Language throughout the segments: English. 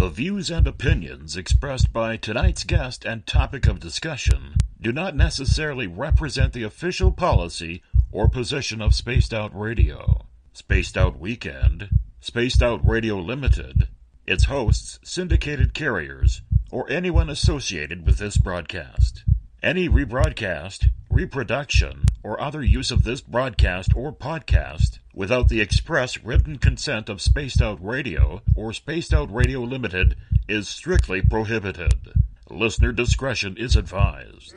The views and opinions expressed by tonight's guest and topic of discussion do not necessarily represent the official policy or position of Spaced Out Radio, Spaced Out Weekend, Spaced Out Radio Limited, its hosts, syndicated carriers, or anyone associated with this broadcast. Any rebroadcast, reproduction, or other use of this broadcast or podcast without the express written consent of Spaced Out Radio or Spaced Out Radio Limited is strictly prohibited. Listener discretion is advised.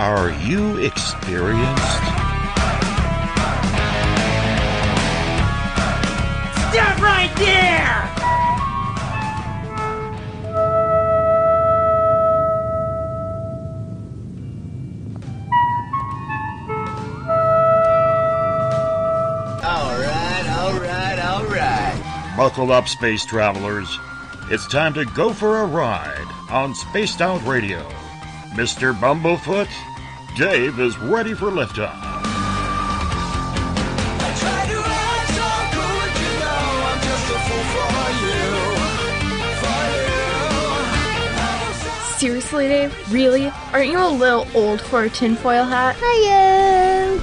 Are you experienced? Stop right there! All right. Buckle up, space travelers. It's time to go for a ride on Spaced Out Radio. Mr. Bumblefoot, Dave is ready for liftoff. I try to act so good, you know, I'm just a fool for you. Seriously, Dave? Really? Aren't you a little old for a tinfoil hat? Hiyo!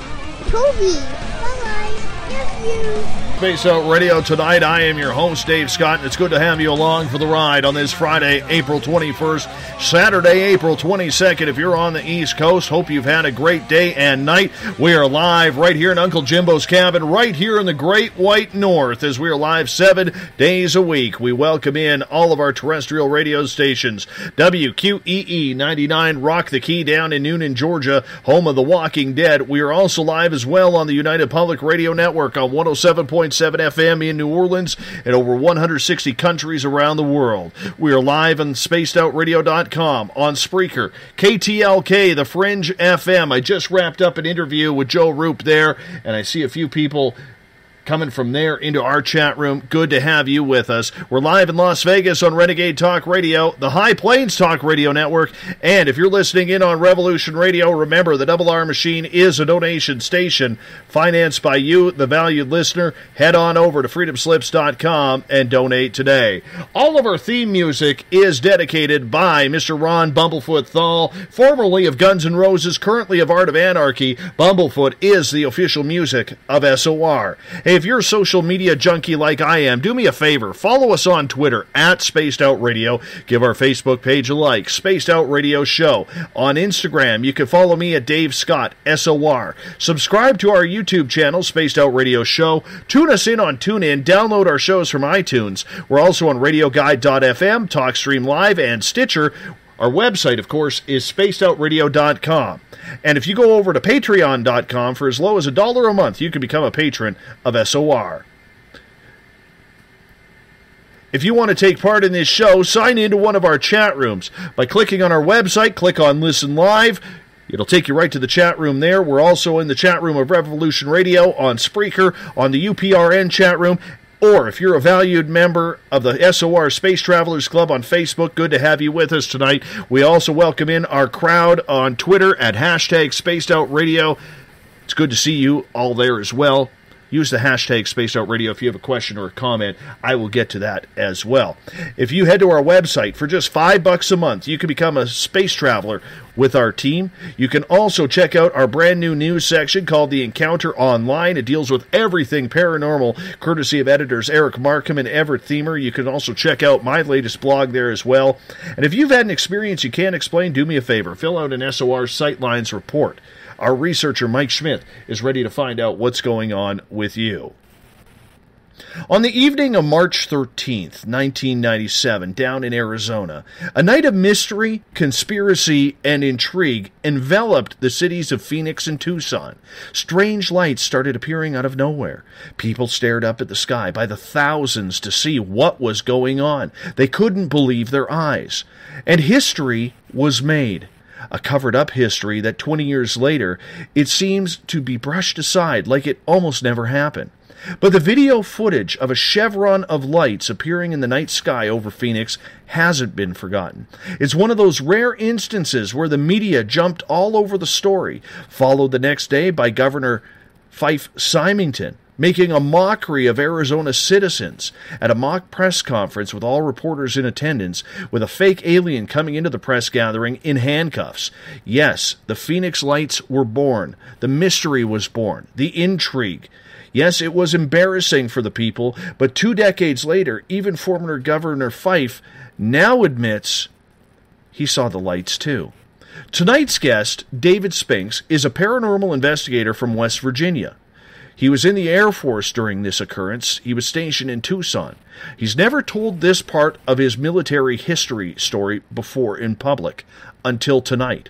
Toby! Bye-bye! Love you! Space Out Radio tonight. I am your host, Dave Scott, and it's good to have you along for the ride on this Friday, April 21st, Saturday, April 22nd. If you're on the East Coast, hope you've had a great day and night. We are live right here in Uncle Jimbo's cabin, right here in the Great White North, as we are live 7 days a week. We welcome in all of our terrestrial radio stations. WQEE 99, Rock the Key down in Noonan, Georgia, home of The Walking Dead. We are also live as well on the United Public Radio Network on 107.7 FM in New Orleans and over 160 countries around the world. We are live on spacedoutradio.com, on Spreaker, KTLK, The Fringe FM. I just wrapped up an interview with Joe Roop there, and I see a few people coming from there into our chat room. Good to have you with us. We're live in Las Vegas on Renegade Talk Radio, the High Plains Talk Radio Network, and if you're listening in on Revolution Radio, remember the Double R Machine is a donation station financed by you, the valued listener. Head on over to freedomslips.com and donate today. All of our theme music is dedicated by Mr. Ron Bumblefoot Thal, formerly of Guns N' Roses, currently of Art of Anarchy. Bumblefoot is the official music of SOR. Hey, if you're a social media junkie like I am, do me a favor. Follow us on Twitter, at Spaced Out Radio. Give our Facebook page a like, Spaced Out Radio Show. On Instagram, you can follow me at Dave Scott, SOR. Subscribe to our YouTube channel, Spaced Out Radio Show. Tune us in on TuneIn. Download our shows from iTunes. We're also on RadioGuide.fm, TalkStream Live, and Stitcher. Our website, of course, is spacedoutradio.com. And if you go over to patreon.com for as low as $1 a month, you can become a patron of SOR. If you want to take part in this show, sign into one of our chat rooms. By clicking on our website, click on Listen Live. It'll take you right to the chat room there. We're also in the chat room of Revolution Radio, on Spreaker, on the UPRN chat room. Or if you're a valued member of the SOR Space Travelers Club on Facebook, good to have you with us tonight. We also welcome in our crowd on Twitter at hashtag Spaced Out Radio. It's good to see you all there as well. Use the hashtag Spaced Out Radio if you have a question or a comment. I will get to that as well. If you head to our website, for just $5 a month, you can become a space traveler with our team. You can also check out our brand new news section called The Encounter Online. It deals with everything paranormal, courtesy of editors Eric Markham and Everett Themer. You can also check out my latest blog there as well. And if you've had an experience you can't explain, do me a favor. Fill out an SOR Sightlines report. Our researcher, Mike Schmidt, is ready to find out what's going on with you. On the evening of March 13th, 1997, down in Arizona, a night of mystery, conspiracy, and intrigue enveloped the cities of Phoenix and Tucson. Strange lights started appearing out of nowhere. People stared up at the sky by the thousands to see what was going on. They couldn't believe their eyes. And history was made. A covered-up history that 20 years later, it seems to be brushed aside like it almost never happened. But the video footage of a chevron of lights appearing in the night sky over Phoenix hasn't been forgotten. It's one of those rare instances where the media jumped all over the story, followed the next day by Governor Fife Symington, making a mockery of Arizona citizens at a mock press conference with all reporters in attendance, with a fake alien coming into the press gathering in handcuffs. Yes, the Phoenix Lights were born. The mystery was born. The intrigue. Yes, it was embarrassing for the people, but 2 decades later, even former Governor Fife now admits he saw the lights too. Tonight's guest, David Spinks, is a paranormal investigator from West Virginia. He was in the Air Force during this occurrence. He was stationed in Tucson. He's never told this part of his military history story before in public, until tonight.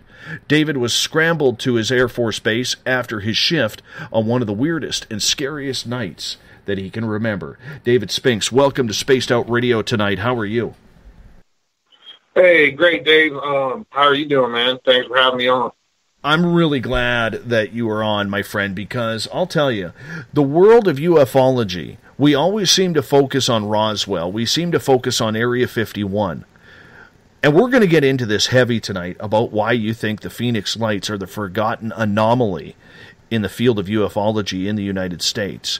David was scrambled to his Air Force Base after his shift on one of the weirdest and scariest nights that he can remember. David Spinks, welcome to Spaced Out Radio tonight. How are you? Hey, great, Dave. How are you doing, man? Thanks for having me on. I'm really glad that you are on, my friend, because I'll tell you, the world of ufology, we always seem to focus on Roswell. We seem to focus on Area 51. And we're going to get into this heavy tonight about why you think the Phoenix Lights are the forgotten anomaly in the field of ufology in the United States.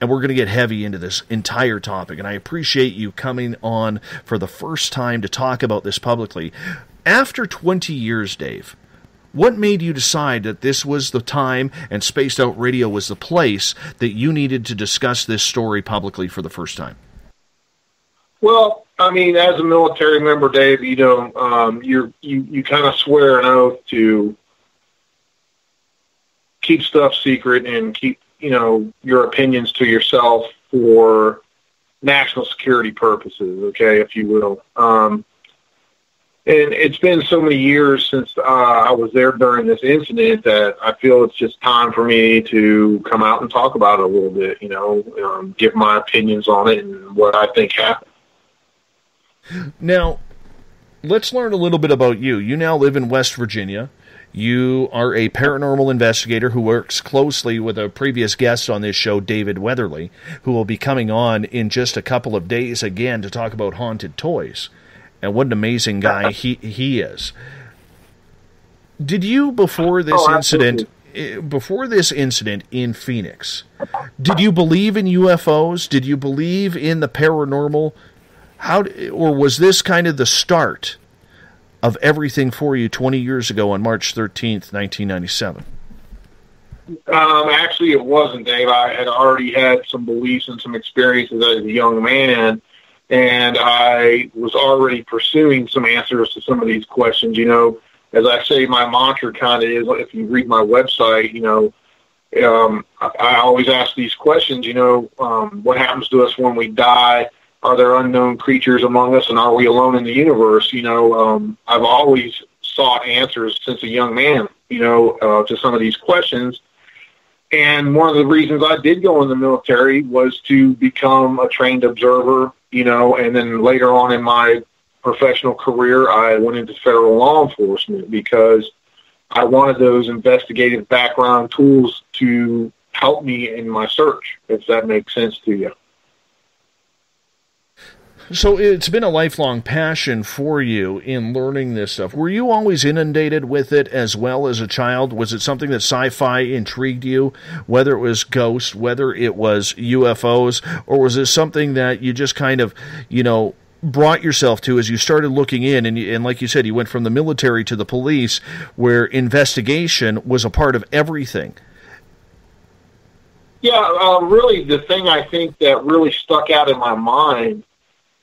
And we're going to get heavy into this entire topic. And I appreciate you coming on for the first time to talk about this publicly. After 20 years, Dave, what made you decide that this was the time and Spaced Out Radio was the place that you needed to discuss this story publicly for the first time? Well, I mean, as a military member, Dave, you know, you kind of swear an oath to keep stuff secret and keep, you know, your opinions to yourself for national security purposes, okay, if you will. And it's been so many years since I was there during this incident that I feel it's just time for me to come out and talk about it a little bit, you know, give my opinions on it and what I think happened. Now, let's learn a little bit about you. You now live in West Virginia. You are a paranormal investigator who works closely with a previous guest on this show, David Weatherly, who will be coming on in just a couple of days again to talk about haunted toys. And what an amazing guy he is. Did you, before this incident in Phoenix, did you believe in UFOs? Did you believe in the paranormal? Or was this kind of the start of everything for you 20 years ago on March 13th, 1997? Actually, it wasn't, Dave. I had already had some beliefs and some experiences as a young man. And I was already pursuing some answers to some of these questions. You know, as I say, my mantra kind of is, if you read my website, you know, I always ask these questions, you know, what happens to us when we die? Are there unknown creatures among us? And are we alone in the universe? You know, I've always sought answers since a young man, you know, to some of these questions. And one of the reasons I did go in the military was to become a trained observer, you know, and then later on in my professional career, I went into federal law enforcement because I wanted those investigative background tools to help me in my search, if that makes sense to you. So it's been a lifelong passion for you in learning this stuff. Were you always inundated with it as well as a child? Was it something that sci-fi intrigued you, whether it was ghosts, whether it was UFOs, or was it something that you just kind of, you know, brought yourself to as you started looking in? And like you said, you went from the military to the police where investigation was a part of everything. Yeah, really the thing I think that really stuck out in my mind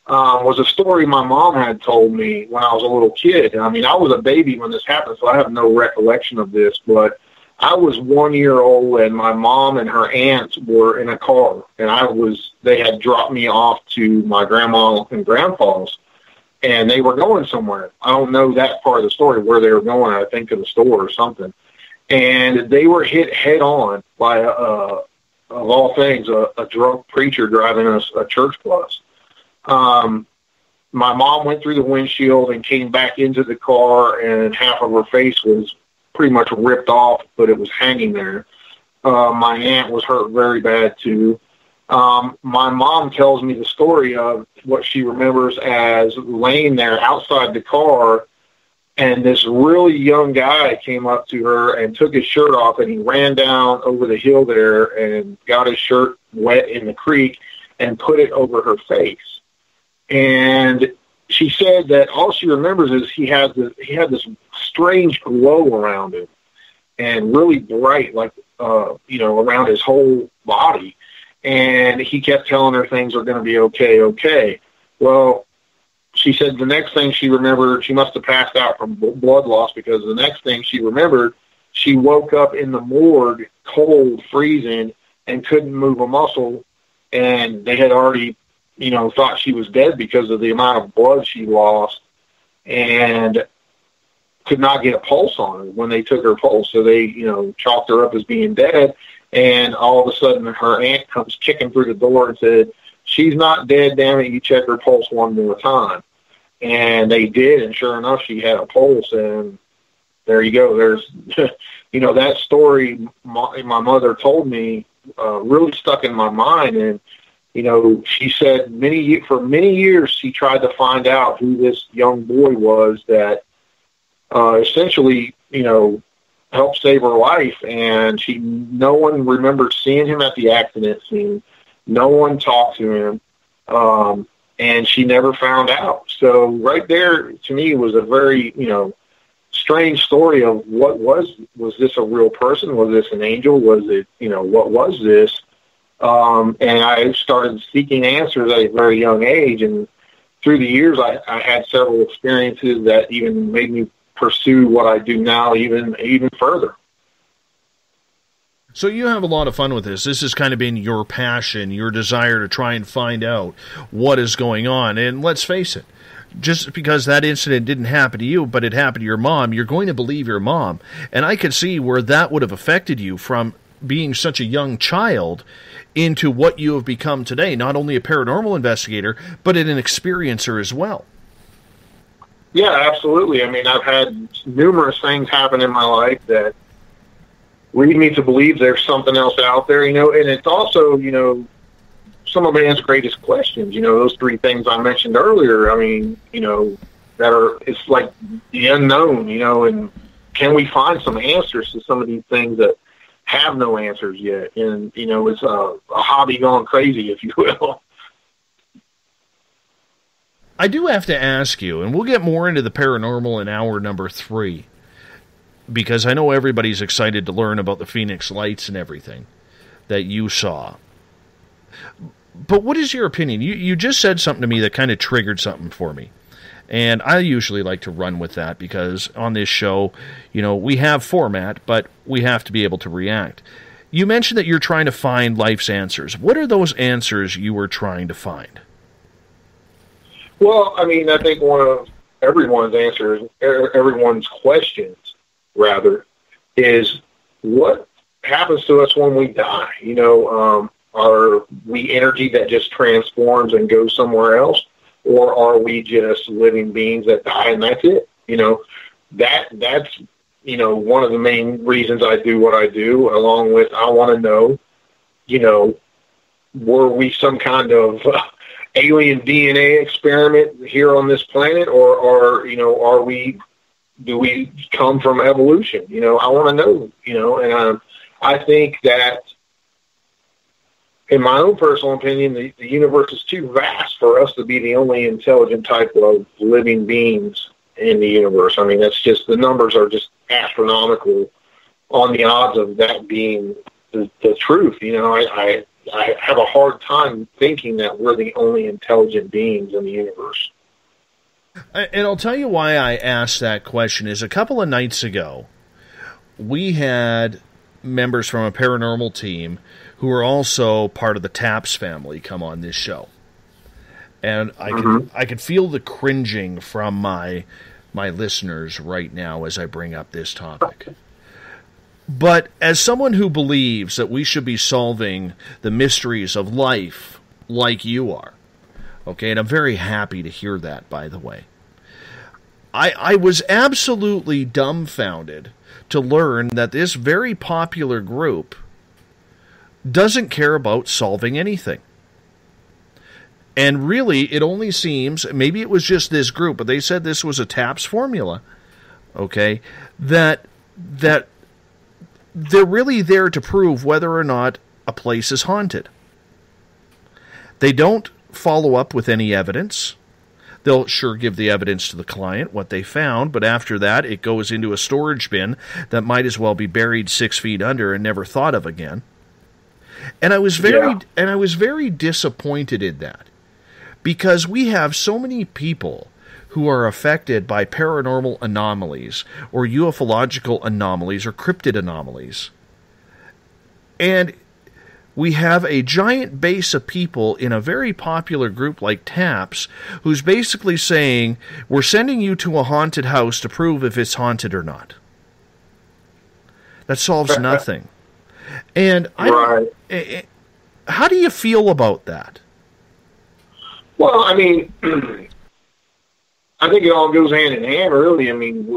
was a story my mom had told me when I was a little kid. I mean, I was a baby when this happened, so I have no recollection of this, but I was 1 year old, and my mom and her aunts were in a car, and they had dropped me off to my grandma and grandpa's, and they were going somewhere. I don't know that part of the story, where they were going, I think to the store or something. And they were hit head on by, of all things, a drunk preacher driving a church bus. My mom went through the windshield and came back into the car, and half of her face was pretty much ripped off, but it was hanging there. My aunt was hurt very bad too. My mom tells me the story of what she remembers as laying there outside the car, and this really young guy came up to her and took his shirt off, and he ran down over the hill there and got his shirt wet in the creek and put it over her face. And she said that all she remembers is he had this strange glow around him, and really bright, like, around his whole body. And he kept telling her things are going to be okay. Well, she said the next thing she remembered, she must have passed out from blood loss, because the next thing she remembered, she woke up in the morgue, cold, freezing, and couldn't move a muscle. And they had already, thought she was dead because of the amount of blood she lost, and could not get a pulse on her when they took her pulse. So they, chalked her up as being dead. And all of a sudden, her aunt comes kicking through the door and said, "She's not dead, damn it, you check her pulse one more time." And they did, and sure enough, she had a pulse, and there you go. There's, that story my mother told me really stuck in my mind, and, she said for many years she tried to find out who this young boy was that essentially, helped save her life, and no one remembered seeing him at the accident scene. No one talked to him, and she never found out. So right there, to me, was a very, strange story of what was this a real person? Was this an angel? Was it, what was this? And I started seeking answers at a very young age, and through the years, I had several experiences that even made me pursue what I do now even further. So you have a lot of fun with this. This has kind of been your passion, your desire to try and find out what is going on. And let's face it, just because that incident didn't happen to you, but it happened to your mom, you're going to believe your mom. And I could see where that would have affected you from being such a young child into what you have become today, not only a paranormal investigator, but an experiencer as well. Yeah, absolutely. I mean, I've had numerous things happen in my life that lead me to believe there's something else out there, and it's also, some of man's greatest questions, those three things I mentioned earlier. I mean, it's like the unknown, and can we find some answers to some of these things that have no answers yet? And, it's a hobby gone crazy, if you will. I do have to ask you, and we'll get more into the paranormal in hour number 3, because I know everybody's excited to learn about the Phoenix Lights and everything that you saw. But what is your opinion? You just said something to me that kind of triggered something for me. And I usually like to run with that because on this show, we have format, but we have to be able to react. You mentioned that you're trying to find life's answers. What are those answers you were trying to find? Well, I mean, I think one of everyone's answers, everyone's questions, rather, is what happens to us when we die? Are we energy that just transforms and goes somewhere else, or are we just living beings that die and that's it? That's one of the main reasons I do what I do, along with I want to know, were we some kind of alien DNA experiment here on this planet, or are we? Do we come from evolution? I want to know, and I think that, in my own personal opinion, the universe is too vast for us to be the only intelligent type of living beings in the universe. I mean, that's just, the numbers are just astronomical on the odds of that being the truth. I have a hard time thinking that we're the only intelligent beings in the universe. And I'll tell you why I asked that question is a couple of nights ago, we had members from a paranormal team who are also part of the Taps family come on this show. And I could feel the cringing from my listeners right now as I bring up this topic. But as someone who believes that we should be solving the mysteries of life like you are, okay, and I'm very happy to hear that, by the way, I was absolutely dumbfounded to learn that this very popular group doesn't care about solving anything. And really, it only seems, maybe it was just this group, but they said this was a TAPS formula, okay, that they're really there to prove whether or not a place is haunted. They don't follow up with any evidence. They'll sure give the evidence to the client, what they found, but after that, it goes into a storage bin that might as well be buried 6 feet under and never thought of again. And I was very disappointed in that. Because we have so many people who are affected by paranormal anomalies or ufological anomalies or cryptid anomalies. And we have a giant base of people in a very popular group like TAPS who's basically saying, we're sending you to a haunted house to prove if it's haunted or not. That solves nothing. And how do you feel about that? Well, I mean, I think it all goes hand in hand, really. I mean,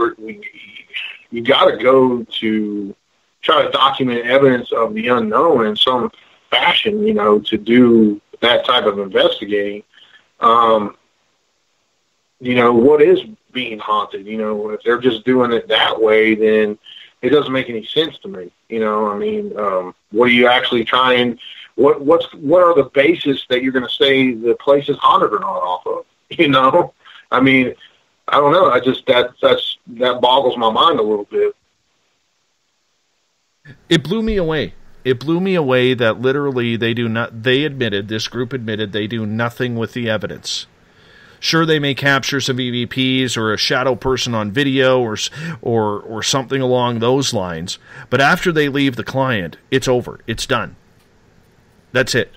you got to go to try to document evidence of the unknown in some fashion, you know, to do that type of investigating. You know, what is being haunted? You know, if they're just doing it that way, then it doesn't make any sense to me. You know, I mean, what are you actually trying? What are the basis that you're going to say the place is haunted or not off of? You know, I mean, I don't know. I just that boggles my mind a little bit. It blew me away. It blew me away that literally this group admitted they do nothing with the evidence. Sure, they may capture some EVPs or a shadow person on video or something along those lines, but after they leave the client, it's over. It's done. That's it.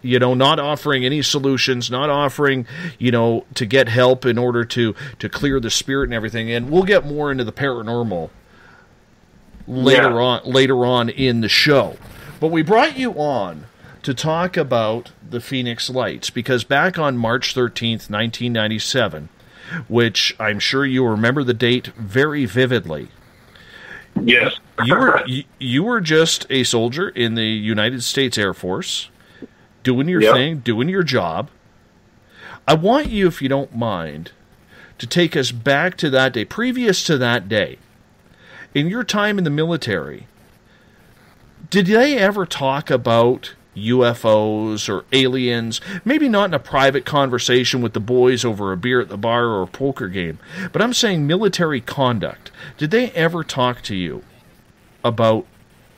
You know, not offering any solutions, not offering, you know, to get help in order to clear the spirit and everything. And we'll get more into the paranormal later on in the show. But we brought you on to talk about the Phoenix Lights, because back on March 13th, 1997, which I'm sure you remember the date very vividly. Yes. you were just a soldier in the United States Air Force, doing your thing, doing your job. I want you, if you don't mind, to take us back to that day, previous to that day. In your time in the military, did they ever talk about UFOs or aliens? Maybe not in a private conversation with the boys over a beer at the bar or a poker game, but I'm saying military conduct. Did they ever talk to you about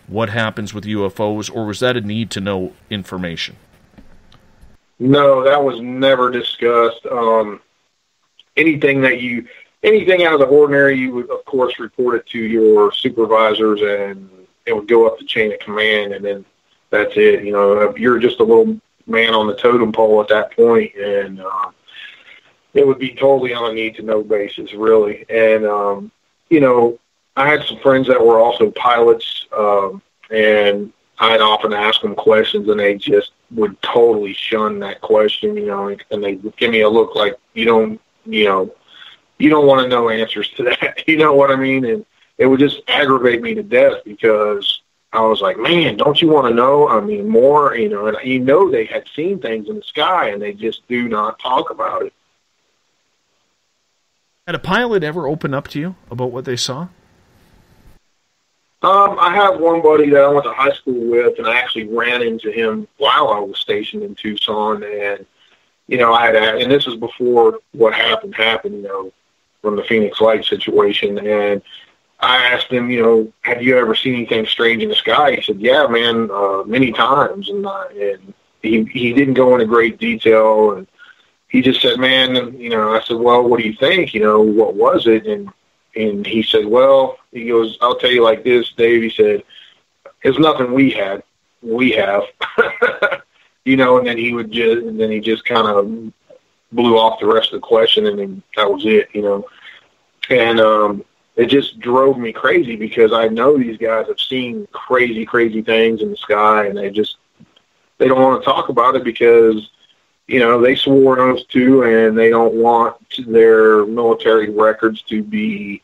what happens with UFOs, or was that a need-to-know information? No, that was never discussed. Anything out of the ordinary, you would, of course, report it to your supervisors, and it would go up the chain of command, and then that's it. You know, you're just a little man on the totem pole at that point, and it would be totally on a need-to-know basis, really. And, you know, I had some friends that were also pilots, and I'd often ask them questions, and they just would totally shun that question, you know, and they would give me a look like, you don't want to know answers to that. You know what I mean? And it would just aggravate me to death, because I was like, man, don't you want to know? I mean, more, you know, and you know they had seen things in the sky, and they just do not talk about it. Had a pilot ever open up to you about what they saw? I have one buddy that I went to high school with, and I actually ran into him while I was stationed in Tucson. And, you know, and this is before what happened, you know, from the Phoenix Lights situation. And I asked him, you know, have you ever seen anything strange in the sky? He said, yeah, man, many times. And he didn't go into great detail. And he just said, man, you know, I said, well, what do you think? You know, what was it? And And he said, well, he goes, I'll tell you like this, Dave. He said, it's nothing we have, you know, and then he just kind of blew off the rest of the question, and then that was it, you know. And it just drove me crazy, because I know these guys have seen crazy, crazy things in the sky, and they don't want to talk about it because, you know, they swore an oath to, and they don't want their military records to be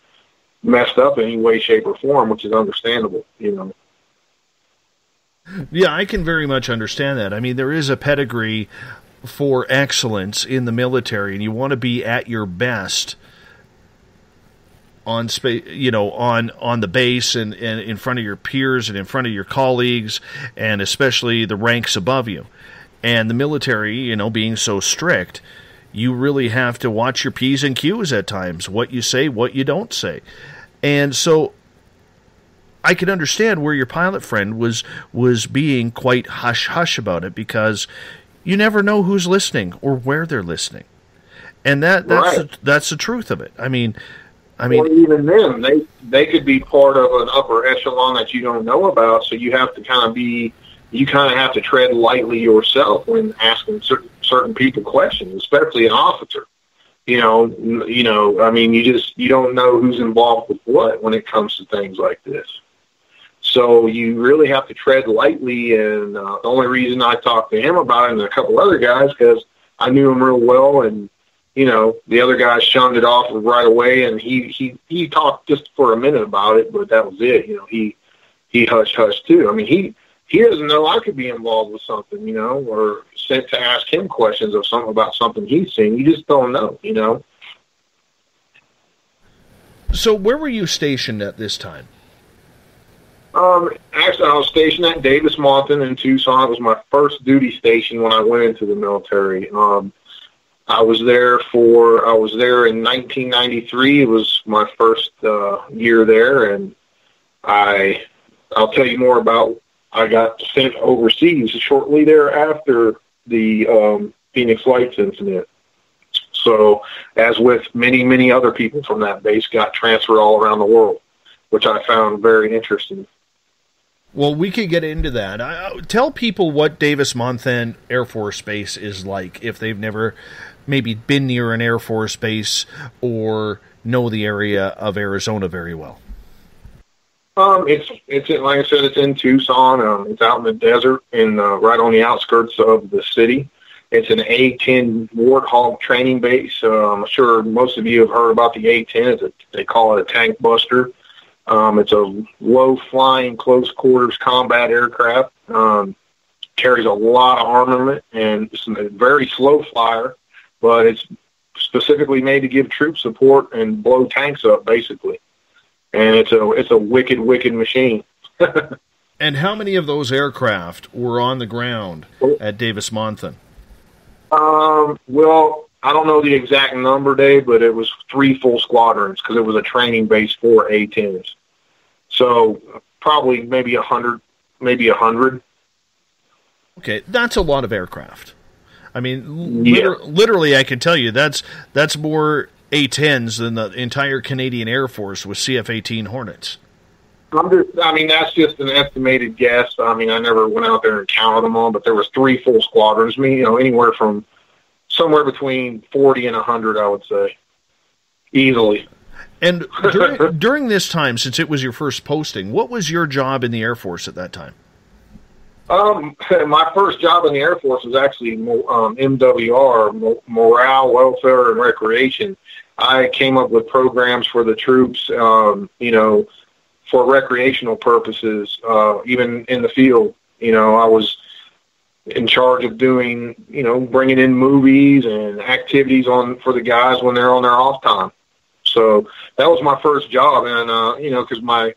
messed up in any way, shape, or form, which is understandable, you know. Yeah, I can very much understand that. I mean, there is a pedigree for excellence in the military, and you want to be at your best on space, you know, on the base and in front of your peers and in front of your colleagues, and especially the ranks above you. And the military, you know, being so strict, you really have to watch your P's and Q's at times, what you say, what you don't say. And so I can understand where your pilot friend was being quite hush-hush about it, because you never know who's listening or where they're listening. And that's the truth of it. I mean, well, even then, they could be part of an upper echelon that you don't know about, so you have to kind of tread lightly yourself when asking certain people questions, especially an officer. You know, I mean, you don't know who's involved with what when it comes to things like this. So you really have to tread lightly, and the only reason I talked to him about it and a couple other guys, because I knew him real well, and, you know, the other guys shunned it off right away, and he talked just for a minute about it, but that was it. You know, he hushed too. I mean, he doesn't know I could be involved with something, you know, or sent to ask him questions or something about something he's seen. You just don't know, you know. So where were you stationed at this time? Actually, I was stationed at Davis-Monthan in Tucson. It was my first duty station when I went into the military. I was there in 1993. It was my first year there, and I'll tell you more about. I got sent overseas shortly thereafter the Phoenix Lights incident. So, as with many, many other people from that base, got transferred all around the world, which I found very interesting. Well, we could get into that. Tell people what Davis-Monthan Air Force Base is like, if they've never maybe been near an Air Force base or know the area of Arizona very well. Like I said, it's in Tucson. It's out in the desert and right on the outskirts of the city. It's an A-10 Warthog training base. I'm sure most of you have heard about the A-10. They call it a tank buster. It's a low-flying, close-quarters combat aircraft. Carries a lot of armament, and it's a very slow flyer, but it's specifically made to give troop support and blow tanks up, basically. And it's a wicked, wicked machine. And how many of those aircraft were on the ground at Davis-Monthan? Well, I don't know the exact number, Dave, but it was 3 full squadrons, because it was a training base for A-10s. So probably maybe 100. Okay, that's a lot of aircraft. I mean, literally, I can tell you that's more A-10s than the entire Canadian Air Force with CF-18 Hornets. I mean, that's just an estimated guess. I mean, I never went out there and counted them all, but there was 3 full squadrons. You know, anywhere from somewhere between 40 and 100, I would say, easily. And during this time, since it was your first posting, what was your job in the Air Force at that time? My first job in the Air Force was actually MWR, Morale, Welfare, and Recreation. I came up with programs for the troops, you know, for recreational purposes, even in the field. You know, I was in charge of doing, you know, bringing in movies and activities for the guys when they're on their off time. So that was my first job, and you know, because my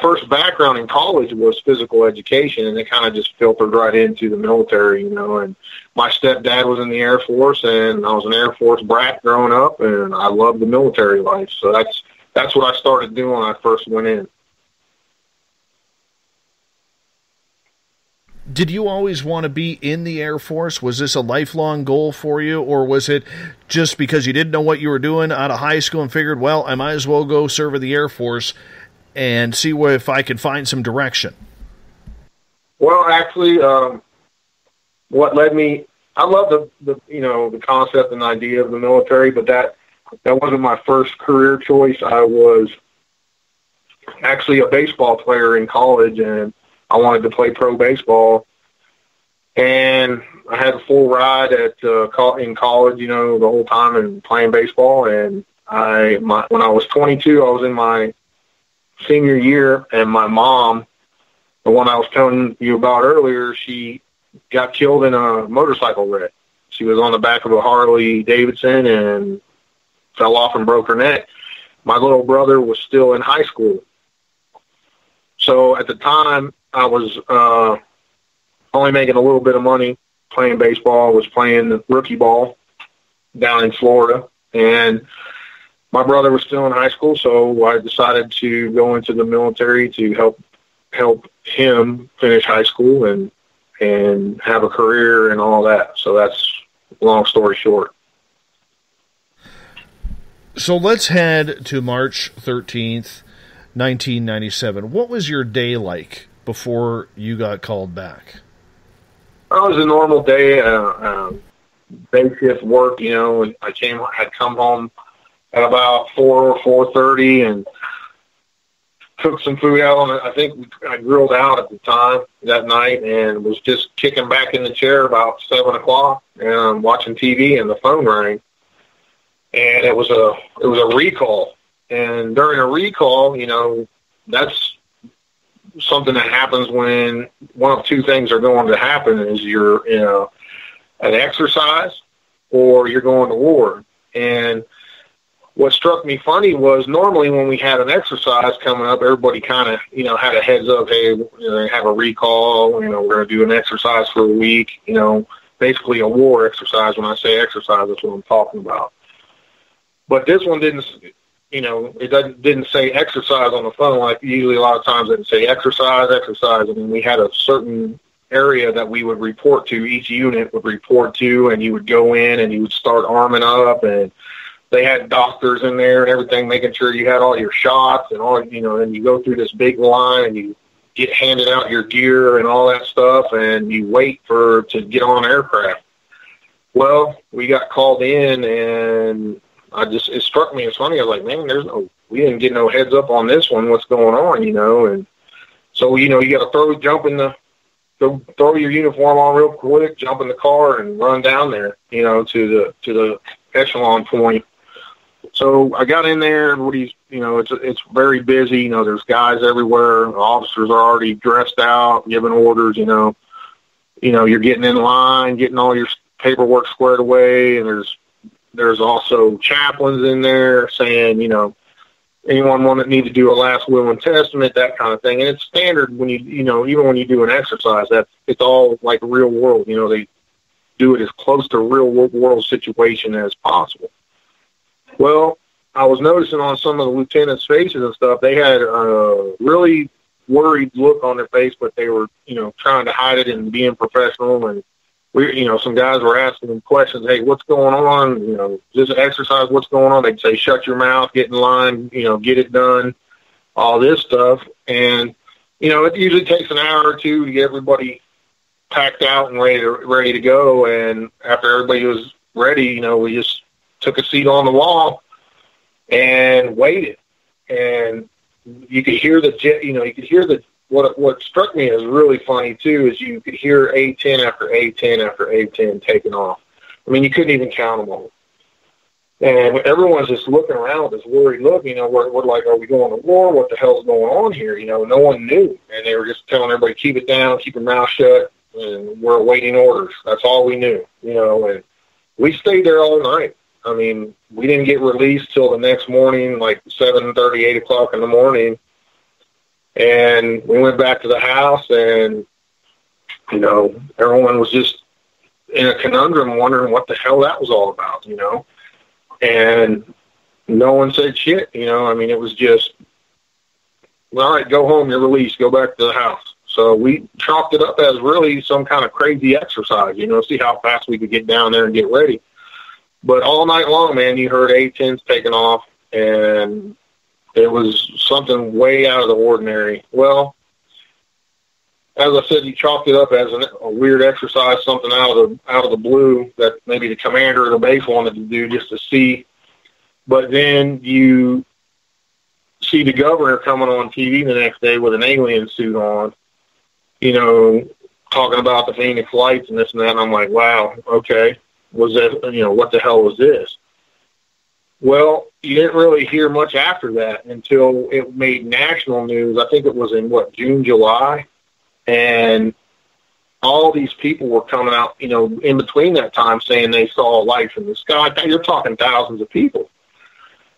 first background in college was physical education, and it kind of just filtered right into the military, you know. And my stepdad was in the Air Force, and I was an Air Force brat growing up, and I loved the military life. So that's what I started doing when I first went in. Did you always want to be in the Air Force? Was this a lifelong goal for you, or was it just because you didn't know what you were doing out of high school and figured, well, I might as well go serve in the Air Force and see where, if I could find some direction? Well, actually, what led me, I love the concept and idea of the military, but that wasn't my first career choice. I was actually a baseball player in college, and I wanted to play pro baseball, and I had a full ride in college, the whole time, and playing baseball. And when I was 22, I was in my senior year, and my mom, the one I was telling you about earlier, she got killed in a motorcycle wreck. She was on the back of a Harley Davidson and fell off and broke her neck. My little brother was still in high school. So at the time, I was only making a little bit of money playing baseball. I was playing rookie ball down in Florida, and my brother was still in high school, so I decided to go into the military to help him finish high school and have a career and all that. So that's long story short. So let's head to March 13th, 1997. What was your day like before you got called back? It was a normal day, day shift work, and I'd come home at about 4 or 4:30 and cooked some food out on it. I think I grilled out at the time that night and was just kicking back in the chair about 7 o'clock and watching TV, and the phone rang. And it was a recall. And during a recall, that's something that happens when one of two things are going to happen is you're an exercise or you're going to war. And what struck me funny was normally when we had an exercise coming up, everybody kind of, had a heads up, hey, they have a recall, we're going to do an exercise for a week, basically a war exercise. When I say exercise, that's what I'm talking about. But this one didn't, it didn't say exercise on the phone. Like usually a lot of times it would say exercise. I mean, we had a certain area that we would report to, each unit would report to, and you would go in and you would start arming up, and they had doctors in there and everything, making sure you had all your shots and all, and you go through this big line and you get handed out your gear and all that stuff, and you wait to get on aircraft. Well, we got called in, and it struck me as funny. I was like, man, we didn't get no heads up on this one. What's going on, And so, you got to throw your uniform on real quick, jump in the car, and run down there, to the echelon point. So I got in there, everybody's, it's very busy. There's guys everywhere. The officers are already dressed out, giving orders. You're getting in line, getting all your paperwork squared away, and there's also chaplains in there saying, anyone want to need to do a last will and testament, that kind of thing. And it's standard when even when you do an exercise, it's all like real world. They do it as close to real world situation as possible. Well, I was noticing on some of the lieutenants' faces and stuff, they had a really worried look on their face, but they were, trying to hide it and being professional. And we, some guys were asking them questions. Hey, what's going on? Is this an exercise? What's going on? They'd say, shut your mouth, get in line, get it done, all this stuff. And, it usually takes an hour or two to get everybody packed out and ready to go. And after everybody was ready, we just took a seat on the wall and waited. And you could hear the jet, what struck me as really funny, too, is you could hear A-10 after A-10 after A-10 taking off. I mean, you couldn't even count them all. And everyone's just looking around with this worried look, we're like, are we going to war? What the hell's going on here? No one knew. And they were just telling everybody, keep it down, keep your mouth shut, and we're awaiting orders. That's all we knew, and we stayed there all night. I mean, we didn't get released till the next morning, like 7:30, 8 o'clock in the morning. And we went back to the house, and, everyone was just in a conundrum wondering what the hell that was all about, And no one said shit, I mean, it was just, all right, go home, you're released, go back to the house. So we chalked it up as really some kind of crazy exercise, you know, see how fast we could get down there and get ready. But all night long, man, you heard A-10s taking off, and it was something way out of the ordinary. Well, as I said, he chalked it up as a weird exercise, something out of the blue that maybe the commander of the base wanted to do just to see. But then you see the governor coming on TV the next day with an alien suit on, you know, talking about the Phoenix Lights and this and that. And I'm like, wow, okay. Was that, you know, what the hell was this? Well, you didn't really hear much after that until it made national news. I think it was in, what, June, July? And all these people were coming out, you know, in between that time saying they saw lights in the sky. You're talking thousands of people.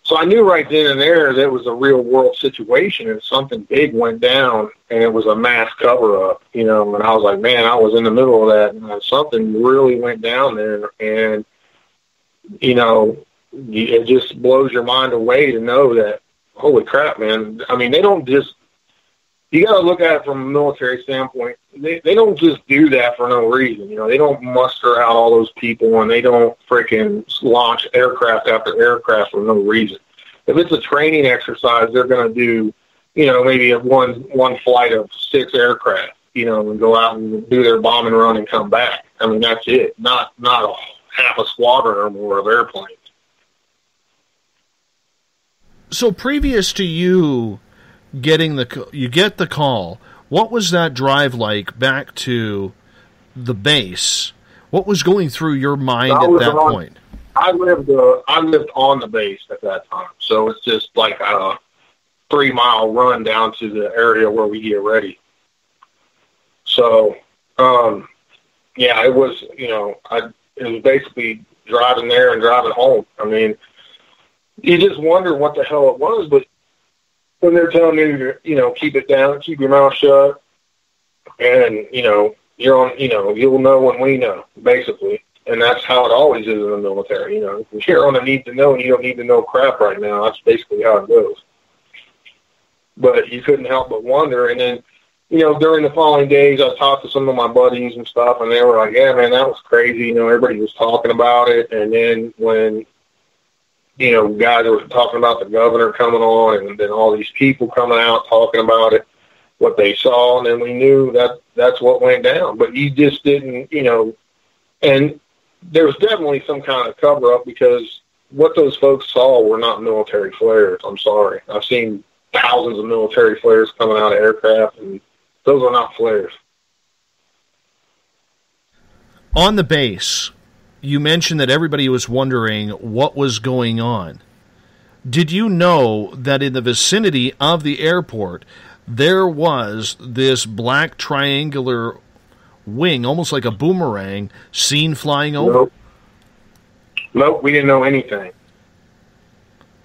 So I knew right then and there that it was a real-world situation and something big went down, and it was a mass cover-up, you know. And I was like, man, I was in the middle of that, and something really went down there. And, you know, it just blows your mind away to know that, holy crap, man. I mean, they don't just – you got to look at it from a military standpoint. They don't just do that for no reason. You know, they don't muster out all those people, and they don't freaking launch aircraft after aircraft for no reason. If it's a training exercise, they're going to do, you know, maybe one flight of 6 aircraft, you know, and go out and do their bomb and run and come back. I mean, that's it. Not half a squadron or more of airplanes. So previous to you getting the call, what was that drive like back to the base? What was going through your mind at that point? I lived on the base at that time, so it's just like a 3-mile run down to the area where we get ready. So, yeah, it was, you know, it was basically driving there and driving home. I mean, you just wonder what the hell it was, but when they're telling you to, you know, keep it down, keep your mouth shut, and, you know, you're on, you know, you'll know when we know, basically. And that's how it always is in the military, you know. If you're on a need to know and you don't need to know crap right now, that's basically how it goes. But you couldn't help but wonder. And then, you know, during the following days, I talked to some of my buddies and stuff, and they were like, yeah, man, that was crazy. You know, everybody was talking about it. And then when, you know, guys were talking about the governor coming on and then all these people coming out talking about it, what they saw, and then we knew that's what went down. But you just didn't, you know, and there was definitely some kind of cover-up because what those folks saw were not military flares. I'm sorry. I've seen thousands of military flares coming out of aircraft, and those are not flares. On the base, you mentioned that everybody was wondering what was going on. Did you know that in the vicinity of the airport, there was this black triangular wing, almost like a boomerang, seen flying over? Nope, we didn't know anything.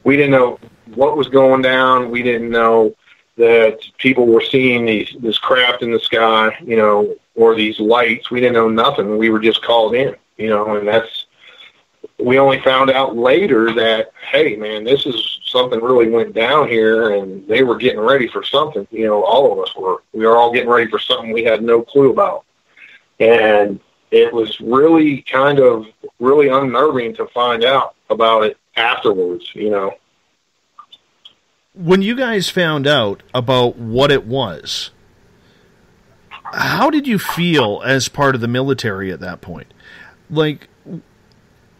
We didn't know what was going down. We didn't know that people were seeing this craft in the sky, you know, or these lights. We didn't know nothing. We were just called in. You know, and we only found out later that, hey, man, this is something really went down here, and they were getting ready for something. You know, all of us were. We were all getting ready for something we had no clue about. And it was really kind of really unnerving to find out about it afterwards, you know. When you guys found out about what it was, how did you feel as part of the military at that point? Like,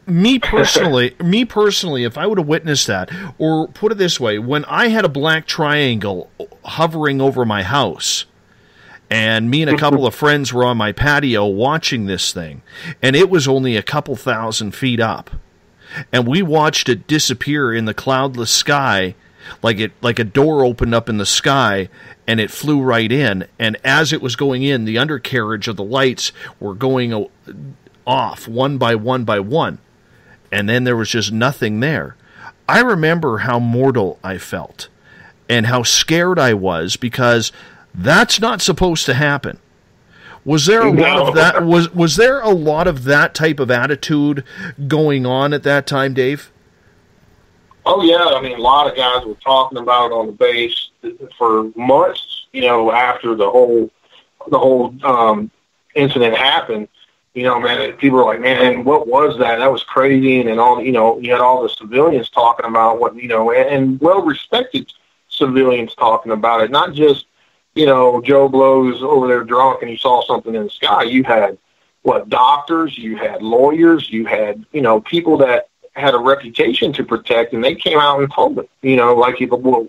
me personally, if I would have witnessed that, or put it this way, when I had a black triangle hovering over my house, and me and a couple of friends were on my patio watching this thing, and it was only a couple thousand feet up, and we watched it disappear in the cloudless sky, like a door opened up in the sky, and it flew right in, and as it was going in, the undercarriage of the lights were going off one by one by one, and then there was just nothing there. I remember how mortal I felt and how scared I was, because that's not supposed to happen. Was there a lot of that? Was there a lot of that type of attitude going on at that time, Dave? Oh yeah, I mean, a lot of guys were talking about it on the base for months, you know, after the whole the whole incident happened, you know, man, people were like, man, what was that? That was crazy. And all, you know, you had all the civilians talking about what, you know, and well-respected civilians talking about it, not just, you know, Joe Blow's over there drunk and he saw something in the sky. You had, what, doctors, you had lawyers, you had, you know, people that had a reputation to protect, and they came out and told it, you know, like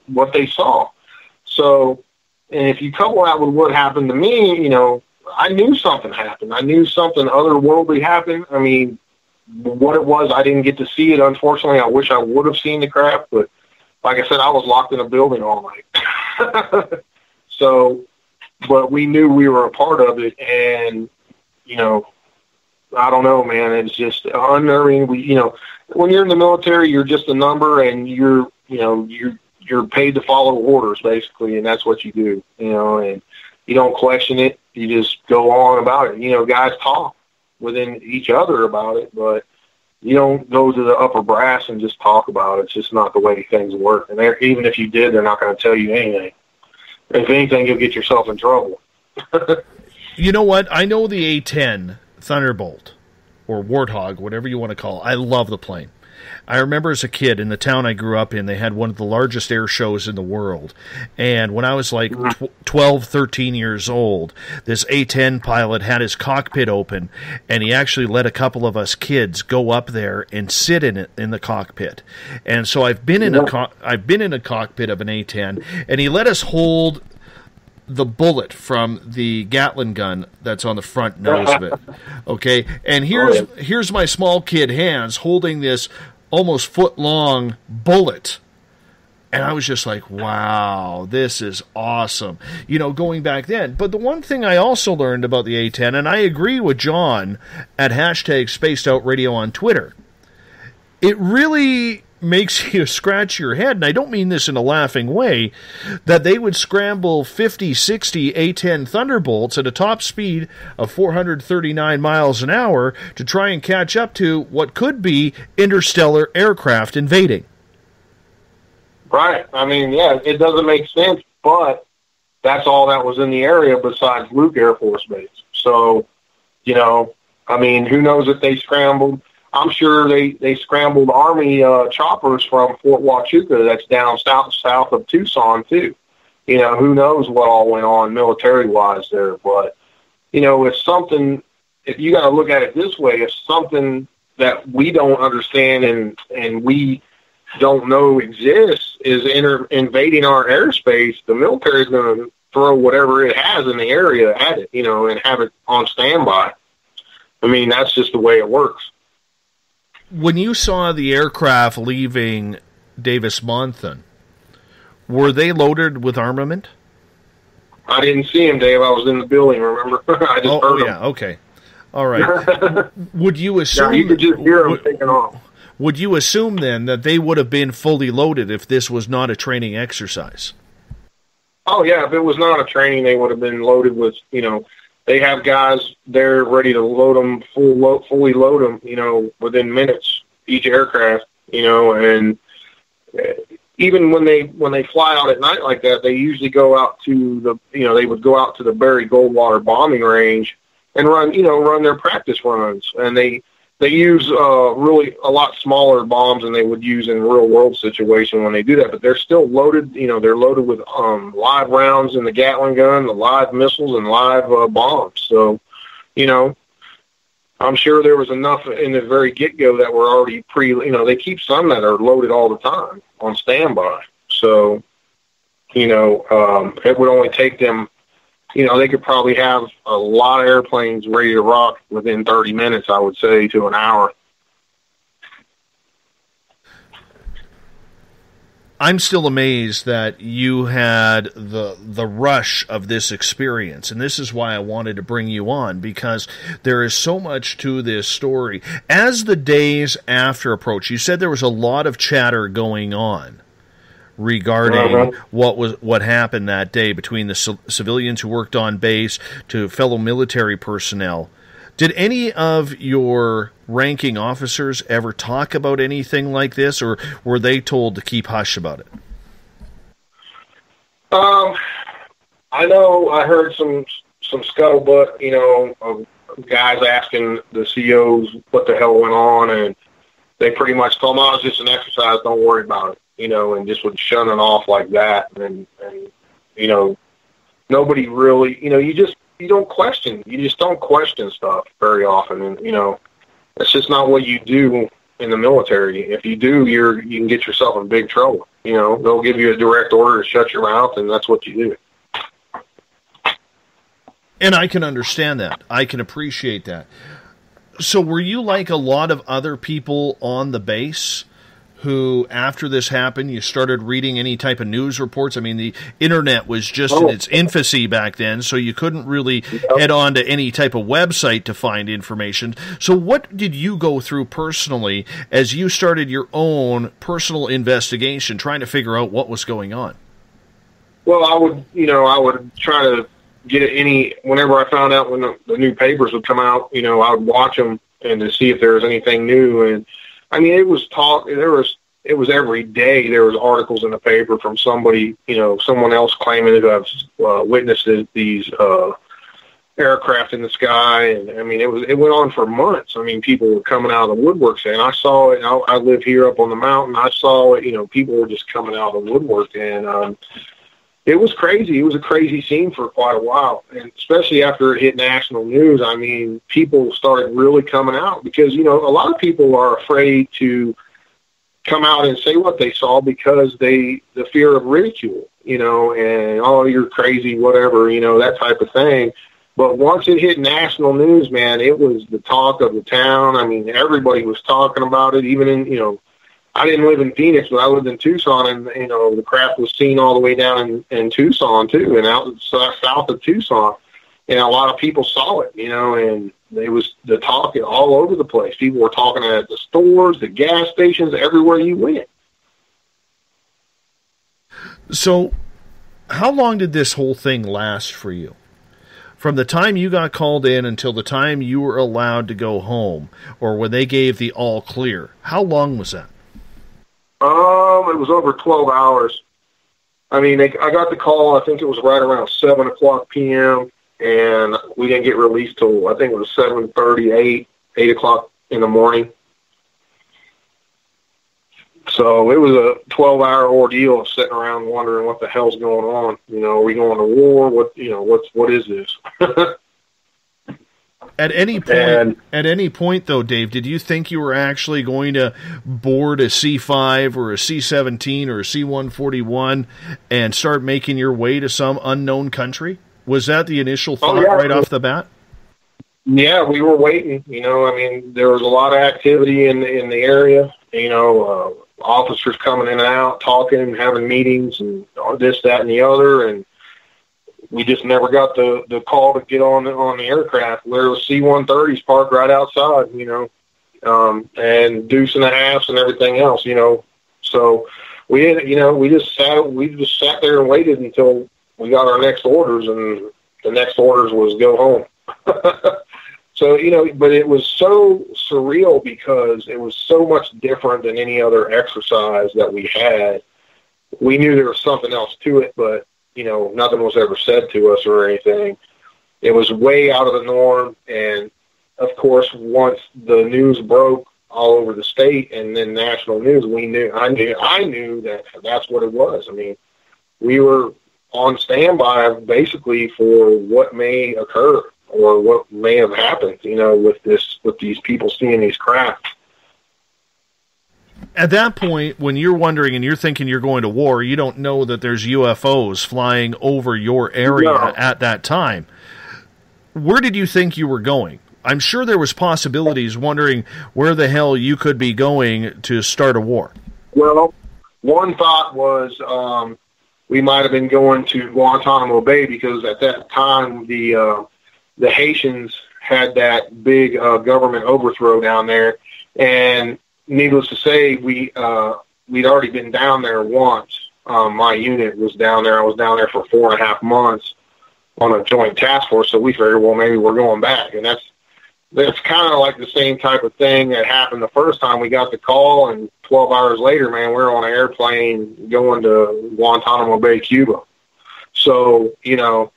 what they saw. So, and if you couple that with what happened to me, you know, I knew something happened. I knew something otherworldly happened. I mean, what it was, I didn't get to see it. Unfortunately, I wish I would have seen the crap, but like I said, I was locked in a building all night. So, but we knew we were a part of it, and, you know, I don't know, man. It's just unnerving. We, you know, when you're in the military, you're just a number, and you're, you know, you're paid to follow orders, basically, and that's what you do, you know, and you don't question it. You just go on about it. You know, guys talk within each other about it, but you don't go to the upper brass and just talk about it. It's just not the way things work. And even if you did, they're not going to tell you anything. If anything, you'll get yourself in trouble. You know what? I know the A-10 Thunderbolt or Warthog, whatever you want to call it. I love the plane. I remember as a kid in the town I grew up in, they had one of the largest air shows in the world. And when I was like 12, 13 years old, this A-10 pilot had his cockpit open, and he actually let a couple of us kids go up there and sit in it, in the cockpit. And so I've been in a cockpit of an A-10, and he let us hold the bullet from the Gatling gun that's on the front nose of it. Okay, and here's my small kid hands holding this almost foot-long bullet. And I was just like, wow, this is awesome. You know, going back then. But the one thing I also learned about the A-10, and I agree with John at #SpacedOutRadio on Twitter, it really makes you scratch your head, and I don't mean this in a laughing way, that they would scramble 50, 60 A-10 Thunderbolts at a top speed of 439 miles an hour to try and catch up to what could be interstellar aircraft invading. Right. I mean, yeah, it doesn't make sense, but that's all that was in the area besides Luke Air Force Base. So, you know, I mean, who knows if they scrambled. I'm sure they scrambled Army choppers from Fort Huachuca, that's down south of Tucson, too. You know, who knows what all went on military-wise there. But, you know, it's something, if you got to look at it this way, it's something that we don't understand and we don't know exists is invading our airspace. The military is going to throw whatever it has in the area at it, you know, and have it on standby. I mean, that's just the way it works. When you saw the aircraft leaving Davis-Monthan, were they loaded with armament? I didn't see them, Dave. I was in the building, remember? I just heard them. Oh, yeah, okay. All right. Would you assume... Yeah, you could just hear them taking off. Would you assume, then, that they would have been fully loaded if this was not a training exercise? Oh, yeah. If it was not a training, they would have been loaded with, you know... They have guys there ready to load them, fully load them, you know, within minutes, each aircraft, you know. And even when they fly out at night like that, they usually go out to the, you know, they would go out to the Barry Goldwater bombing range and run their practice runs. And they use really a lot smaller bombs than they would use in a real-world situation when they do that. But they're still loaded, you know, they're loaded with live rounds in the Gatling gun, the live missiles, and live bombs. So, you know, I'm sure there was enough in the very get-go that were already you know, they keep some that are loaded all the time on standby. So, you know, it would only take them, you know, they could probably have a lot of airplanes ready to rock within 30 minutes, I would say, to an hour. I'm still amazed that you had the rush of this experience, and this is why I wanted to bring you on, because there is so much to this story. As the days after approach, you said there was a lot of chatter going on regarding what happened that day between the civilians who worked on base to fellow military personnel. Did any of your ranking officers ever talk about anything like this, or were they told to keep hush about it? I know I heard some some scuttlebutt, you know, of guys asking the COs what the hell went on, and they pretty much told them, oh, it's just an exercise, don't worry about it, you know, and just would shun it off like that. And you know, nobody really, you know, you don't question. You just don't question stuff very often. And, you know, that's just not what you do in the military. If you do, you can get yourself in big trouble. You know, they'll give you a direct order to shut your mouth, and that's what you do. And I can understand that. I can appreciate that. So were you like a lot of other people on the base who, after this happened, you started reading any type of news reports? I mean, the internet was just in its infancy back then, so you couldn't really head on to any type of website to find information. So what did you go through personally as you started your own personal investigation, trying to figure out what was going on? Well, I would try to get whenever I found out when the new papers would come out, you know, I would watch them and to see if there was anything new. And I mean, it was every day. There was articles in the paper from somebody, you know, someone else claiming to have witnessed these aircraft in the sky. And I mean, it went on for months. I mean, people were coming out of the woodwork saying, I saw it. I live here up on the mountain. I saw it. You know, people were just coming out of the woodwork. And it was crazy. It was a crazy scene for quite a while, and especially after it hit national news. I mean, people started really coming out because, you know, a lot of people are afraid to come out and say what they saw because the fear of ridicule, you know, and, oh, you're crazy, whatever, you know, that type of thing. But once it hit national news, man, it was the talk of the town. I mean, everybody was talking about it, even in, you know, I didn't live in Phoenix, but I lived in Tucson, and, you know, the craft was seen all the way down in Tucson, too, and out south of Tucson, and a lot of people saw it, you know, and it was the talk all over the place. People were talking at the stores, the gas stations, everywhere you went. So how long did this whole thing last for you? From the time you got called in until the time you were allowed to go home, or when they gave the all clear, how long was that? It was over 12 hours. I mean, I got the call, I think it was right around 7 o'clock p.m., and we didn't get released till, I think it was 7:38, 8 o'clock in the morning. So it was a 12-hour ordeal of sitting around wondering what the hell's going on. You know, are we going to war? What is this? At any point, though, Dave, did you think you were actually going to board a C-5 or a C-17 or a C-141 and start making your way to some unknown country? Was that the initial thought right off the bat? Yeah, we were waiting. You know, I mean, there was a lot of activity in the area. You know, officers coming in and out, talking, having meetings, and this, that, and the other, and we just never got the call to get on the aircraft. There was C-130s parked right outside, you know, and deuce and a halfs and everything else, you know. So we didn't, you know, we just sat there and waited until we got our next orders, and the next orders was go home. So, you know, but it was so surreal because it was so much different than any other exercise that we had. We knew there was something else to it, but you know, nothing was ever said to us or anything. It was way out of the norm. And, of course, once the news broke all over the state and then national news, I knew that that's what it was. I mean, we were on standby basically for what may occur or what may have happened, you know, with these people seeing these craft. At that point, when you're wondering and you're thinking you're going to war, you don't know that there's UFOs flying over your area at that time. Where did you think you were going? I'm sure there was possibilities wondering where the hell you could be going to start a war. Well, one thought was we might have been going to Guantanamo Bay because at that time the Haitians had that big government overthrow down there, and needless to say, we'd already been down there once. My unit was down there. I was down there for 4.5 months on a joint task force. So we figured, well, maybe we're going back. And that's kind of like the same type of thing that happened the first time we got the call. And 12 hours later, man, we're on an airplane going to Guantanamo Bay, Cuba. So, you know,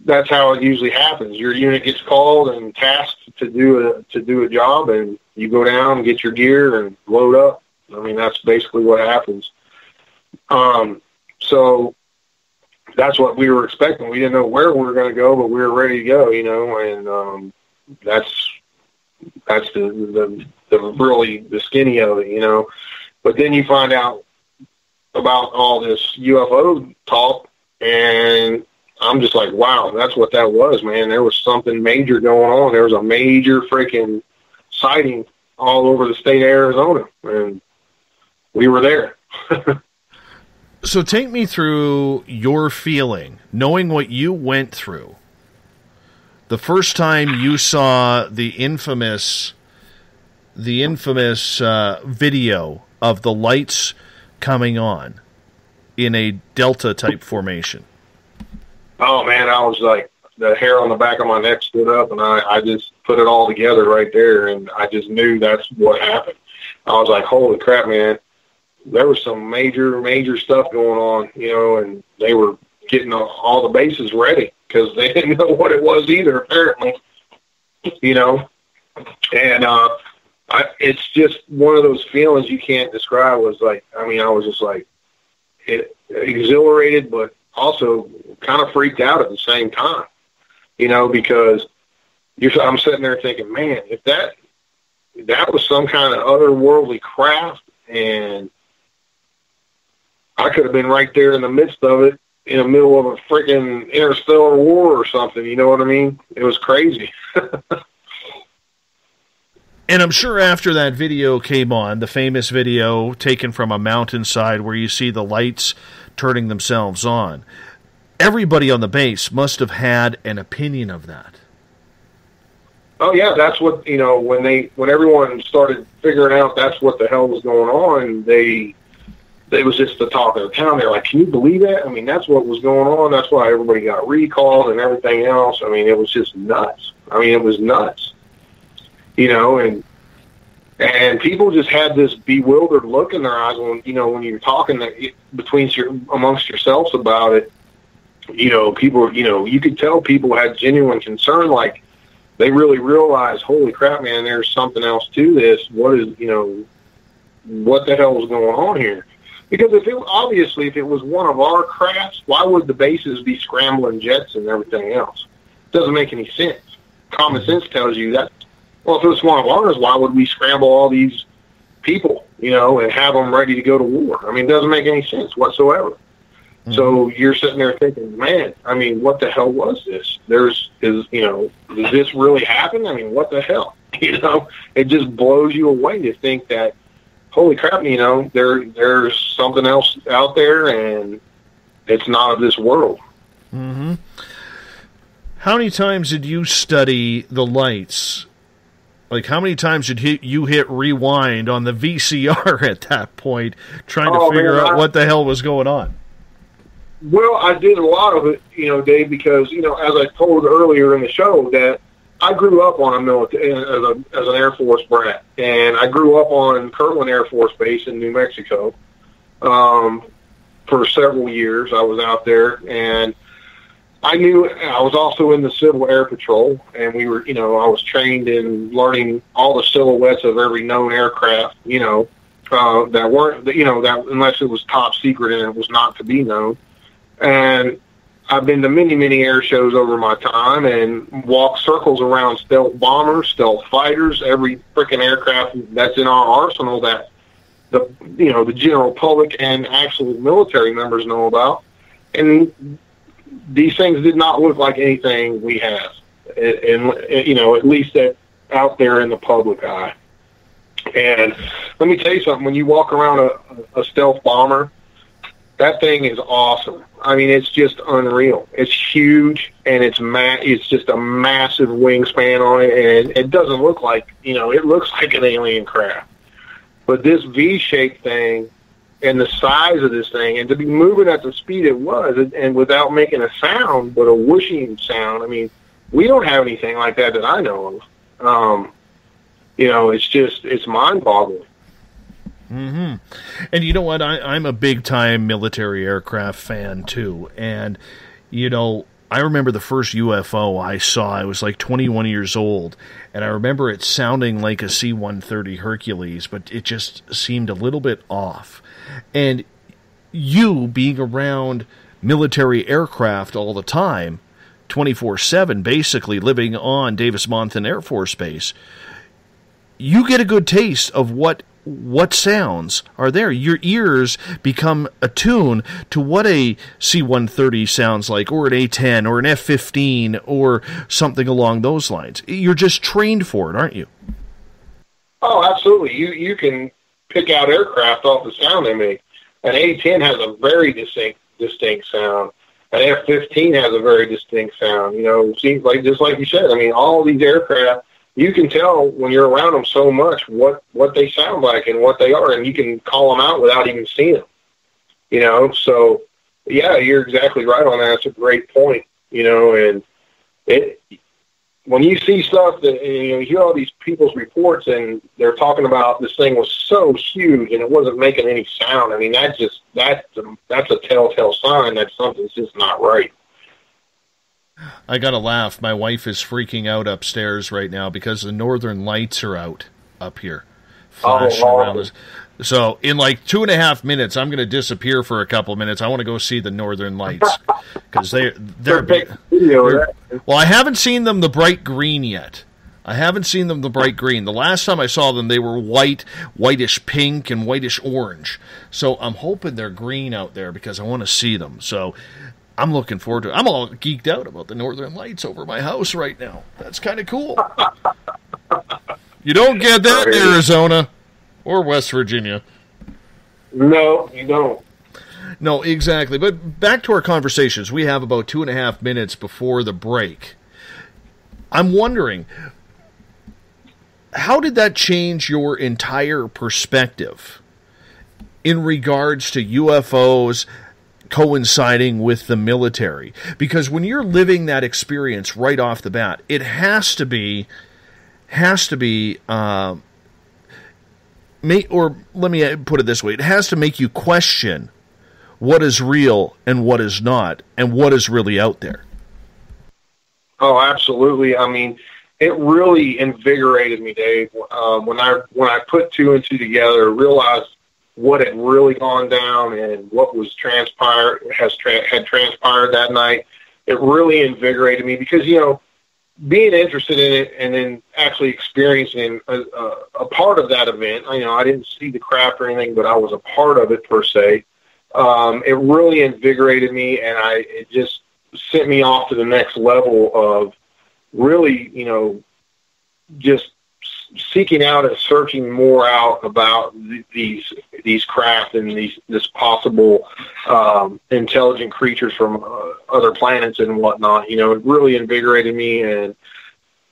that's how it usually happens. Your unit gets called and tasked to do a job, and you go down, get your gear, and load up. I mean, that's basically what happens. So that's what we were expecting. We didn't know where we were going to go, but we were ready to go, you know, and that's the really the skinny of it, you know. But then you find out about all this UFO talk, and I'm just like, wow, that's what that was, man. There was something major going on. There was a major freaking sighting all over the state of Arizona, and we were there. So take me through your feeling, knowing what you went through the first time you saw the infamous video of the lights coming on in a delta-type formation. Oh, man, I was like, the hair on the back of my neck stood up, and I just put it all together right there, and I just knew that's what happened. I was like, holy crap, man. There was some major, major stuff going on, you know, and they were getting all the bases ready because they didn't know what it was either, apparently, you know. And it's just one of those feelings you can't describe. Was like, I mean, I was just like exhilarated, but also kind of freaked out at the same time, you know, because I'm sitting there thinking, man, if that was some kind of otherworldly craft, and I could have been right there in the midst of it, in the middle of a freaking interstellar war or something. You know what I mean? It was crazy. And I'm sure after that video came on, the famous video taken from a mountainside where you see the lights turning themselves on, everybody on the base must have had an opinion of that. Oh, yeah, that's what, you know, when everyone started figuring out that's what the hell was going on, it was just the talk of the town. They're like, can you believe that? I mean, that's what was going on. That's why everybody got recalled and everything else. I mean, it was just nuts. I mean, it was nuts, you know, and people just had this bewildered look in their eyes when, you know, when you're talking amongst yourselves about it, you know, people, you know, you could tell people had genuine concern. Like, they really realized, holy crap, man, there's something else to this. What is, you know, what the hell was going on here? Because if it was one of our crafts, why would the bases be scrambling jets and everything else? It doesn't make any sense. Common sense tells you that. Well, if it was one of ours, why would we scramble all these people, you know, and have them ready to go to war? I mean, it doesn't make any sense whatsoever. Mm-hmm. So you're sitting there thinking, man, I mean, what the hell was this? Does this really happen? I mean, what the hell? You know, it just blows you away to think that, holy crap, you know, there's something else out there, and it's not of this world. Mm-hmm. How many times did you study the lights? Like, how many times did you hit rewind on the VCR at that point, trying to figure out what the hell was going on? Well, I did a lot of it, you know, Dave, because, you know, as I told earlier in the show, that I grew up on a military, as an Air Force brat, and I grew up on Kirtland Air Force Base in New Mexico for several years. I was out there, and I was also in the Civil Air Patrol, and we were, you know, I was trained in learning all the silhouettes of every known aircraft, you know, that weren't, you know, that unless it was top secret and it was not to be known. And I've been to many, many air shows over my time and walked circles around stealth bombers, stealth fighters, every freaking aircraft that's in our arsenal that the, you know, the general public and actual military members know about. And these things did not look like anything we have, and you know, at least that out there in the public eye. And let me tell you something, when you walk around a stealth bomber, that thing is awesome. I mean, it's just unreal. It's huge, and it's just a massive wingspan on it, and it doesn't look like, you know, it looks like an alien craft. But this V-shaped thing and the size of this thing, and to be moving at the speed it was, and without making a sound, but a whooshing sound, I mean, we don't have anything like that I know of. You know, it's just, it's mind-boggling. Mm-hmm. And you know what? I'm a big-time military aircraft fan, too. And, you know, I remember the first UFO I saw, I was like 21 years old, and I remember it sounding like a C-130 Hercules, but it just seemed a little bit off. And you being around military aircraft all the time, 24/7, basically living on Davis-Monthan Air Force Base, you get a good taste of what sounds are there. Your ears become attuned to what a C-130 sounds like, or an A-10, or an F-15, or something along those lines. You're just trained for it, aren't you? Oh, absolutely. You can pick out aircraft off the sound they make. An A-10 has a very distinct sound. An F-15 has a very distinct sound. You know, seems like, just like you said, I mean, all these aircraft, you can tell when you're around them so much what they sound like and what they are, and you can call them out without even seeing them, you know? So, yeah, you're exactly right on that. It's a great point, you know, and when you see stuff that, you know, you hear all these people's reports and they're talking about this thing was so huge and it wasn't making any sound. I mean, that's a telltale sign that something's just not right. I gotta laugh. My wife is freaking out upstairs right now because the northern lights are out up here. Flashing around us. So in like 2.5 minutes, I'm gonna disappear for a couple of minutes. I want to go see the northern lights because they're well, I haven't seen them the bright green yet. I haven't seen them the bright green. The last time I saw them, they were white, whitish pink, and whitish orange. So I'm hoping they're green out there because I want to see them. So I'm looking forward to it. I'm all geeked out about the northern lights over my house right now. That's kind of cool. You don't get that in Arizona or West Virginia. No, you don't. No, exactly. But back to our conversations. We have about 2.5 minutes before the break. I'm wondering, how did that change your entire perspective in regards to UFOs coinciding with the military? Because when you're living that experience right off the bat, it has to make you question what is real and what is not, and what is really out there. Oh, absolutely. I mean, it really invigorated me, Dave, when I put two and two together, realized what had really gone down and what was transpired that night. It really invigorated me because, you know, being interested in it and then actually experiencing a part of that event, you know, I didn't see the craft or anything, but I was a part of it per se. It really invigorated me, and it just sent me off to the next level of really, you know, just seeking out and searching more out about these craft and this possible intelligent creatures from other planets and whatnot. You know, it really invigorated me, and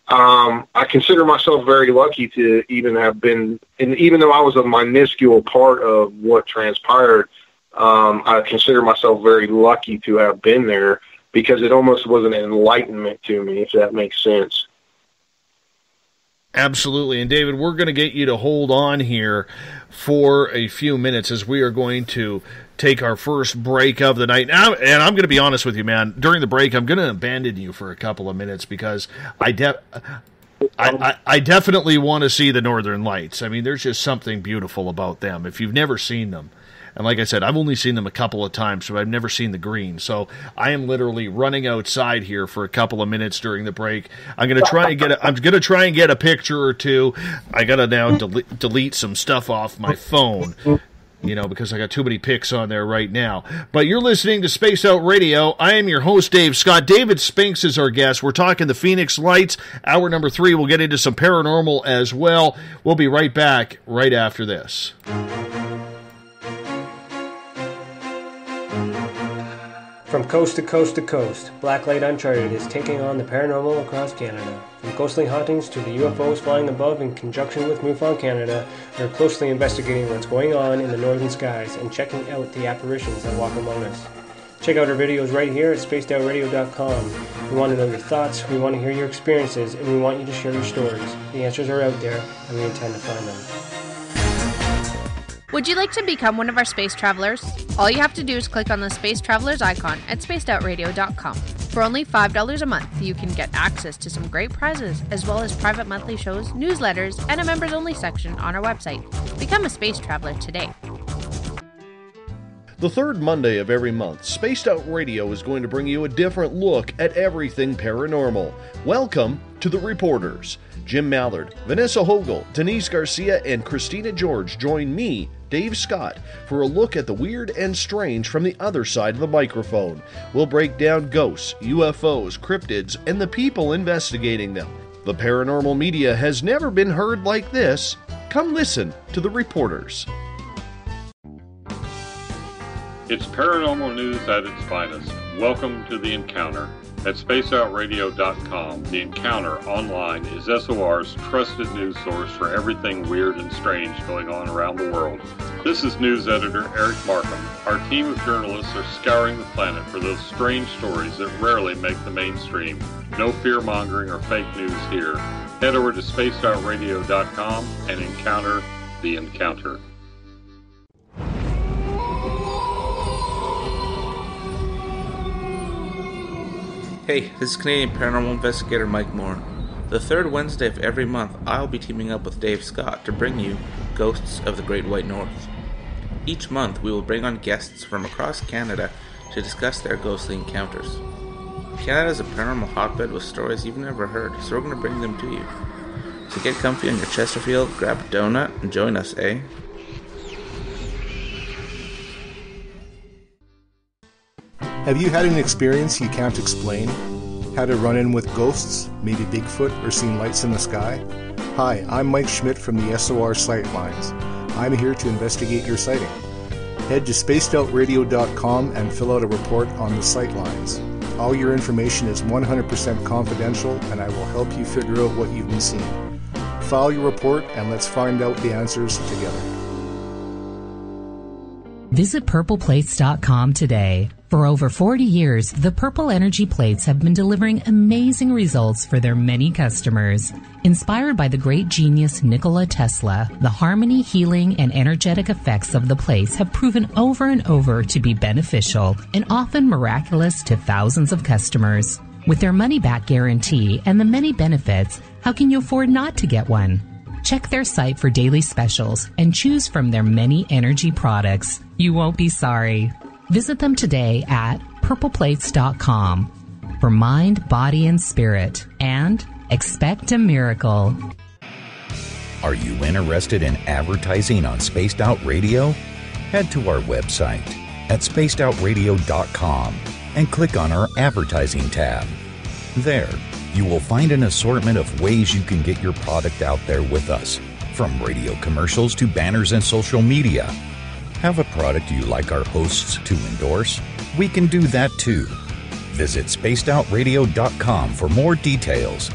I consider myself very lucky to even have been. And even though I was a minuscule part of what transpired, I consider myself very lucky to have been there because it almost was an enlightenment to me, if that makes sense. Absolutely. And David, we're going to get you to hold on here for a few minutes as we are going to take our first break of the night. And I'm going to be honest with you, man. During the break, I'm going to abandon you for a couple of minutes because I definitely want to see the northern lights. I mean, there's just something beautiful about them if you've never seen them. And like I said, I've only seen them a couple of times, so I've never seen the green. So I am literally running outside here for a couple of minutes during the break. I'm gonna try and get a picture or two. I gotta now delete some stuff off my phone, you know, because I got too many pics on there right now. But you're listening to Spaced Out Radio. I am your host, Dave Scott. David Spinks is our guest. We're talking the Phoenix Lights. Hour number 3. We'll get into some paranormal as well. We'll be right back right after this. From coast to coast to coast, Blacklight Uncharted is taking on the paranormal across Canada. From ghostly hauntings to the UFOs flying above in conjunction with MUFON Canada, they're closely investigating what's going on in the northern skies and checking out the apparitions that walk among us. Check out our videos right here at spacedoutradio.com. We want to know your thoughts, we want to hear your experiences, and we want you to share your stories. The answers are out there, and we intend to find them. Would you like to become one of our space travelers? All you have to do is click on the Space Travelers icon at spacedoutradio.com. For only $5 a month, you can get access to some great prizes, as well as private monthly shows, newsletters, and a members-only section on our website. Become a space traveler today. The third Monday of every month, Spaced Out Radio is going to bring you a different look at everything paranormal. Welcome to The Reporters. Jim Mallard, Vanessa Hogel, Denise Garcia, and Christina George join me, Dave Scott, for a look at the weird and strange from the other side of the microphone. We'll break down ghosts, UFOs, cryptids, and the people investigating them. The paranormal media has never been heard like this. Come listen to The Reporters. It's paranormal news at its finest. Welcome to The Encounter. At SpaceOutRadio.com, The Encounter Online is SOR's trusted news source for everything weird and strange going on around the world. This is news editor Eric Markham. Our team of journalists are scouring the planet for those strange stories that rarely make the mainstream. No fear-mongering or fake news here. Head over to SpaceOutRadio.com and encounter The Encounter. Hey, this is Canadian Paranormal Investigator Mike Moore. The third Wednesday of every month, I'll be teaming up with Dave Scott to bring you Ghosts of the Great White North. Each month, we will bring on guests from across Canada to discuss their ghostly encounters. Canada is a paranormal hotbed with stories you've never heard, so we're going to bring them to you. So get comfy on your Chesterfield, grab a donut, and join us, eh? Have you had an experience you can't explain? Had a run-in with ghosts, maybe Bigfoot, or seen lights in the sky? Hi, I'm Mike Schmidt from the SOR Sightlines. I'm here to investigate your sighting. Head to spacedoutradio.com and fill out a report on the Sightlines. All your information is 100% confidential, and I will help you figure out what you've been seeing. File your report, and let's find out the answers together. Visit purpleplates.com today. For over 40 years, the Purple Energy Plates have been delivering amazing results for their many customers. Inspired by the great genius Nikola Tesla, the harmony, healing, and energetic effects of the plates have proven over and over to be beneficial and often miraculous to thousands of customers. With their money-back guarantee and the many benefits, how can you afford not to get one? Check their site for daily specials and choose from their many energy products. You won't be sorry. Visit them today at purpleplates.com for mind, body, and spirit, and expect a miracle. Are you interested in advertising on Spaced Out Radio? Head to our website at spacedoutradio.com and click on our advertising tab. There, you will find an assortment of ways you can get your product out there with us, from radio commercials to banners and social media. Have a product you like our hosts to endorse? We can do that too. Visit spacedoutradio.com for more details.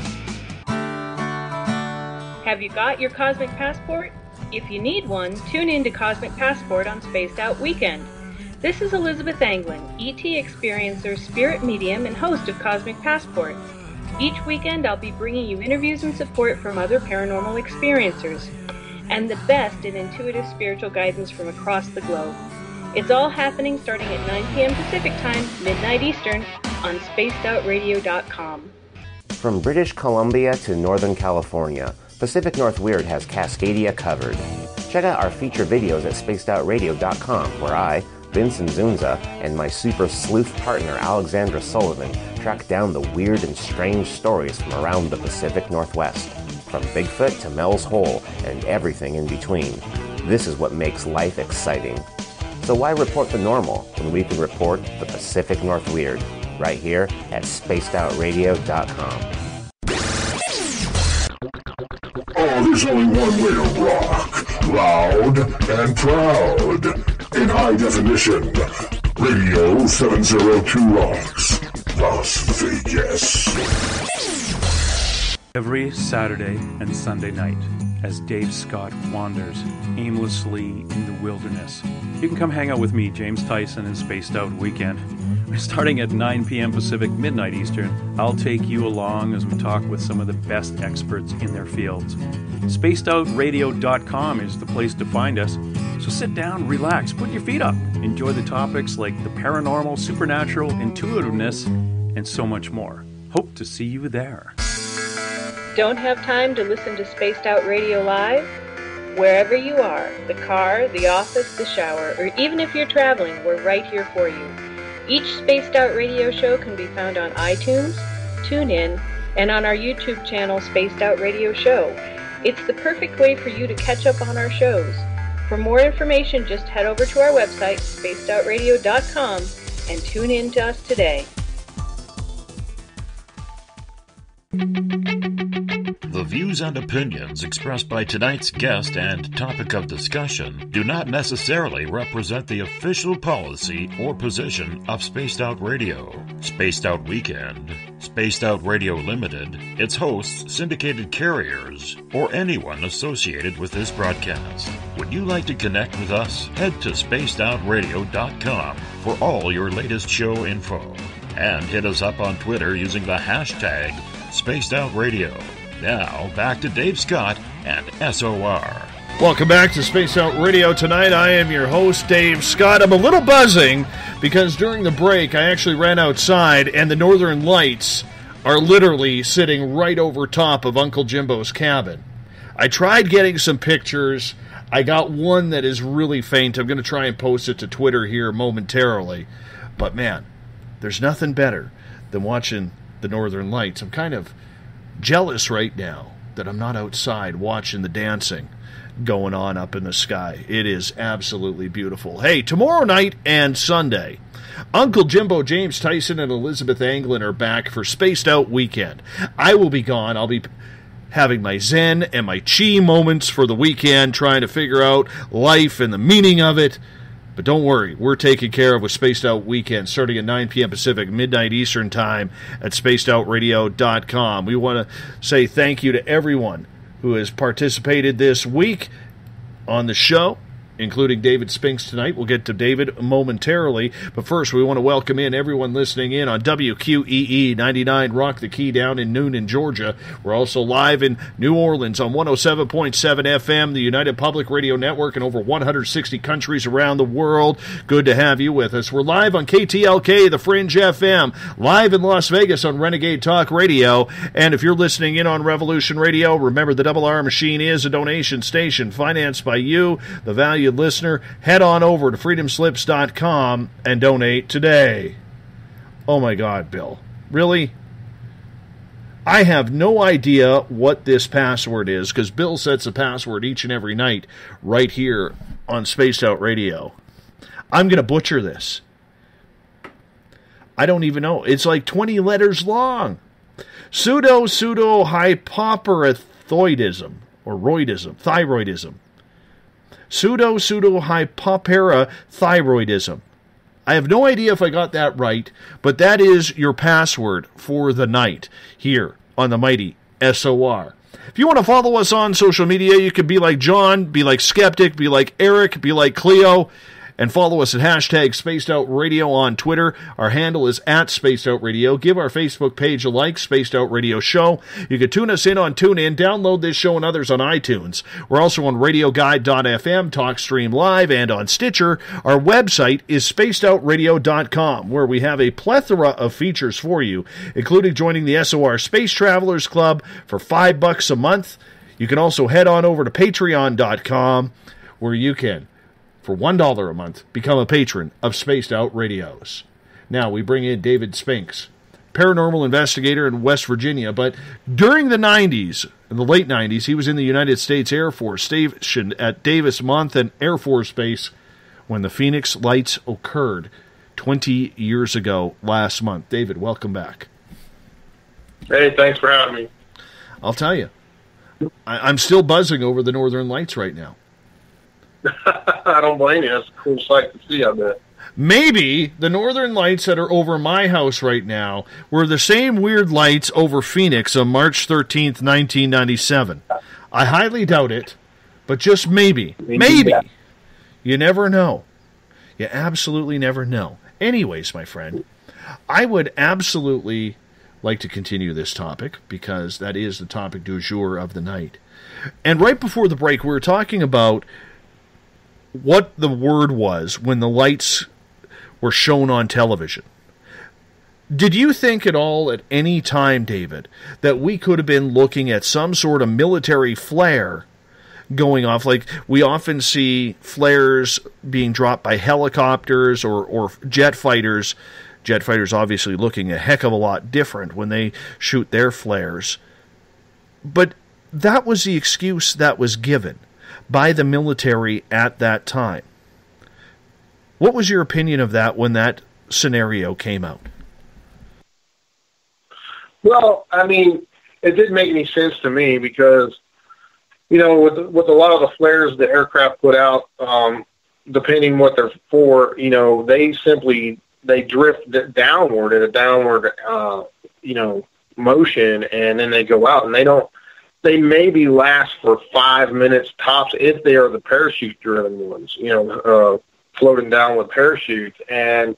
Have you got your Cosmic Passport? If you need one, tune in to Cosmic Passport on Spaced Out Weekend. This is Elizabeth Anglin, ET experiencer, spirit medium, and host of Cosmic Passport. Each weekend I'll be bringing you interviews and support from other paranormal experiencers, and the best in intuitive spiritual guidance from across the globe. It's all happening starting at 9 p.m. Pacific Time, midnight Eastern, on spacedoutradio.com. From British Columbia to Northern California, Pacific North Weird has Cascadia covered. Check out our feature videos at spacedoutradio.com, where I, Vincent Zunza, and my super sleuth partner Alexandra Sullivan track down the weird and strange stories from around the Pacific Northwest. From Bigfoot to Mel's Hole and everything in between. This is what makes life exciting. So why report the normal when we can report the Pacific North Weird? Right here at SpacedOutRadio.com. Oh, there's only one way to rock. Loud and proud. In high definition. Radio 702 Rocks. Las Vegas. Every Saturday and Sunday night, as Dave Scott wanders aimlessly in the wilderness, you can come hang out with me, James Tyson, in Spaced Out Weekend. Starting at 9 p.m. Pacific, midnight Eastern, I'll take you along as we talk with some of the best experts in their fields. SpacedOutRadio.com is the place to find us, so sit down, relax, put your feet up, enjoy the topics like the paranormal, supernatural, intuitiveness, and so much more. Hope to see you there. Don't have time to listen to Spaced Out Radio live? Wherever you are, the car, the office, the shower, or even if you're traveling, we're right here for you. Each Spaced Out Radio show can be found on iTunes, TuneIn, and on our YouTube channel, Spaced Out Radio Show. It's the perfect way for you to catch up on our shows. For more information, just head over to our website, spacedoutradio.com, and tune in to us today. The views and opinions expressed by tonight's guest and topic of discussion do not necessarily represent the official policy or position of Spaced Out Radio, Spaced Out Weekend, Spaced Out Radio Limited, its hosts, syndicated carriers, or anyone associated with this broadcast. Would you like to connect with us? Head to spacedoutradio.com for all your latest show info. And hit us up on Twitter using the hashtag #SpacedOutRadio. Now, back to Dave Scott and SOR. Welcome back to Spaced Out Radio. Tonight, I am your host, Dave Scott. I'm a little buzzing because during the break, I actually ran outside, and the Northern Lights are literally sitting right over top of Uncle Jimbo's cabin. I tried getting some pictures. I got one that is really faint. I'm going to try and post it to Twitter here momentarily. But, man, there's nothing better than watching the Northern Lights. I'm kind of jealous right now that I'm not outside watching the dancing going on up in the sky. It is absolutely beautiful. Hey, tomorrow night and Sunday, Uncle Jimbo, James Tyson, and Elizabeth Anglin are back for Spaced Out Weekend. I will be gone. I'll be having my zen and my chi moments for the weekend, trying to figure out life and the meaning of it. But don't worry, we're taken care of with Spaced Out Weekend, starting at 9 p.m. Pacific, midnight Eastern time at spacedoutradio.com. We want to say thank you to everyone who has participated this week on the show, including David Spinks tonight. We'll get to David momentarily. But first, we want to welcome in everyone listening in on WQEE 99 Rock the Key down in Noonan, Georgia. We're also live in New Orleans on 107.7 FM, the United Public Radio Network, and over 160 countries around the world. Good to have you with us. We're live on KTLK, The Fringe FM, live in Las Vegas on Renegade Talk Radio. And if you're listening in on Revolution Radio, remember the Double R Machine is a donation station financed by you, the valued listener. Head on over to freedomslips.com and donate today. Oh my God, Bill. Really? I have no idea what this password is because Bill sets a password each and every night right here on Spaced Out Radio. I'm going to butcher this. I don't even know. It's like 20 letters long. Pseudo-hypoparathyroidism or roidism, thyroidism. Pseudo-hypoparathyroidism. I have no idea if I got that right, but that is your password for the night here on the mighty SOR. If you want to follow us on social media, you can be like John, be like Skeptic, be like Eric, be like Cleo, and follow us at hashtag Spaced Out Radio on Twitter. Our handle is at Spaced Out Radio. Give our Facebook page a like, Spaced Out Radio Show. You can tune us in on TuneIn. Download this show and others on iTunes. We're also on RadioGuide.fm, TalkStream Live, and on Stitcher. Our website is SpacedOutRadio.com, where we have a plethora of features for you, including joining the SOR Space Travelers Club for $5 a month. You can also head on over to Patreon.com, where you can, for $1 a month, become a patron of Spaced Out Radios. Now we bring in David Spinks, paranormal investigator in West Virginia, but during the 90s, in the late 90s, he was in the United States Air Force, stationed at Davis-Monthan Air Force Base when the Phoenix Lights occurred 20 years ago last month. David, welcome back. Hey, thanks for having me. I'll tell you, I'm still buzzing over the Northern Lights right now. I don't blame you. That's a cool sight to see, I bet. Maybe the Northern Lights that are over my house right now were the same weird lights over Phoenix on March 13th, 1997. I highly doubt it, but just maybe. Maybe. You never know. You absolutely never know. Anyways, my friend, I would absolutely like to continue this topic because that is the topic du jour of the night. And right before the break, we were talking about what the word was when the lights were shown on television. Did you think at all at any time, David, that we could have been looking at some sort of military flare going off? Like, we often see flares being dropped by helicopters or jet fighters. Jet fighters obviously looking a heck of a lot different when they shoot their flares. But that was the excuse that was given by the military at that time. What was your opinion of that when that scenario came out? Well, I mean, it didn't make any sense to me because, you know, with a lot of the flares the aircraft put out, depending what they're for, you know, they simply, they drift downward at a downward, you know, motion, and then they go out, and they don't, they maybe last for 5 minutes tops if they are the parachute-driven ones, you know, floating down with parachutes. And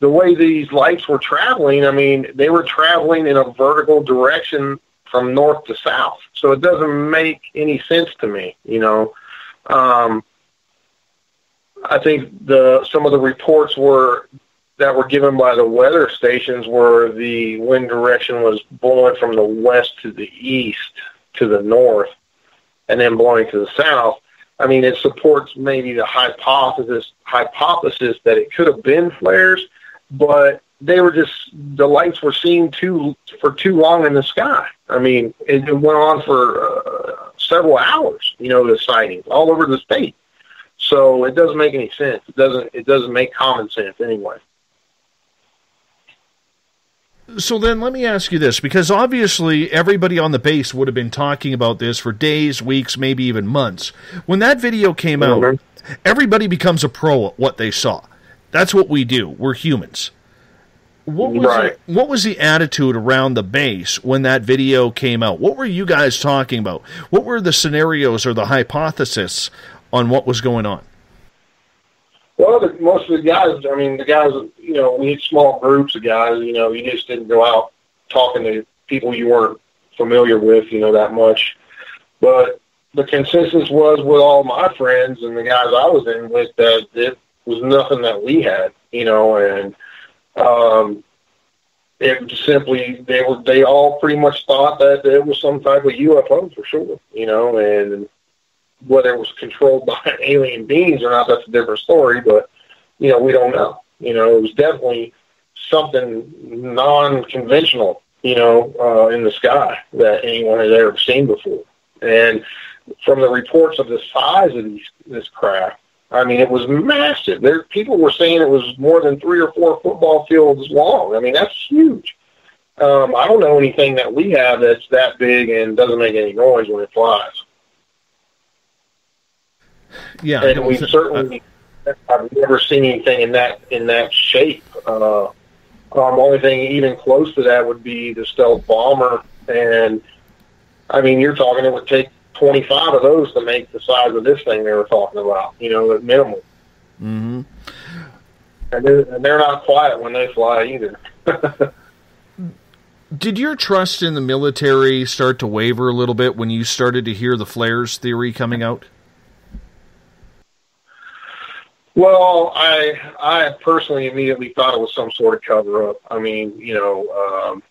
the way these lights were traveling, I mean, they were traveling in a vertical direction from north to south. So it doesn't make any sense to me, you know. I think some of the reports that were given by the weather stations were the wind direction was blowing from the west to the east to the north and then blowing to the south. I mean, it supports maybe the hypothesis that it could have been flares, but they were just, the lights were seen for too long in the sky. I mean, it went on for several hours, you know, the sightings all over the state. So it doesn't make any sense. It doesn't make common sense anyway. So then let me ask you this, because obviously everybody on the base would have been talking about this for days, weeks, maybe even months. When that video came out, everybody becomes a pro at what they saw. That's what we do. We're humans. What was the attitude around the base when that video came out? What were you guys talking about? What were the scenarios or the hypothesis on what was going on? Well, most of the guys, I mean, the guys, you know, we had small groups of guys, you know, you just didn't go out talking to people you weren't familiar with, you know, that much. But the consensus was with all my friends and the guys I was in with that it was nothing that we had, you know, and it simply, they all pretty much thought that it was some type of UFO for sure, you know, and whether it was controlled by alien beings or not, that's a different story, but, you know, we don't know. You know, it was definitely something non-conventional, you know, in the sky that anyone had ever seen before. And from the reports of the size of this craft, I mean, it was massive. People were saying it was more than 3 or 4 football fields long. I mean, that's huge. I don't know anything that we have that's that big and doesn't make any noise when it flies. Yeah, and we certainly I've never seen anything in that shape. The only thing even close to that would be the stealth bomber, and I mean, you're talking it would take 25 of those to make the size of this thing they were talking about. You know, at minimal. Mm-hmm. And they're not quiet when they fly either. Did your trust in the military start to waver a little bit when you started to hear the flares theory coming out? Well, I personally immediately thought it was some sort of cover-up. I mean, you know,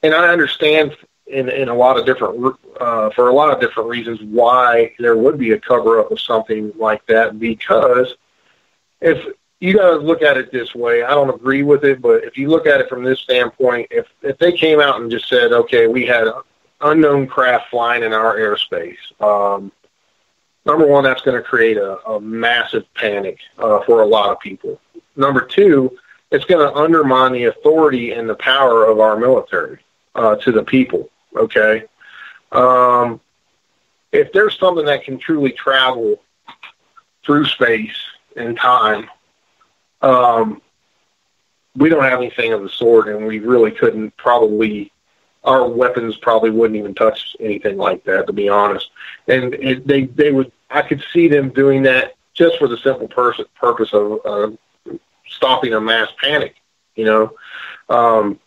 and I understand in a lot of different for a lot of different reasons why there would be a cover-up of something like that. Because if you gotta look at it this way, I don't agree with it, but if you look at it from this standpoint, if they came out and just said, okay, we had unknown craft flying in our airspace. Number one, that's going to create a massive panic for a lot of people. Number two, it's going to undermine the authority and the power of our military to the people, okay? If there's something that can truly travel through space and time, we don't have anything of the sort, and we really couldn't probably... Our weapons probably wouldn't even touch anything like that, to be honest. And they would. I could see them doing that just for the simple purpose of stopping a mass panic. You know,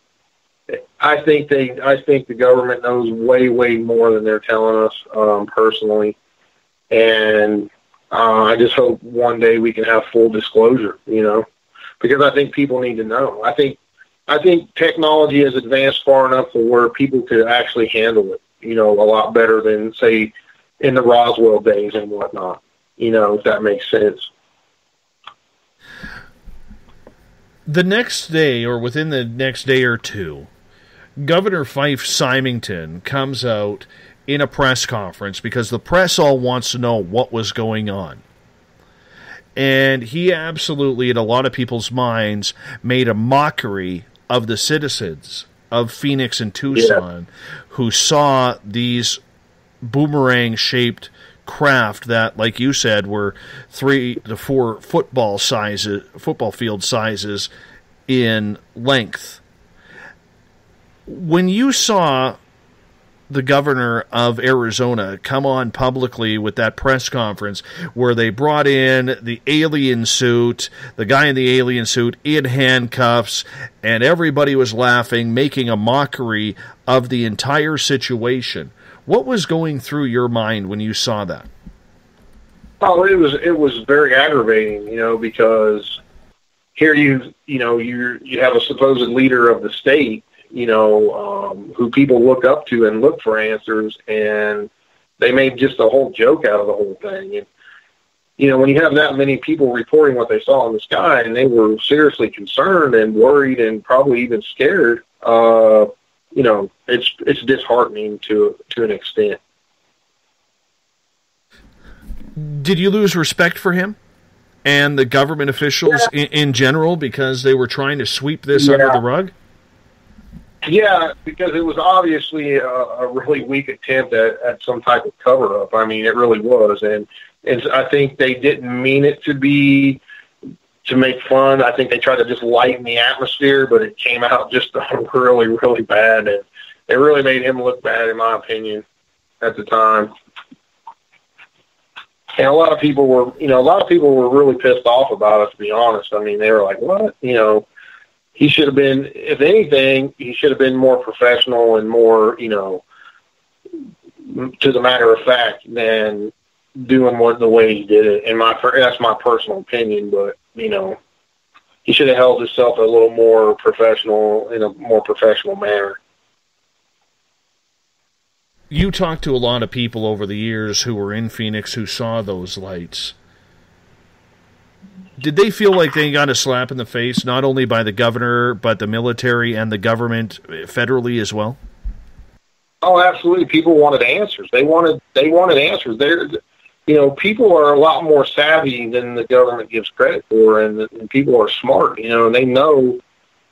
I think the government knows way more than they're telling us personally. And I just hope one day we can have full disclosure. You know, because I think people need to know. I think I think technology has advanced far enough for where people could actually handle it, you know, a lot better than, say, in the Roswell days and whatnot, you know, if that makes sense. The next day, or within the next day or two, Governor Fife Symington comes out in a press conference because the press all wants to know what was going on. And he absolutely, in a lot of people's minds, made a mockery of the citizens of Phoenix and Tucson who saw these boomerang-shaped craft that, like you said, were 3 to 4 football field sizes in length. When you saw the governor of Arizona come on publicly with that press conference where they brought in the alien suit, the guy in the alien suit in handcuffs, and everybody was laughing, making a mockery of the entire situation. What was going through your mind when you saw that? Oh, it was very aggravating, you know, because here you have a supposed leader of the state, you know, who people look up to and look for answers, and they made just a whole joke out of the whole thing. And, you know, when you have that many people reporting what they saw in the sky, and they were seriously concerned and worried and probably even scared, you know, it's disheartening to an extent. Did you lose respect for him and the government officials in general because they were trying to sweep this under the rug? Yeah, because it was obviously a really weak attempt at some type of cover-up. I mean, it really was. And I think they didn't mean it to make fun. I think they tried to just lighten the atmosphere, but it came out just really, really bad. And it really made him look bad, in my opinion, at the time. And a lot of people were really pissed off about it, to be honest. I mean, they were like, what? You know, he should have been, if anything, he should have been more professional and more, you know, to the matter of fact than doing the way he did it. And that's my personal opinion, but, you know, he should have held himself a little more professional, in a more professional manner. You talked to a lot of people over the years who were in Phoenix who saw those lights. Did they feel like they got a slap in the face, not only by the governor, but the military and the government federally as well? Oh, absolutely. People wanted answers. They wanted answers. They're, you know, people are a lot more savvy than the government gives credit for, and people are smart, you know, and they know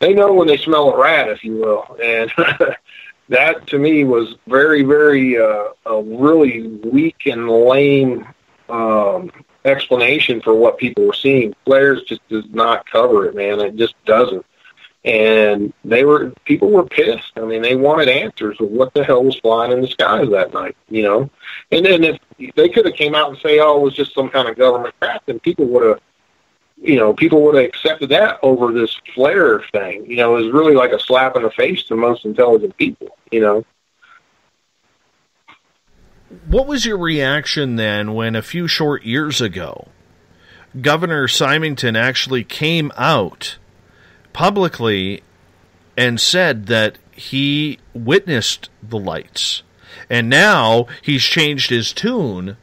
when they smell a rat, if you will. And that, to me, was very, very, a really weak and lame explanation for what people were seeing. Flares just does not cover it, man. It just doesn't. And people were pissed. I mean, they wanted answers of what the hell was flying in the skies that night, you know. And then if they could have came out and say, oh, it was just some kind of government crap, then people would have accepted that over this flare thing. You know, it was really like a slap in the face to most intelligent people, you know. What was your reaction then when a few short years ago, Governor Symington actually came out publicly and said that he witnessed the lights, and now he's changed his tune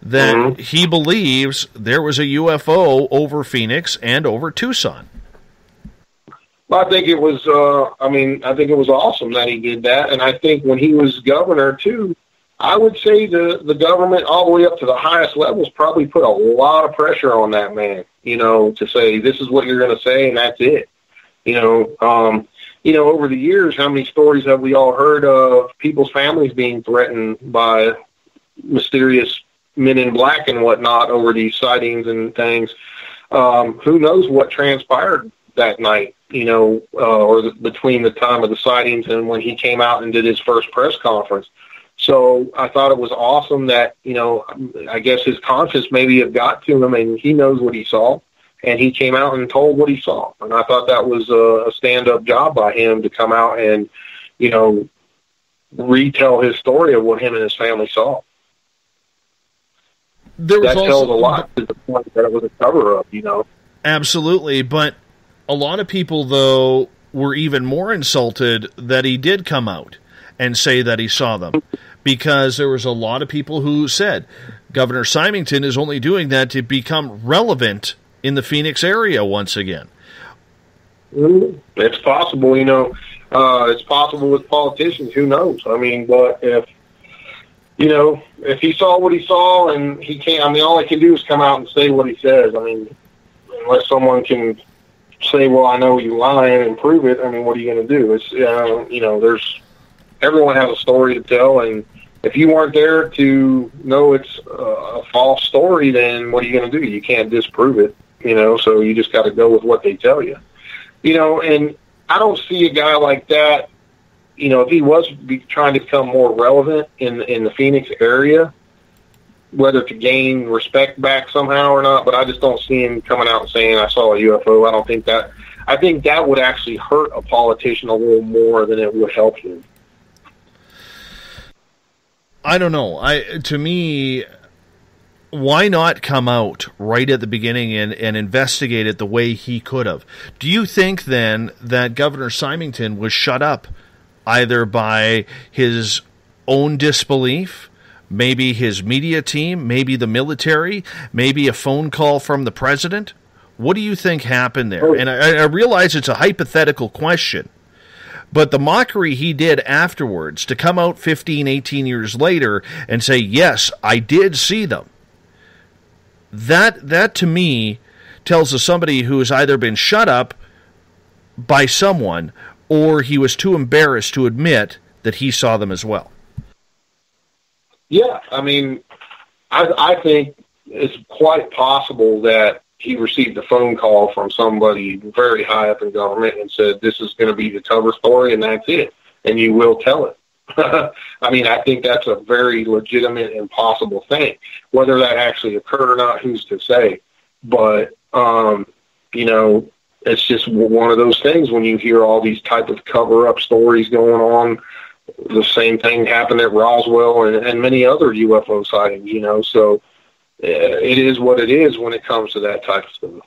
that he believes there was a UFO over Phoenix and over Tucson? Well, I think it was awesome that he did that, and I think when he was governor too, I would say the government all the way up to the highest levels probably put a lot of pressure on that man, you know, to say, this is what you're going to say, and that's it. You know, over the years, how many stories have we all heard of people's families being threatened by mysterious men in black and whatnot over these sightings and things? Who knows what transpired that night, you know, or between the time of the sightings and when he came out and did his first press conference. So I thought it was awesome that, you know, I guess his conscience maybe have got to him, and he knows what he saw, and he came out and told what he saw. And I thought that was a stand-up job by him to come out and, you know, retell his story of what him and his family saw. That tells a lot to the point that it was a cover-up, you know. Absolutely, but a lot of people, though, were even more insulted that he did come out and say that he saw them, because there was a lot of people who said Governor Symington is only doing that to become relevant in the Phoenix area once again. It's possible, you know. It's possible with politicians. Who knows? I mean, but if, you know, if he saw what he saw and he can't, I mean, all he can do is come out and say what he says. I mean, unless someone can say, well, I know you lying and prove it, I mean, what are you going to do? It's, you know, there's, everyone has a story to tell, and if you weren't there to know it's a false story, then what are you going to do? You can't disprove it, you know, so you just got to go with what they tell you. You know, and I don't see a guy like that, you know, if he was trying to become more relevant in the Phoenix area, whether to gain respect back somehow or not, but I just don't see him coming out and saying, I saw a UFO. I don't think that, I think that would actually hurt a politician a little more than it would help him. I don't know. To me, why not come out right at the beginning and investigate it the way he could have? Do you think then that Governor Symington was shut up either by his own disbelief, maybe his media team, maybe the military, maybe a phone call from the president? What do you think happened there? And I realize it's a hypothetical question. But the mockery he did afterwards to come out 15, 18 years later and say, yes, I did see them. That to me tells us somebody who has either been shut up by someone or he was too embarrassed to admit that he saw them as well. Yeah, I mean, I think it's quite possible that he received a phone call from somebody very high up in government and said, this is going to be the cover story and that's it. And you will tell it. I mean, I think that's a very legitimate and possible thing. Whether that actually occurred or not, who's to say? But, you know, it's just one of those things when you hear all these type of cover-up stories going on. The same thing happened at Roswell and many other UFO sightings, you know, so it is what it is when it comes to that type of stuff.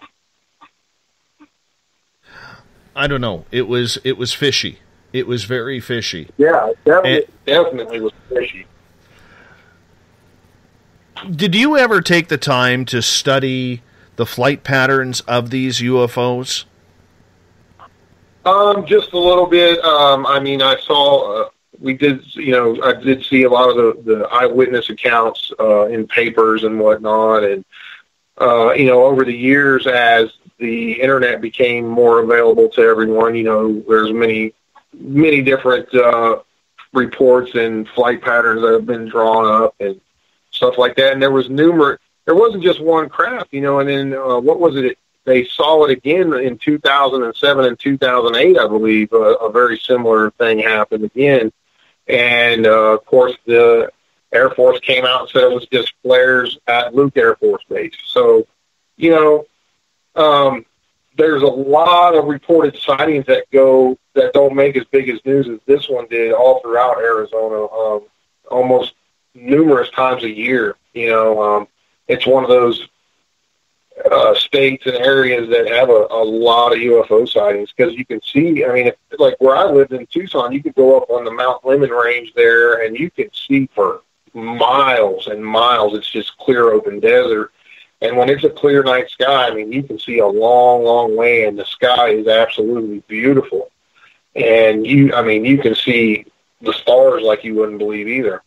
I don't know. It was fishy. It was very fishy. Yeah, definitely was fishy. Did you ever take the time to study the flight patterns of these UFOs? Just a little bit. I mean, I saw. We did, you know, I did see a lot of the eyewitness accounts in papers and whatnot. And, you know, over the years as the Internet became more available to everyone, you know, there's many, many different reports and flight patterns that have been drawn up and stuff like that. And there was numerous, there wasn't just one craft, you know, and then what was it? They saw it again in 2007 and 2008, I believe, a very similar thing happened again. And, of course, the Air Force came out and said it was just flares at Luke Air Force Base. So, you know, there's a lot of reported sightings that don't make as big as news as this one did all throughout Arizona, almost numerous times a year. You know, it's one of those states and areas that have a lot of UFO sightings because you can see, I mean, like where I lived in Tucson, you could go up on the Mount Lemmon range there and you can see for miles and miles. It's just clear open desert. And when it's a clear night sky, I mean, you can see a long, long way and the sky is absolutely beautiful. And I mean, you can see the stars like you wouldn't believe either.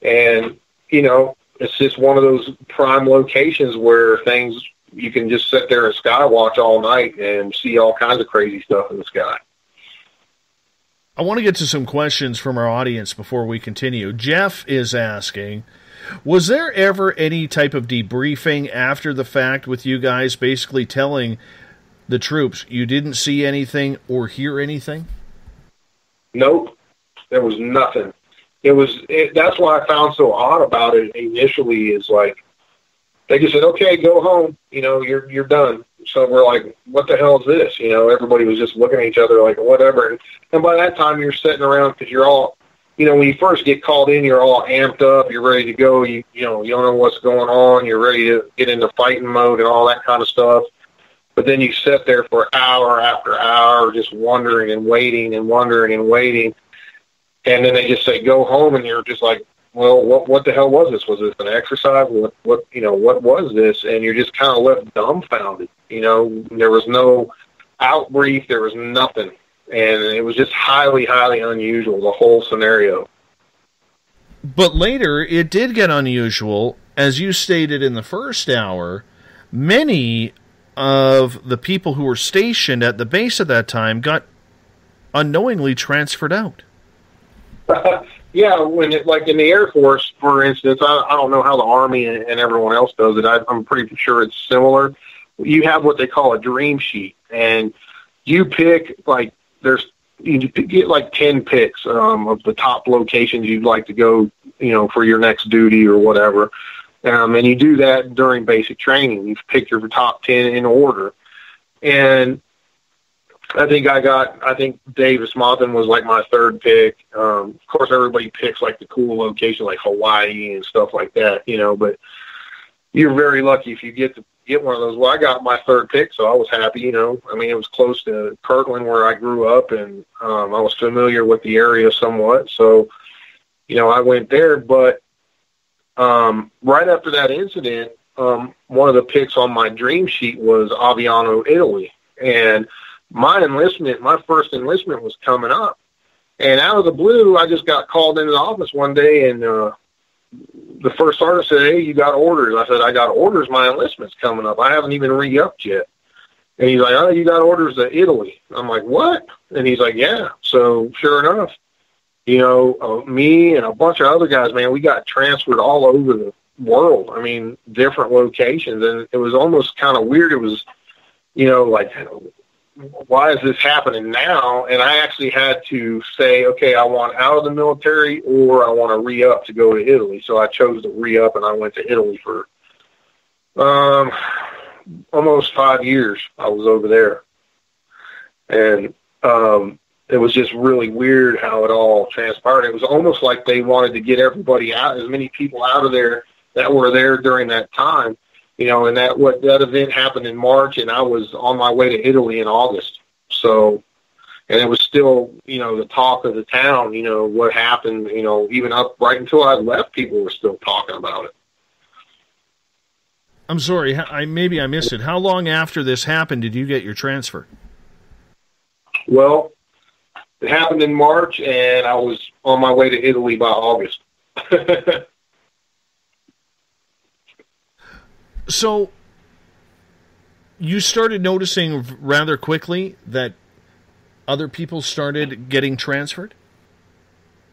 And, you know, it's just one of those prime locations where things, you can just sit there and sky watch all night and see all kinds of crazy stuff in the sky. I want to get to some questions from our audience before we continue. Jeff is asking, was there ever any type of debriefing after the fact with you guys basically telling the troops you didn't see anything or hear anything? Nope. There was nothing. That's what I found so odd about it initially is like, they just said, okay, go home. You know, you're done. So we're like, what the hell is this? You know, everybody was just looking at each other like, whatever. And by that time, you're sitting around because you're all, you know, when you first get called in, you're all amped up. You're ready to go. You know, you don't know what's going on. You're ready to get into fighting mode and all that kind of stuff. But then you sit there for hour after hour just wondering and waiting and wondering and waiting. And then they just say, go home, and you're just like, well, what the hell was this? Was this an exercise? What was this? And you're just kind of left dumbfounded. You know, there was no outbrief. There was nothing. And it was just highly, highly unusual, the whole scenario. But later, it did get unusual. As you stated in the first hour, many of the people who were stationed at the base at that time got unknowingly transferred out. Yeah, when it, like in the Air Force, for instance, I don't know how the Army and everyone else does it. I'm pretty sure it's similar. You have what they call a dream sheet, and you pick, like, you get like 10 picks of the top locations you'd like to go, you know, for your next duty or whatever. And you do that during basic training. You pick your top 10 in order. And I think Davis-Monthan was like my third pick. Of course, everybody picks like the cool location, like Hawaii and stuff like that, you know, but you're very lucky if you get one of those. Well, I got my third pick, so I was happy, you know. I mean, it was close to Kirtland where I grew up, and I was familiar with the area somewhat. So, you know, I went there, but right after that incident, one of the picks on my dream sheet was Aviano, Italy. And my first enlistment was coming up. And out of the blue, I just got called into the office one day, and the first sergeant said, "Hey, you got orders." I said, "I got orders. My enlistment's coming up. I haven't even re-upped yet." And he's like, "Oh, you got orders to Italy." I'm like, "What?" And he's like, "Yeah." So sure enough, you know, me and a bunch of other guys, man, we got transferred all over the world. I mean, different locations. And it was almost kind of weird. It was, you know, like, why is this happening now? And I actually had to say, okay, I want out of the military, or I want to re-up to go to Italy. So I chose to re-up, and I went to Italy for almost 5 years. I was over there. And it was just really weird how it all transpired. It was almost like they wanted to get everybody out, as many people out of there that were there during that time, you know. And that event happened in March, and I was on my way to Italy in August. So, and it was still, you know, the talk of the town, you know, what happened, you know, even up right until I left, people were still talking about it. I'm sorry, maybe I missed it. How long after this happened did you get your transfer? Well, it happened in March, and I was on my way to Italy by August. So you started noticing rather quickly that other people started getting transferred?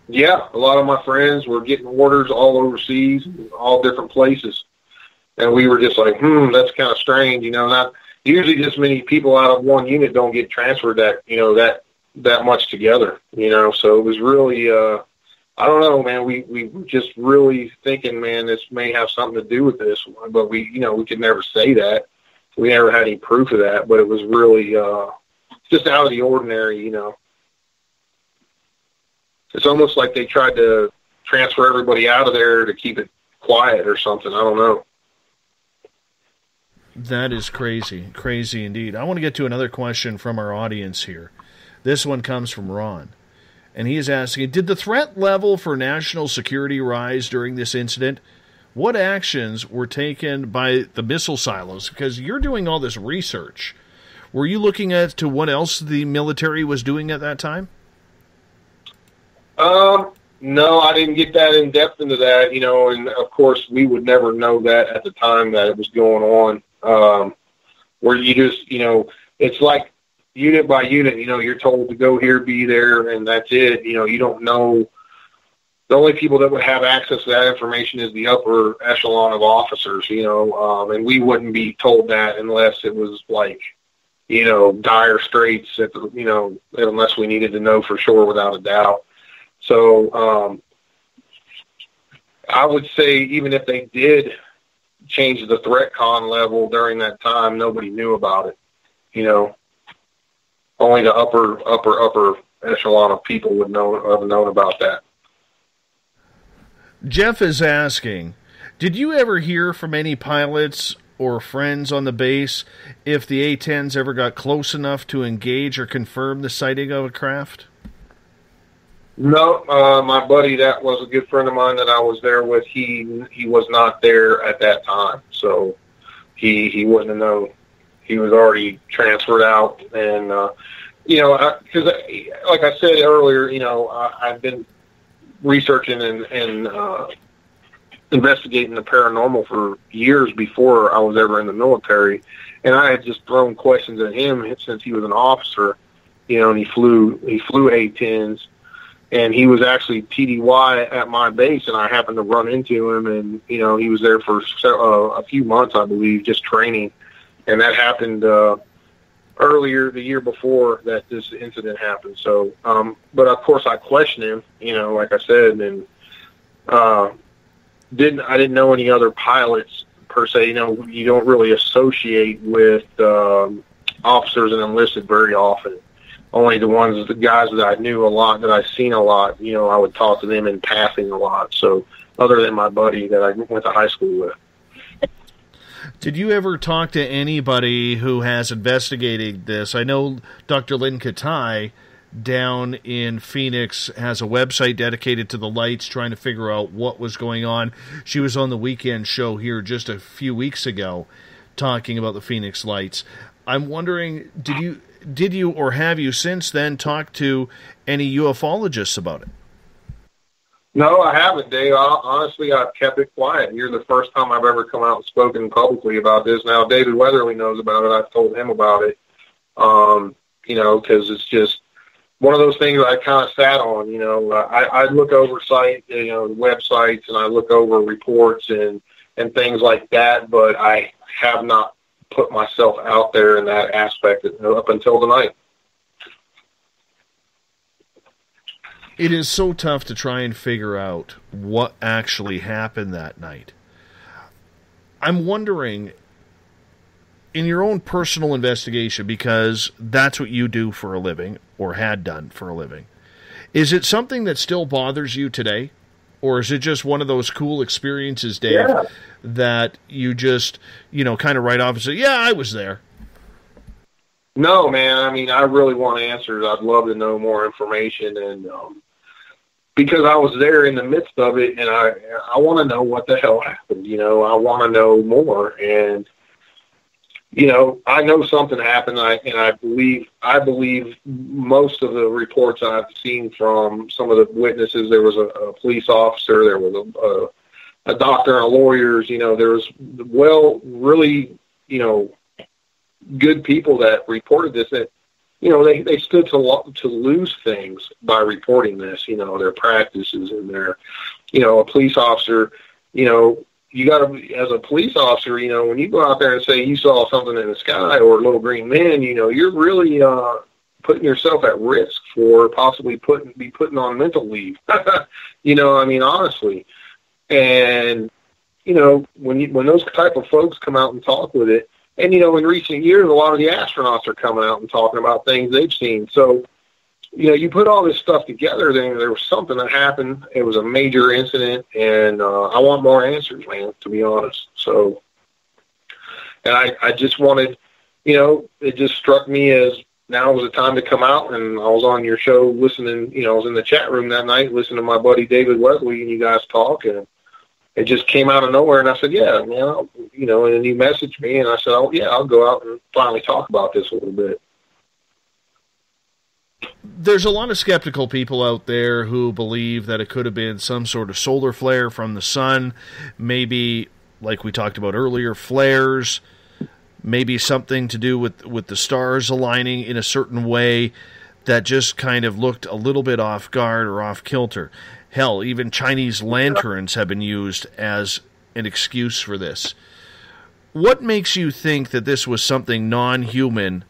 Yeah, a lot of my friends were getting orders all overseas, all different places. And we were just like, that's kind of strange. You know, not usually this many people out of one unit don't get transferred that much together, you know. So it was really, I don't know, man, we were just really thinking, man, this may have something to do with this, but we, you know, we could never say that. We never had any proof of that, but it was really just out of the ordinary, you know. It's almost like they tried to transfer everybody out of there to keep it quiet or something. I don't know. That is crazy. Crazy indeed. I want to get to another question from our audience here. This one comes from Ron, and he is asking, did the threat level for national security rise during this incident? What actions were taken by the missile silos? Because you're doing all this research. Were you looking at to what else the military was doing at that time? No, I didn't get that in depth into that, you know, and of course we would never know that at the time that it was going on. Where you just, you know, it's like, unit by unit, you know, you're told to go here, be there, and that's it. You know, you don't know. The only people that would have access to that information is the upper echelon of officers, you know, and we wouldn't be told that unless it was like, you know, dire straits, at the, you know, unless we needed to know for sure without a doubt. So I would say even if they did change the threat con level during that time, nobody knew about it, you know. Only the upper echelon of people would have known about that. Jeff is asking, did you ever hear from any pilots or friends on the base if the A-10s ever got close enough to engage or confirm the sighting of a craft? No, my buddy that was a good friend of mine that I was there with, he was not there at that time, so he wouldn't have known. He was already transferred out, and like I said earlier, I've been researching and investigating the paranormal for years before I was ever in the military, and I had just thrown questions at him since he was an officer, and he flew A-10s, and he was actually TDY at my base, and I happened to run into him, and he was there for a few months, I believe, just training, and that happened earlier the year before that this incident happened. So, but of course I questioned him, like I said, and I didn't know any other pilots per se. You don't really associate with officers and enlisted very often. Only the guys that I knew a lot, that I seen a lot, I would talk to them in passing a lot. So other than my buddy that I went to high school with. Did you ever talk to anybody who has investigated this? I know Dr. Lynn Katai down in Phoenix has a website dedicated to the lights, trying to figure out what was going on. She was on the weekend show here just a few weeks ago talking about the Phoenix Lights. I'm wondering, did you or have you since then talked to any ufologists about it? No, I haven't, Dave. Honestly, I've kept it quiet. You're the first time I've ever come out and spoken publicly about this. Now, David Weatherly knows about it. I've told him about it, because it's just one of those things I kind of sat on. I look over websites, and I look over reports and things like that, but I have not put myself out there in that aspect up until tonight. It is so tough to try and figure out what actually happened that night. I'm wondering, in your own personal investigation, because that's what you do for a living, or had done for a living, is it something that still bothers you today? Or is it just one of those cool experiences, Dave, yeah, that you just, kind of write off and say, yeah, I was there? No, man. I mean, I really want answers. I'd love to know more information, and because I was there in the midst of it, and I want to know what the hell happened. I want to know more, and I know something happened. I believe most of the reports I've seen from some of the witnesses. There was a police officer. There was a doctor and a lawyer. There was really good people that reported this, that they stood to lose things by reporting this, their practices and their, a police officer, you gotta, as a police officer, when you go out there and say you saw something in the sky or a little green man, you're really putting yourself at risk for possibly putting on mental leave. I mean, honestly. And when those type of folks come out and talk with it. And, in recent years, a lot of the astronauts are coming out and talking about things they've seen. So, you put all this stuff together, then there was something that happened. It was a major incident, and I want more answers, man, to be honest. So, and I just wanted, it just struck me as now was the time to come out, and I was on your show listening, I was in the chat room that night listening to my buddy David Wesley and you guys talk, and it just came out of nowhere, and I said, yeah, man, and then he messaged me, and I said, oh, yeah, I'll go out and finally talk about this a little bit. There's a lot of skeptical people out there who believe that it could have been some sort of solar flare from the sun, maybe, like we talked about earlier, flares, maybe something to do with the stars aligning in a certain way that just kind of looked a little bit off guard or off kilter. Hell, even Chinese lanterns have been used as an excuse for this. What makes you think that this was something non-human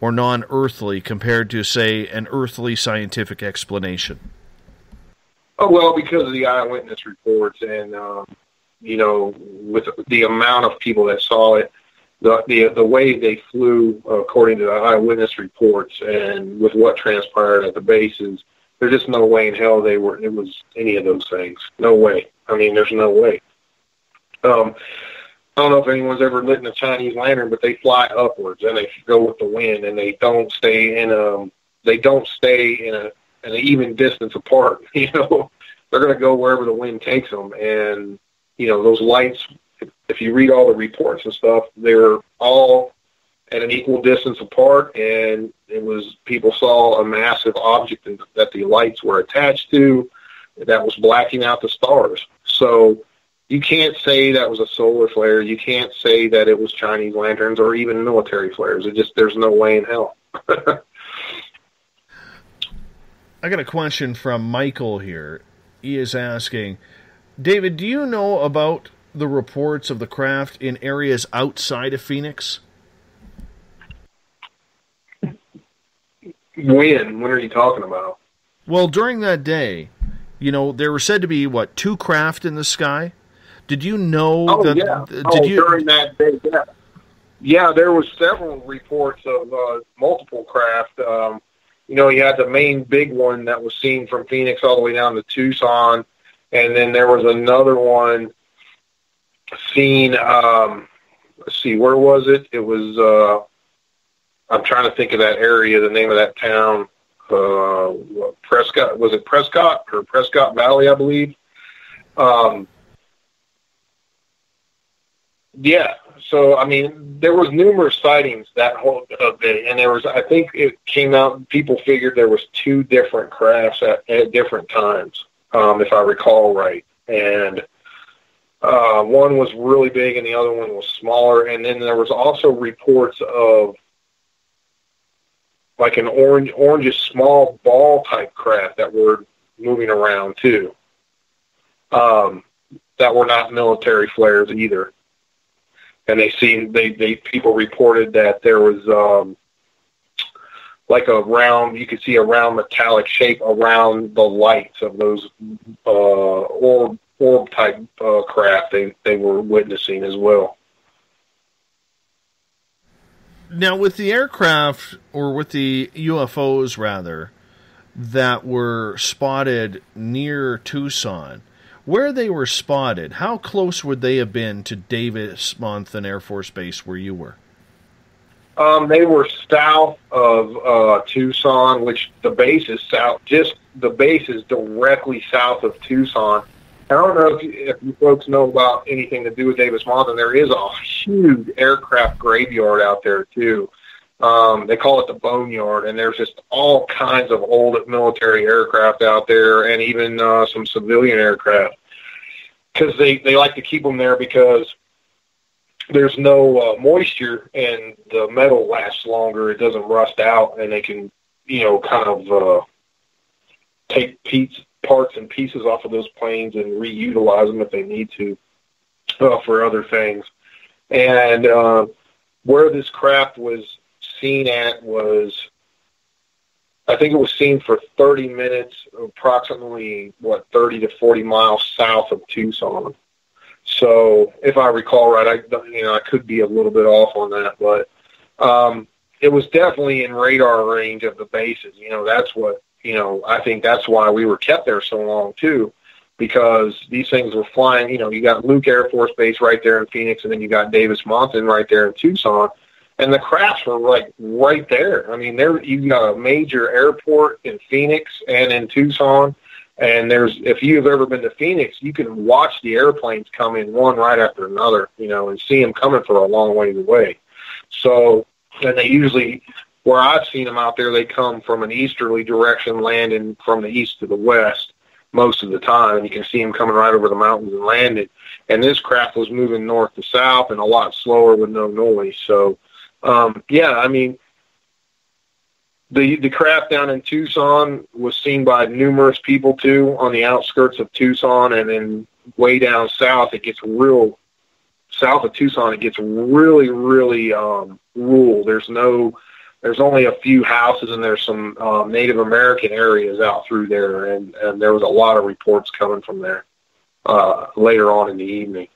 or non-earthly compared to, say, an earthly scientific explanation? Oh, well, because of the eyewitness reports and, with the amount of people that saw it, the way they flew, according to the eyewitness reports and with what transpired at the bases, there's just no way in hell it was any of those things. No way. I mean, there's no way. I don't know if anyone's ever lit in a Chinese lantern, but they fly upwards and they go with the wind, and they don't stay in an even distance apart. You know, they're going to go wherever the wind takes them. And you know, those lights, if you read all the reports and stuff, they were all at an equal distance apart, and it was, people saw a massive object that the lights were attached to that was blacking out the stars. So you can't say that was a solar flare. You can't say that it was Chinese lanterns or even military flares. It just, there's no way in hell. I got a question from Michael here. He is asking, David, do you know about the reports of the craft in areas outside of Phoenix? When are you talking about? Well, during that day, you know, there were said to be, what, 2 craft in the sky? Did you know? During that day, yeah. Yeah, there was several reports of multiple craft. You know, you had the main big one that was seen from Phoenix all the way down to Tucson, and then there was another one seen, let's see, where was it? It was, I'm trying to think of that area, the name of that town, Prescott, was it Prescott or Prescott Valley, I believe? Yeah, so, I mean, there was numerous sightings that whole day, and there was, I think it came out, people figured there was 2 different crafts at different times, if I recall right, and one was really big and the other one was smaller, and then there was also reports of like an orangish small ball type craft that were moving around too, that were not military flares either. And people reported that there was like a round, you could see a round metallic shape around the lights of those orb type craft they were witnessing as well. Now, with the aircraft, or with the UFOs, rather, that were spotted near Tucson, where they were spotted, how close would they have been to Davis-Monthan Air Force Base where you were? They were south of Tucson, which the base is south. Just the base is directly south of Tucson. I don't know if you folks know about anything to do with Davis-Monthan. There is a huge aircraft graveyard out there, too. They call it the Boneyard, and there's just all kinds of old military aircraft out there, and even some civilian aircraft, because they like to keep them there because there's no moisture, and the metal lasts longer. It doesn't rust out, and they can, you know, kind of take parts and pieces off of those planes and reutilize them if they need to for other things. And where this craft was seen at was, I think it was seen for 30 minutes, approximately, 30 to 40 miles south of Tucson. So if I recall right, I could be a little bit off on that, but it was definitely in radar range of the bases. You know, that's what, you know, I think that's why we were kept there so long, too, because these things were flying. You know, you got Luke Air Force Base right there in Phoenix, and then you got Davis-Monthan right there in Tucson, and the crafts were, like, right there. I mean, you've got a major airport in Phoenix and in Tucson, and if you've ever been to Phoenix, you can watch the airplanes come in one right after another, you know, and see them coming for a long ways away. So, and they usually, where I've seen them out there, they come from an easterly direction, landing from the east to the west most of the time, and you can see them coming right over the mountains and landing. And this craft was moving north to south and a lot slower with no noise. So, yeah, I mean, the craft down in Tucson was seen by numerous people, too, on the outskirts of Tucson, and then way down south, south of Tucson, it gets really, really rural. There's only a few houses, and there's some Native American areas out through there, and there was a lot of reports coming from there later on in the evening.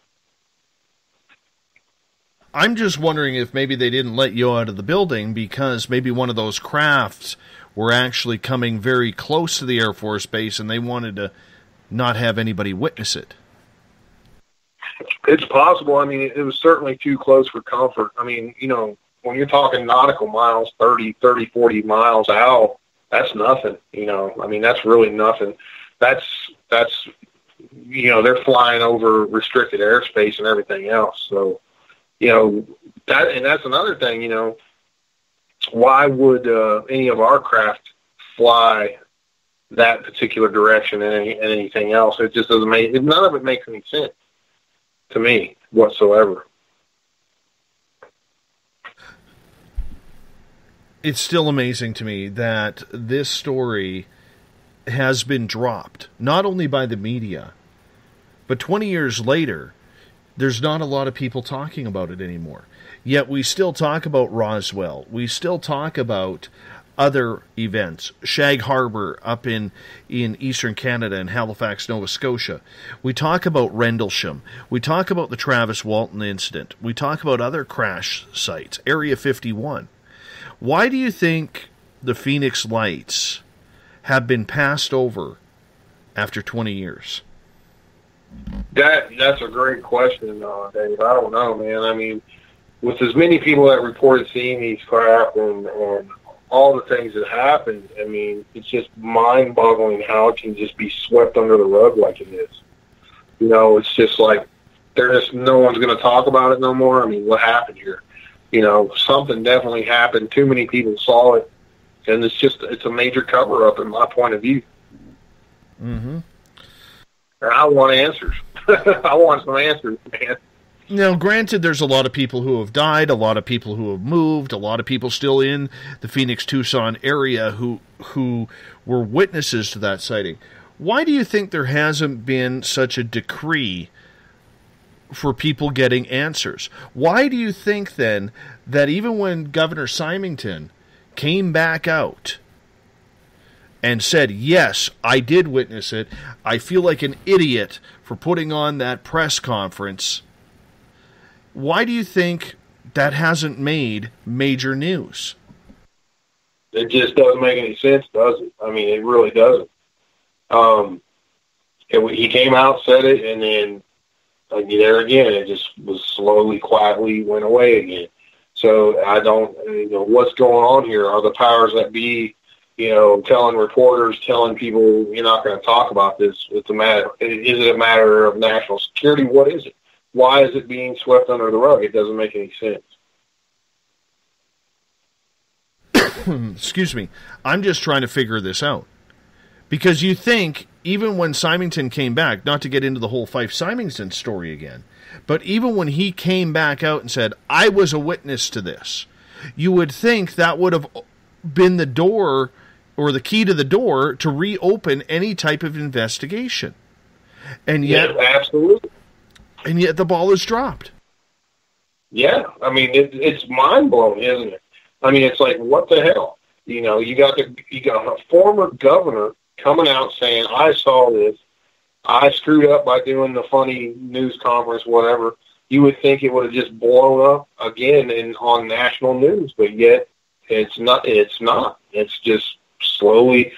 I'm just wondering if maybe they didn't let you out of the building because maybe one of those crafts were actually coming very close to the Air Force Base, and they wanted to not have anybody witness it. It's possible. I mean, it was certainly too close for comfort. I mean, you know, when you're talking nautical miles, 30, 40 miles out, that's nothing, you know. I mean, that's really nothing. That's you know, they're flying over restricted airspace and everything else. So, you know, that, and that's another thing, you know, why would any of our craft fly that particular direction and anything else? It just doesn't make, none of it makes any sense to me whatsoever. It's still amazing to me that this story has been dropped, not only by the media, but 20 years later, there's not a lot of people talking about it anymore. Yet we still talk about Roswell. We still talk about other events. Shag Harbor up in eastern Canada and Halifax, Nova Scotia. We talk about Rendlesham. We talk about the Travis Walton incident. We talk about other crash sites. Area 51. Why do you think the Phoenix Lights have been passed over after 20 years? That's a great question, Dave. I don't know, man. I mean, with as many people that reported seeing these crap and all the things that happened, I mean, it's just mind-boggling how it can just be swept under the rug like it is. You know, it's just like, no one's going to talk about it no more. I mean, what happened here? You know, something definitely happened. Too many people saw it. And it's just, it's a major cover-up in my point of view. Mm-hmm. And I want answers. I want some answers, man. Now, granted, there's a lot of people who have died, a lot of people who have moved, a lot of people still in the Phoenix-Tucson area who were witnesses to that sighting. Why do you think there hasn't been such a decree for people getting answers? Why do you think, then, that even when Governor Symington came back out and said, yes, I did witness it, I feel like an idiot for putting on that press conference, why do you think that hasn't made major news? It just doesn't make any sense, does it? I mean, it really doesn't. He came out, said it, and then there again, it just was slowly, quietly went away again. So I don't, you know, what's going on here? Are the powers that be, you know, telling reporters, telling people you're not going to talk about this? It's a matter. Is it a matter of national security? What is it? Why is it being swept under the rug? It doesn't make any sense. Excuse me. I'm just trying to figure this out. Because you think, even when Symington came back, not to get into the whole Fife Symington story again, but even when he came back out and said, I was a witness to this, you would think that would have been the door or the key to the door to reopen any type of investigation. And yet, yeah, absolutely. And yet the ball is dropped. Yeah, I mean, it's mind-blowing, isn't it? I mean, it's like, what the hell? You know, you got a former governor coming out saying, I saw this, I screwed up by doing the funny news conference, whatever. You would think it would have just blown up again on national news, but yet it's not. It's just slowly,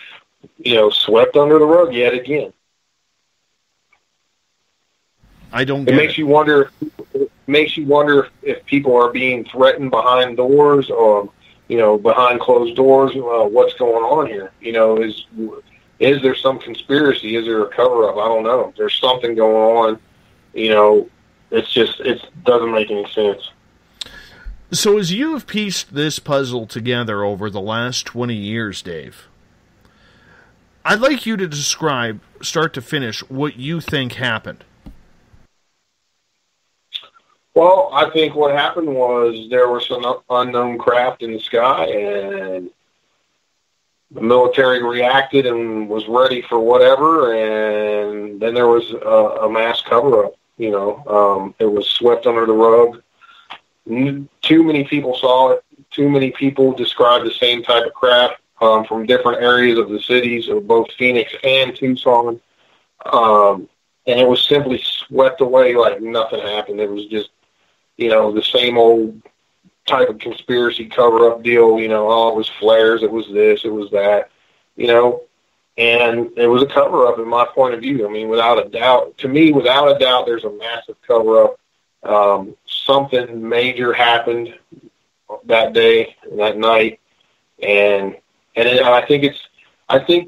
you know, swept under the rug yet again. I don't get it. Makes you wonder if people are being threatened behind doors or, you know, behind closed doors, what's going on here? You know, is there some conspiracy? Is there a cover-up? I don't know. There's something going on. You know, it's just, it doesn't make any sense. So as you have pieced this puzzle together over the last 20 years, Dave, I'd like you to describe, start to finish, what you think happened. Well, I think what happened was there were some unknown craft in the sky, and the military reacted and was ready for whatever, and then there was a mass cover-up. You know, it was swept under the rug. Too many people saw it. Too many people described the same type of craft from different areas of the cities of both Phoenix and Tucson, and it was simply swept away like nothing happened. It was just, you know, the same old type of conspiracy cover-up deal, you know, oh, it was flares, it was this, it was that. You know, And it was a cover-up in my point of view. I mean, without a doubt, to me, without a doubt, there's a massive cover-up. Something major happened that day, that night. And I think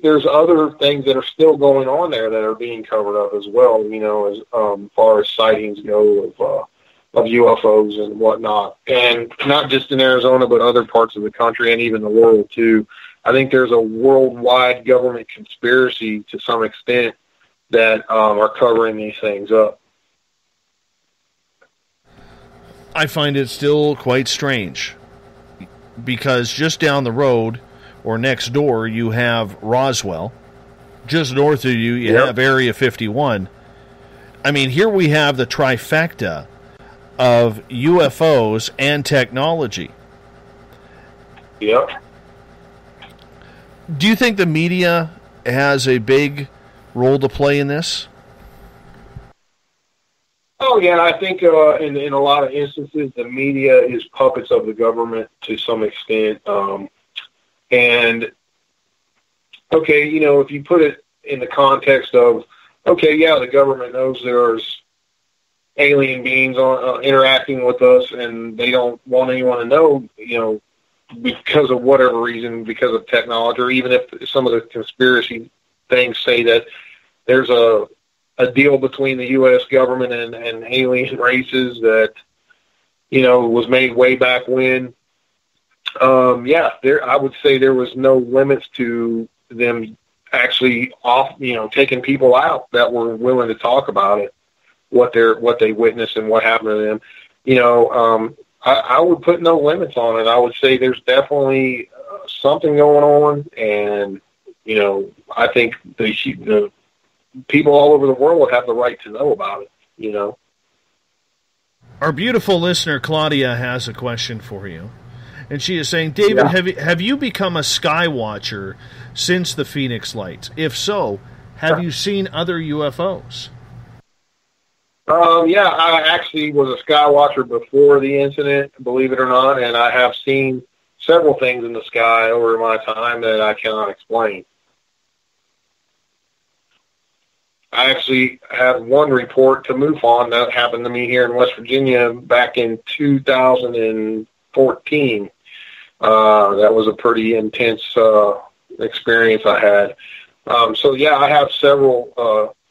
there's other things that are still going on there that are being covered up as well, you know, as far as sightings go of UFOs and whatnot. And not just in Arizona, but other parts of the country and even the world, too. I think there's a worldwide government conspiracy to some extent that are covering these things up. I find it still quite strange because just down the road or next door, you have Roswell. Just north of you, you have Area 51. I mean, here we have the trifecta of UFOs and technology. Yep. Do you think the media has a big role to play in this? Oh, yeah. I think in a lot of instances, the media is puppets of the government to some extent. And, okay, you know, if you put it in the context of, okay, yeah, the government knows there's alien beings interacting with us and they don't want anyone to know, you know, because of whatever reason, because of technology, or even if some of the conspiracy things say that there's a deal between the U.S. government and alien races that, you know, was made way back when. I would say there was no limits to them actually taking people out that were willing to talk about it, what they witnessed and what happened to them. You know, I would put no limits on it. I would say there's definitely something going on, and, you know, I think the people all over the world would have the right to know about it, you know. Our beautiful listener, Claudia, has a question for you. And she is saying, David, have you become a sky watcher since the Phoenix Lights? If so, have you seen other UFOs? I actually was a sky watcher before the incident, believe it or not, and I have seen several things in the sky over my time that I cannot explain. I actually had one report to MUFON that happened to me here in West Virginia back in 2014. That was a pretty intense experience I had. I have several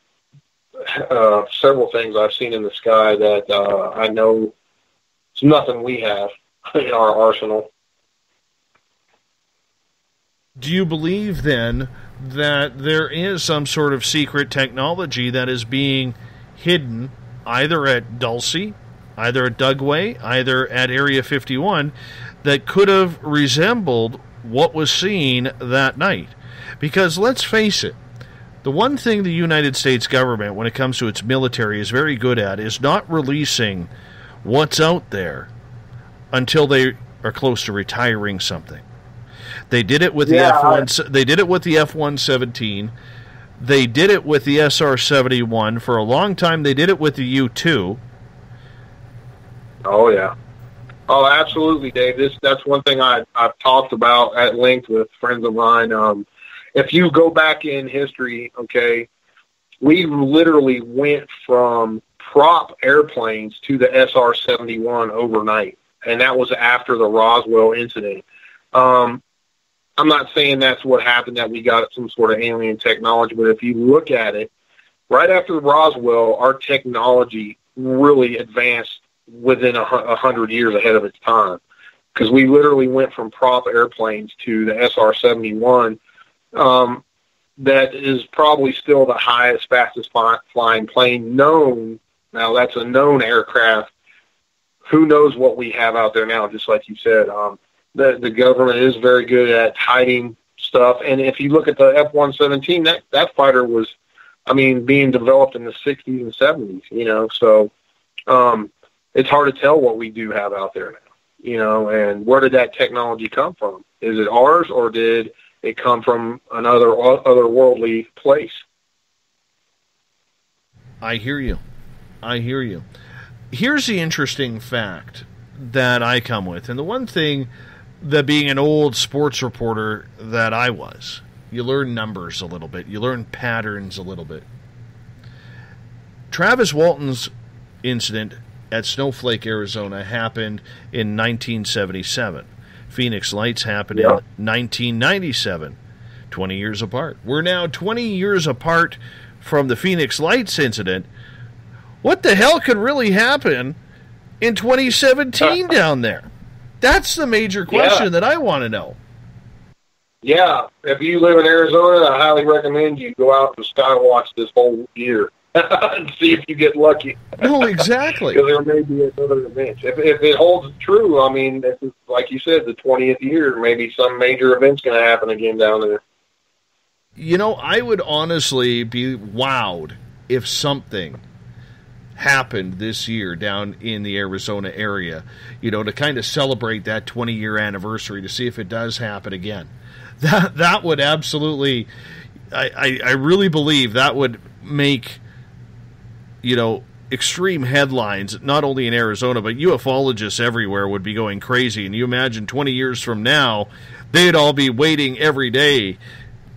things I've seen in the sky that I know it's nothing we have in our arsenal. Do you believe then that there is some sort of secret technology that is being hidden either at Dulce, either at Dugway, either at Area 51, that could have resembled what was seen that night? Because let's face it, the one thing the United States government, when it comes to its military, is very good at is not releasing what's out there until they are close to retiring something. They did it with the F-117. They did it with the SR-71. For a long time, they did it with the U-2. Oh, yeah. Oh, absolutely, Dave. That's one thing I've talked about at length with friends of mine. If you go back in history, okay, we literally went from prop airplanes to the SR-71 overnight, and that was after the Roswell incident. I'm not saying that's what happened, that we got some sort of alien technology, but if you look at it, right after Roswell, our technology really advanced within 100 years ahead of its time, because we literally went from prop airplanes to the SR-71. That is probably still the highest, fastest flying plane known. Now, that's a known aircraft. Who knows what we have out there now, just like you said. The government is very good at hiding stuff. And if you look at the F-117, that fighter was, being developed in the 60s and 70s, you know. So it's hard to tell what we do have out there now, you know, and where did that technology come from? Is it ours, or did it come from another otherworldly place? I hear you. Here's the interesting fact that I come with, and the one thing that, being an old sports reporter that I was, You learn numbers a little bit. You learn patterns a little bit. Travis Walton's incident at Snowflake, Arizona, happened in 1977. Phoenix Lights happened in 1997, 20 years apart. We're now 20 years apart from the Phoenix Lights incident. What the hell could really happen in 2017 down there? That's the major question that I want to know. Yeah, if you live in Arizona, I highly recommend you go out and skywatch this whole year and see if you get lucky. No, exactly. Because there may be another event. If it holds true, I mean, this is, like you said, the 20th year, maybe some major event's going to happen again down there. You know, I would honestly be wowed if something happened this year down in the Arizona area, you know, to kind of celebrate that 20-year anniversary to see if it does happen again. That would absolutely, I really believe that would make, you know, extreme headlines, not only in Arizona, but ufologists everywhere would be going crazy. And you imagine 20 years from now, they'd all be waiting every day,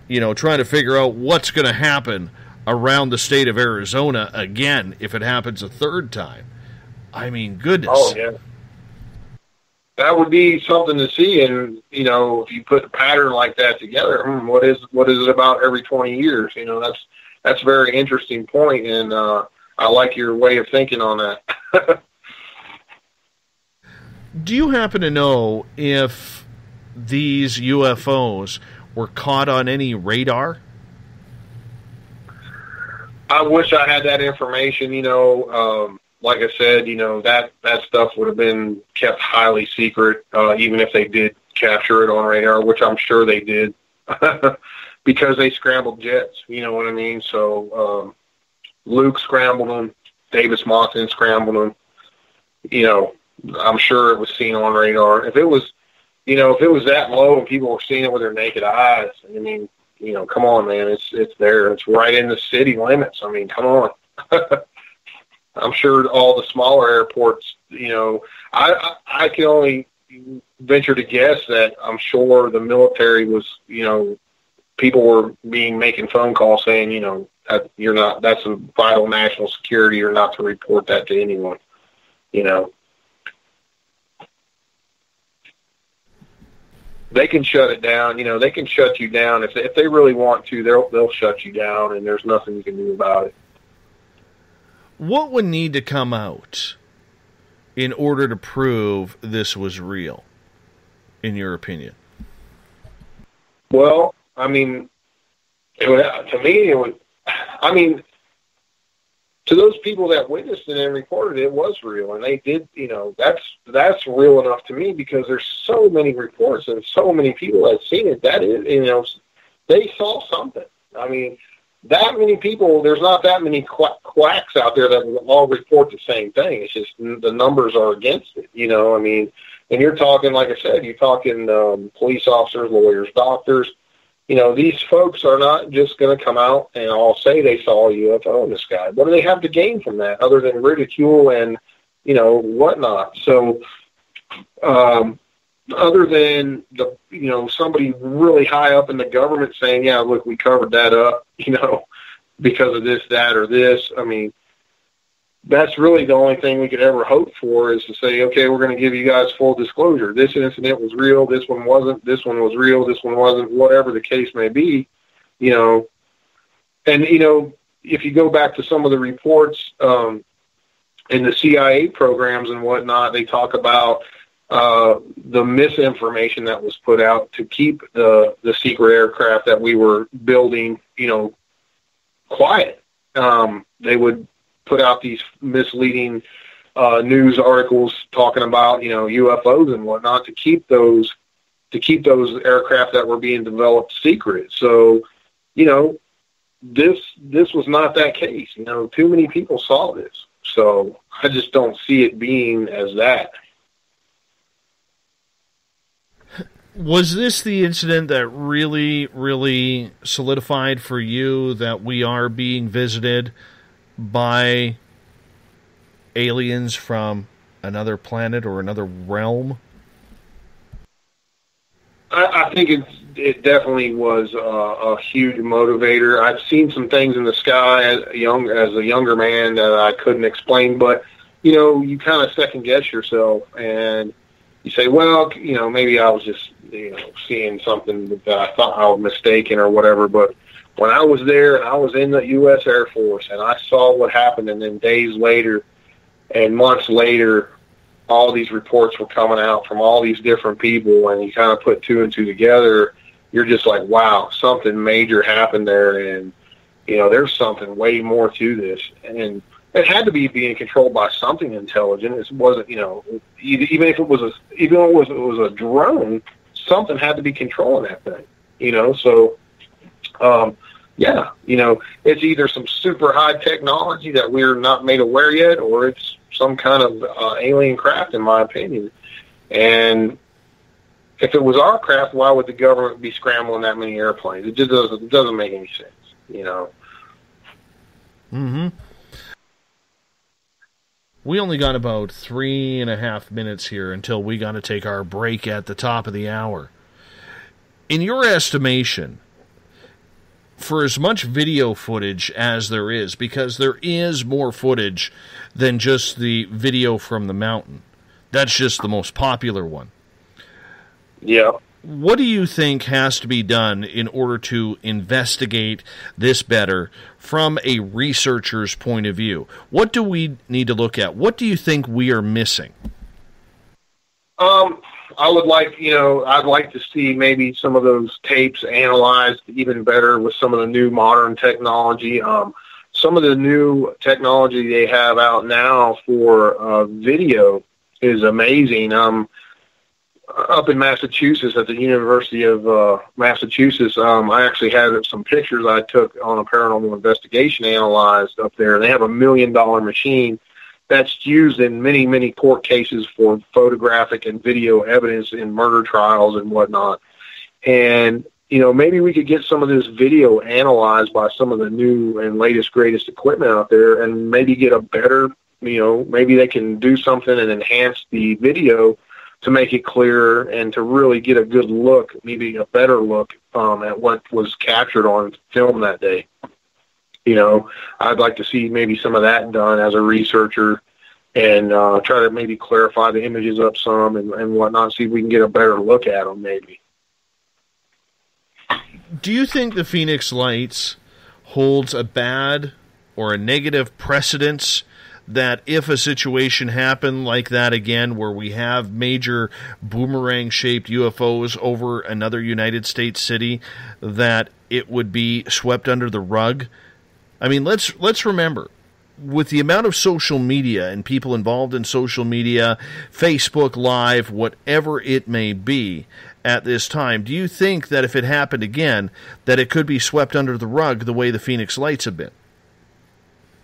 you know, trying to figure out what's going to happen around the state of Arizona again if it happens a third time. I mean, goodness. Oh, yeah. That would be something to see, and, you know, if you put a pattern like that together, what is it about every 20 years? You know, that's a very interesting point, and I like your way of thinking on that. Do you happen to know if these UFOs were caught on any radar? I wish I had that information, you know. Like I said, you know, that stuff would have been kept highly secret, even if they did capture it on radar, which I'm sure they did, because they scrambled jets, you know what I mean? So Luke scrambled them, Davis-Monthan scrambled them. You know, I'm sure it was seen on radar. If it was, you know, if it was that low and people were seeing it with their naked eyes, I mean, you know, come on, man, it's there. It's right in the city limits. I mean, come on. I'm sure all the smaller airports, you know, I can only venture to guess that I'm sure the military was, you know, people were making phone calls saying, you know, that's a vital national security, you're not to report that to anyone, you know. They can shut it down, you know, they can shut you down. If they really want to, they'll shut you down, and there's nothing you can do about it. What would need to come out in order to prove this was real, in your opinion? Well, I mean, to those people that witnessed it and recorded it was real, and they did, you know, that's real enough to me, because there's so many reports and so many people that have seen it. That is, you know, they saw something. I mean, that many people, there's not that many quacks out there that will all report the same thing. It's just the numbers are against it, you know. I mean, and you're talking, like I said, you're talking police officers, lawyers, doctors. You know, these folks are not just going to come out and all say they saw a UFO in the sky. What do they have to gain from that other than ridicule and, you know, whatnot? So other than the, you know, somebody really high up in the government saying, yeah, look, we covered that up, you know, because of this, that, or this. I mean, that's really the only thing we could ever hope for, is to say, okay, we're going to give you guys full disclosure. This incident was real. This one wasn't. This one was real. This one wasn't, whatever the case may be, you know. And, you know, if you go back to some of the reports in the CIA programs and whatnot, they talk about the misinformation that was put out to keep the secret aircraft that we were building, you know, quiet. They would put out these misleading news articles talking about, you know, UFOs and whatnot to keep those aircraft that were being developed secret. So, you know, this was not that case. You know, too many people saw this. So I just don't see it being as that. Was this the incident that really, really solidified for you that we are being visited by aliens from another planet or another realm? I think it's it definitely was a huge motivator. I've seen some things in the sky as a younger man that I couldn't explain, but you know, you kind of second guess yourself and you say, well, you know, maybe I was just, you know, seeing something that I thought I was mistaken or whatever. But when I was there and I was in the U.S. Air Force and I saw what happened, and then days later and months later, all these reports were coming out from all these different people, and you kind of put two and two together, you're just like, wow, something major happened there, and, you know, there's something way more to this. And it had to be being controlled by something intelligent. It wasn't, you know, even if it was a drone, something had to be controlling that thing, you know. So, yeah, you know, it's either some super high technology that we're not made aware yet, or it's some kind of alien craft, in my opinion. And if it was our craft, why would the government be scrambling that many airplanes? It just doesn't make any sense, you know. Mm-hmm. We only got about 3.5 minutes here until we got to take our break at the top of the hour. In your estimation, for as much video footage as there is, because there is more footage than just the video from the mountain, that's just the most popular one. Yeah. What do you think has to be done in order to investigate this better from a researcher's point of view? What do we need to look at? What do you think we are missing? I'd like to see maybe some of those tapes analyzed even better with some of the new modern technology. Some of the new technology they have out now for video is amazing. Up in Massachusetts at the University of Massachusetts, I actually had some pictures I took on a paranormal investigation analyzed up there. They have a $1 million machine that's used in many, many court cases for photographic and video evidence in murder trials and whatnot. And, you know, maybe we could get some of this video analyzed by some of the new and latest, greatest equipment out there, and maybe get a better, you know, maybe they can do something and enhance the video to make it clearer and to really get a good look, maybe a better look at what was captured on film that day. You know, I'd like to see maybe some of that done as a researcher, and try to maybe clarify the images up some and whatnot, see if we can get a better look at them maybe. Do you think the Phoenix Lights holds a bad or a negative precedence that if a situation happened like that again, where we have major boomerang-shaped UFOs over another United States city, that it would be swept under the rug? I mean, let's remember, with the amount of social media and people involved in social media, Facebook Live, whatever it may be at this time, do you think that if it happened again, that it could be swept under the rug the way the Phoenix Lights have been?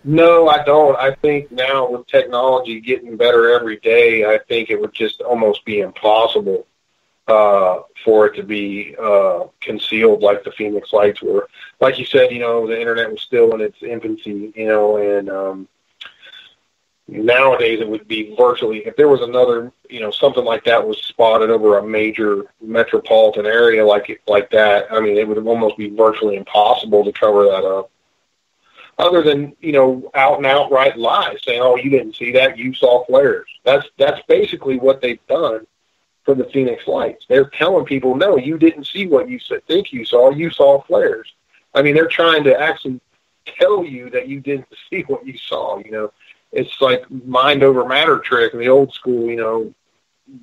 No, I don't. I think now with technology getting better every day, I think it would just almost be impossible for it to be concealed like the Phoenix Lights were. Like you said, you know, the internet was still in its infancy, you know, and nowadays it would be virtually, if there was another, you know, something like that was spotted over a major metropolitan area like that, I mean, it would almost be virtually impossible to cover that up. Other than, you know, out and outright lies, saying, "Oh, you didn't see that; you saw flares." That's basically what they've done for the Phoenix Lights. They're telling people, "No, you didn't see what you think you saw; you saw flares." I mean, they're trying to actually tell you that you didn't see what you saw. You know, it's like mind over matter trick in the old school. You know,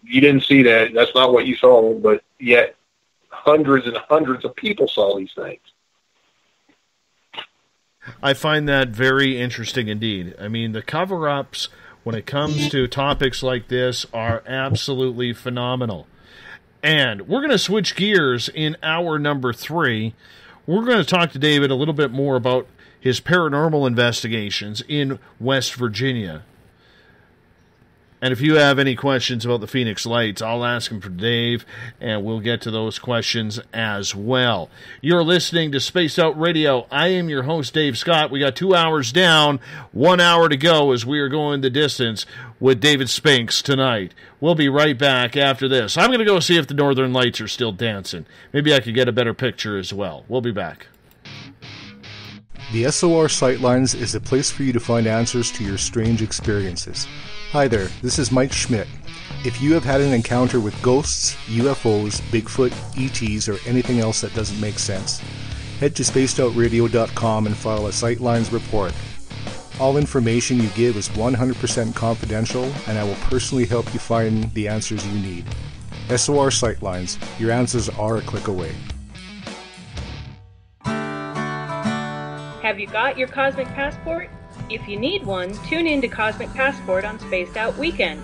you didn't see that; that's not what you saw. But yet, hundreds and hundreds of people saw these things. I find that very interesting indeed. I mean, the cover-ups when it comes to topics like this are absolutely phenomenal. And we're going to switch gears in hour number 3. We're going to talk to David a little bit more about his paranormal investigations in West Virginia. And if you have any questions about the Phoenix Lights, I'll ask them for Dave, and we'll get to those questions as well. You're listening to Spaced Out Radio. I am your host, Dave Scott. We got 2 hours down, 1 hour to go as we are going the distance with David Spinks tonight. We'll be right back after this. I'm going to go see if the Northern Lights are still dancing. Maybe I could get a better picture as well. We'll be back. The SOR Sightlines is a place for you to find answers to your strange experiences. Hi there, this is Mike Schmidt. If you have had an encounter with ghosts, UFOs, Bigfoot, ETs, or anything else that doesn't make sense, head to spacedoutradio.com and file a Sightlines report. All information you give is 100% confidential, and I will personally help you find the answers you need. SOR Sightlines, your answers are a click away. Have you got your Cosmic Passport? If you need one, tune in to Cosmic Passport on Spaced Out Weekend.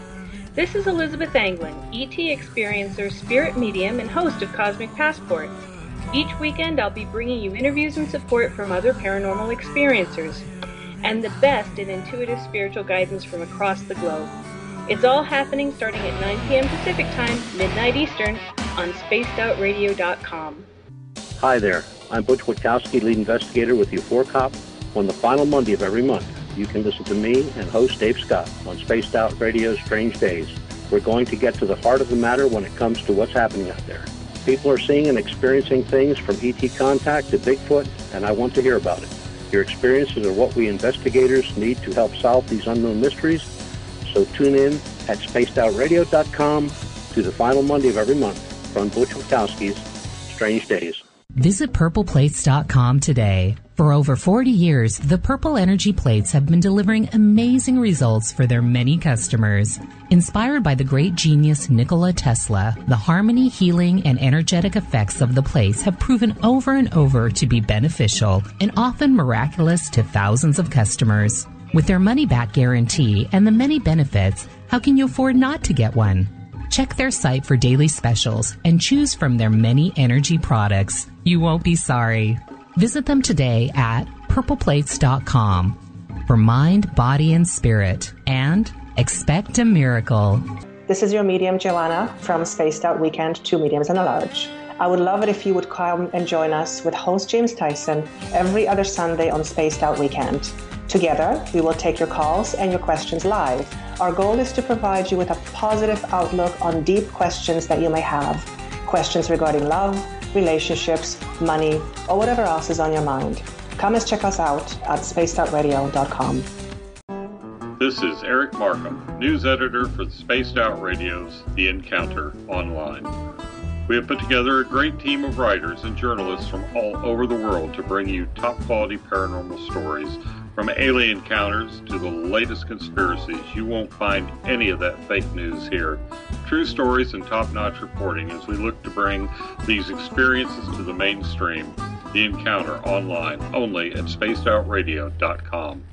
This is Elizabeth Anglin, ET experiencer, spirit medium, and host of Cosmic Passport. Each weekend I'll be bringing you interviews and support from other paranormal experiencers, and the best in intuitive spiritual guidance from across the globe. It's all happening starting at 9 p.m. Pacific Time, midnight Eastern, on spacedoutradio.com. Hi there, I'm Butch Witkowski, lead investigator with the U4COP. On the final Monday of every month, you can listen to me and host Dave Scott on Spaced Out Radio's Strange Days. We're going to get to the heart of the matter when it comes to what's happening out there. People are seeing and experiencing things from ET contact to Bigfoot, and I want to hear about it. Your experiences are what we investigators need to help solve these unknown mysteries. So tune in at spacedoutradio.com to the final Monday of every month from Butch Witkowski's Strange Days. Visit purpleplates.com today. For over 40 years, the Purple Energy Plates have been delivering amazing results for their many customers. Inspired by the great genius Nikola Tesla, the harmony, healing, and energetic effects of the plates have proven over and over to be beneficial and often miraculous to thousands of customers. With their money-back guarantee and the many benefits, how can you afford not to get one? Check their site for daily specials and choose from their many energy products. You won't be sorry. Visit them today at purpleplates.com for mind, body, and spirit, and expect a miracle. This is your medium, Joanna, from Spaced Out Weekend, Two Mediums and a Large. I would love it if you would come and join us with host James Tyson every other Sunday on Spaced Out Weekend. Together, we will take your calls and your questions live. Our goal is to provide you with a positive outlook on deep questions that you may have. Questions regarding love, relationships, money, or whatever else is on your mind. Come and check us out at spacedoutradio.com. This is Eric Markham, news editor for Spaced Out Radio's The Encounter Online. We have put together a great team of writers and journalists from all over the world to bring you top-quality paranormal stories, from alien encounters to the latest conspiracies. You won't find any of that fake news here. True stories and top-notch reporting as we look to bring these experiences to the mainstream. The Encounter Online, only at spacedoutradio.com.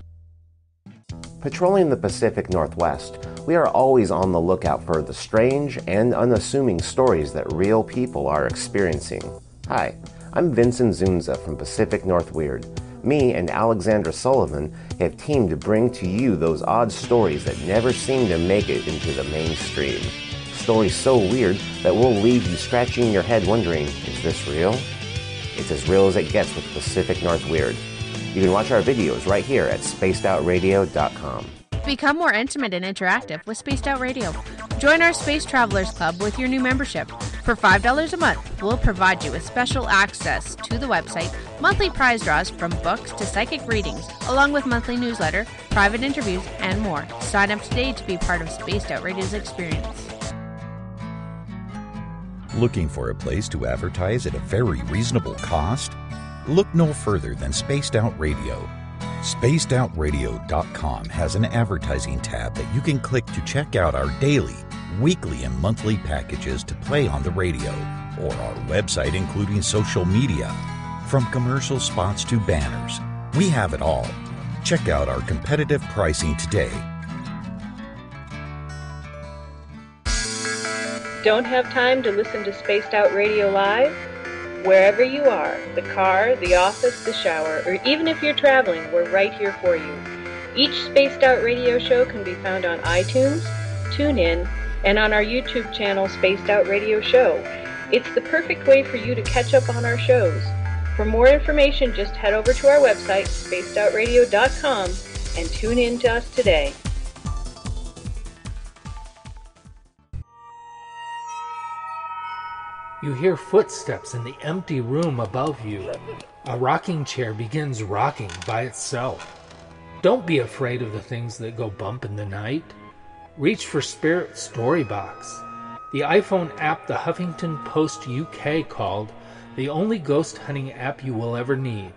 Patrolling the Pacific Northwest, we are always on the lookout for the strange and unassuming stories that real people are experiencing. Hi, I'm Vincent Zunza from Pacific North Weird. Me and Alexandra Sullivan have teamed to bring to you those odd stories that never seem to make it into the mainstream. Stories so weird that will leave you scratching your head wondering, is this real? It's as real as it gets with Pacific North Weird. You can watch our videos right here at spacedoutradio.com. Become more intimate and interactive with Spaced Out Radio. Join our Space Travelers Club with your new membership. For $5 a month, we'll provide you with special access to the website, monthly prize draws from books to psychic readings, along with monthly newsletter, private interviews, and more. Sign up today to be part of Spaced Out Radio's experience. Looking for a place to advertise at a very reasonable cost? Look no further than Spaced Out Radio. SpacedOutRadio.com has an advertising tab that you can click to check out our daily, weekly, and monthly packages to play on the radio, or our website including social media. From commercial spots to banners, we have it all. Check out our competitive pricing today. Don't have time to listen to Spaced Out Radio live? Wherever you are, the car, the office, the shower, or even if you're traveling, we're right here for you. Each Spaced Out Radio show can be found on iTunes, TuneIn, and on our YouTube channel, Spaced Out Radio Show. It's the perfect way for you to catch up on our shows. For more information, just head over to our website, spacedoutradio.com, and tune in to us today. You hear footsteps in the empty room above you. A rocking chair begins rocking by itself. Don't be afraid of the things that go bump in the night. Reach for Spirit Story Box, the iPhone app the Huffington Post UK called the only ghost hunting app you will ever need.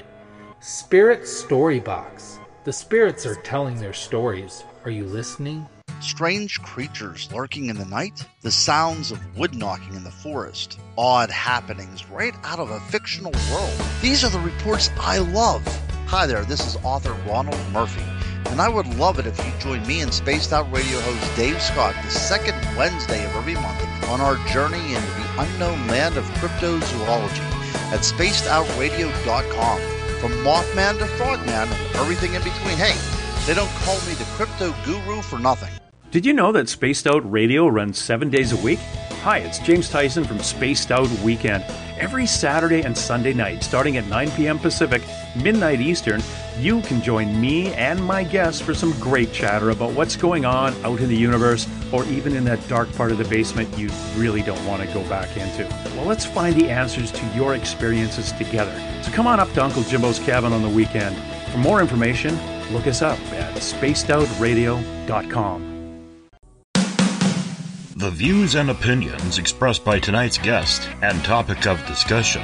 Spirit Story Box. The spirits are telling their stories. Are you listening? Strange creatures lurking in the night, the sounds of wood knocking in the forest, odd happenings right out of a fictional world. These are the reports I love. Hi there, this is author Ronald Murphy, and I would love it if you join me and Spaced Out Radio host Dave Scott the second Wednesday of every month on our journey into the unknown land of cryptozoology at spacedoutradio.com. From Mothman to Frogman and everything in between. Hey, they don't call me the crypto guru for nothing. Did you know that Spaced Out Radio runs 7 days a week? Hi, it's James Tyson from Spaced Out Weekend. Every Saturday and Sunday night, starting at 9 p.m. Pacific, midnight Eastern, you can join me and my guests for some great chatter about what's going on out in the universe or even in that dark part of the basement you really don't want to go back into. Well, let's find the answers to your experiences together. So come on up to Uncle Jimbo's cabin on the weekend. For more information, look us up at spacedoutradio.com. The views and opinions expressed by tonight's guest and topic of discussion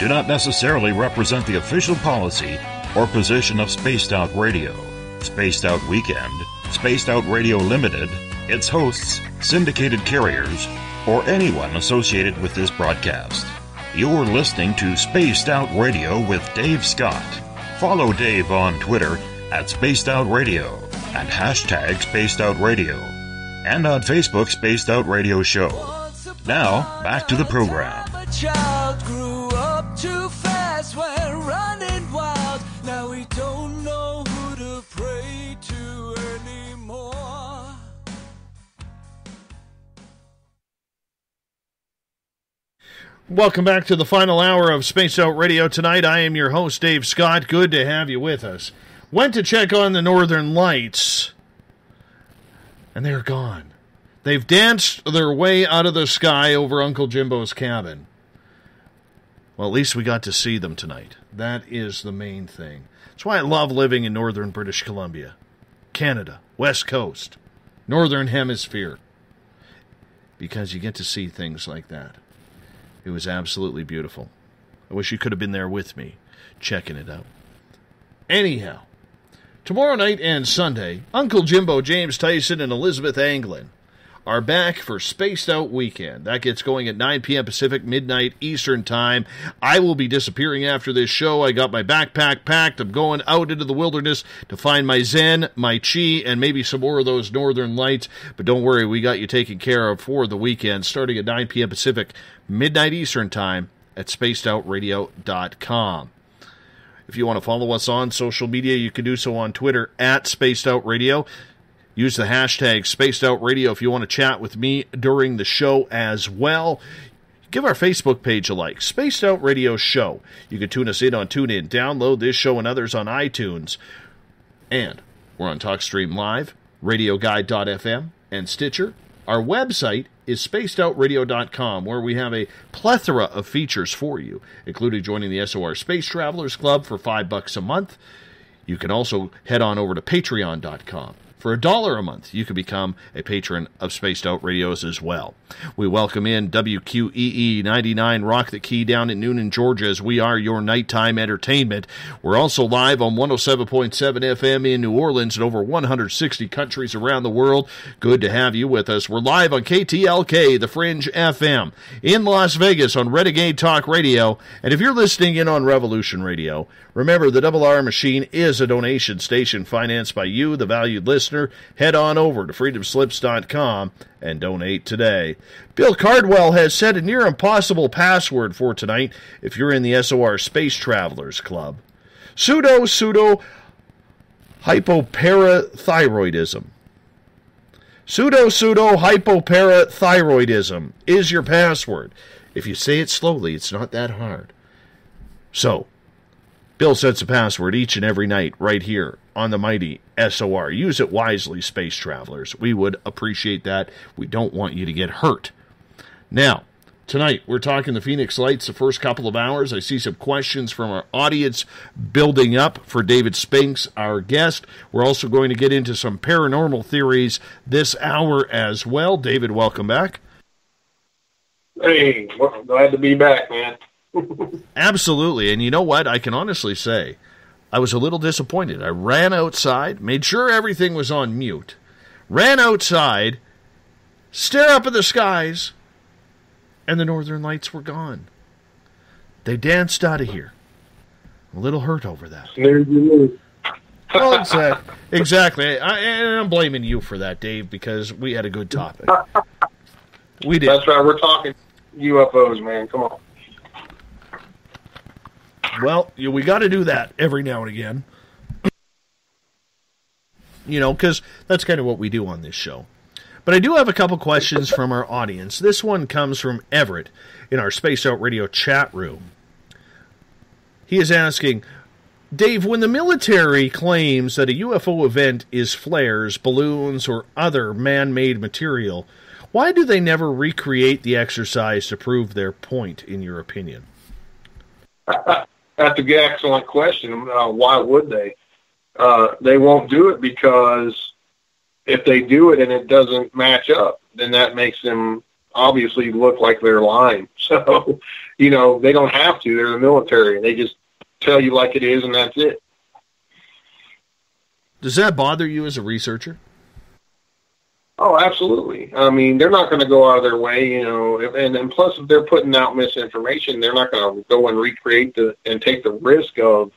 do not necessarily represent the official policy or position of Spaced Out Radio, Spaced Out Weekend, Spaced Out Radio Limited, its hosts, syndicated carriers, or anyone associated with this broadcast. You're listening to Spaced Out Radio with Dave Scott. Follow Dave on Twitter at Spaced Out Radio and hashtag Spaced Out Radio. And on Facebook, Spaced Out Radio Show. Now, back to the program. Welcome back to the final hour of Spaced Out Radio tonight. I am your host, Dave Scott. Good to have you with us. Went to check on the Northern Lights, and they're gone. They've danced their way out of the sky over Uncle Jimbo's cabin. Well, at least we got to see them tonight. That is the main thing. That's why I love living in northern British Columbia, Canada, West Coast, Northern Hemisphere, because you get to see things like that. It was absolutely beautiful. I wish you could have been there with me, checking it out. Anyhow, tomorrow night and Sunday, Uncle Jimbo, James Tyson, and Elizabeth Anglin are back for Spaced Out Weekend. That gets going at 9 p.m. Pacific, midnight Eastern time. I will be disappearing after this show. I got my backpack packed. I'm going out into the wilderness to find my zen, my chi, and maybe some more of those northern lights. But don't worry, we got you taken care of for the weekend, starting at 9 p.m. Pacific, midnight Eastern time at spacedoutradio.com. If you want to follow us on social media, you can do so on Twitter at Spaced Out Radio. Use the hashtag Spaced Out Radio if you want to chat with me during the show as well. Give our Facebook page a like, Spaced Out Radio Show. You can tune us in on TuneIn, download this show and others on iTunes. And we're on TalkStream Live, RadioGuide.fm, and Stitcher. Our website is spacedoutradio.com, where we have a plethora of features for you, including joining the SOR Space Travelers Club for $5 a month. You can also head on over to patreon.com. For $1 a month, you can become a patron of Spaced Out Radios as well. We welcome in WQEE 99 Rock the Key down in Noonan, Georgia, as we are your nighttime entertainment. We're also live on 107.7 FM in New Orleans and over 160 countries around the world. Good to have you with us. We're live on KTLK, The Fringe FM, in Las Vegas on Renegade Talk Radio. And if you're listening in on Revolution Radio, remember the Double R Machine is a donation station financed by you, the valued listener. Head on over to freedomslips.com and donate today. Bill Cardwell has set a near impossible password for tonight if you're in the SOR Space Travelers Club. Pseudo hypoparathyroidism. Pseudo-hypoparathyroidism is your password. If you say it slowly, it's not that hard. So, Bill sets a password each and every night right here on the mighty SOR. Use it wisely, space travelers. We would appreciate that. We don't want you to get hurt. Now, tonight, we're talking the Phoenix Lights the first couple of hours. I see some questions from our audience building up for David Spinks, our guest. We're also going to get into some paranormal theories this hour as well. David, welcome back. Hey, well, glad to be back, man. Absolutely. And you know what? I can honestly say I was a little disappointed. I ran outside, made sure everything was on mute, ran outside, stared up at the skies, and the northern lights were gone. They danced out of here. I'm a little hurt over that. Well, exactly. I'm blaming you for that, Dave, because we had a good topic. We did. That's right. We're talking UFOs, man. Come on. Well, we got to do that every now and again. You know, because that's kind of what we do on this show. But I do have a couple questions from our audience. This one comes from Everett in our Space Out Radio chat room. He is asking, Dave, when the military claims that a UFO event is flares, balloons, or other man-made material, why do they never recreate the exercise to prove their point, in your opinion? That's an excellent question. Why would they? They won't do it because if they do it and it doesn't match up, then that makes them obviously look like they're lying. So, you know, they don't have to. They're the military. They just tell you like it is, and that's it. Does that bother you as a researcher? Oh, absolutely. I mean, they're not going to go out of their way, you know, and plus if they're putting out misinformation, they're not going to go and recreate and take the risk of,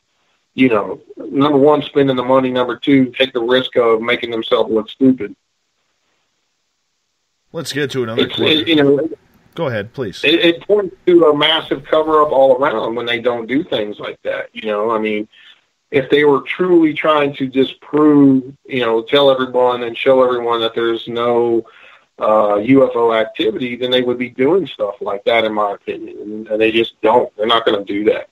you know, number one, spending the money, number two, take the risk of making themselves look stupid. Let's get to another question. You know, go ahead, please. It points to a massive cover-up all around when they don't do things like that, you know, I mean, if they were truly trying to disprove, you know, tell everyone and show everyone that there's no UFO activity, then they would be doing stuff like that, in my opinion. And they just don't. They're not going to do that.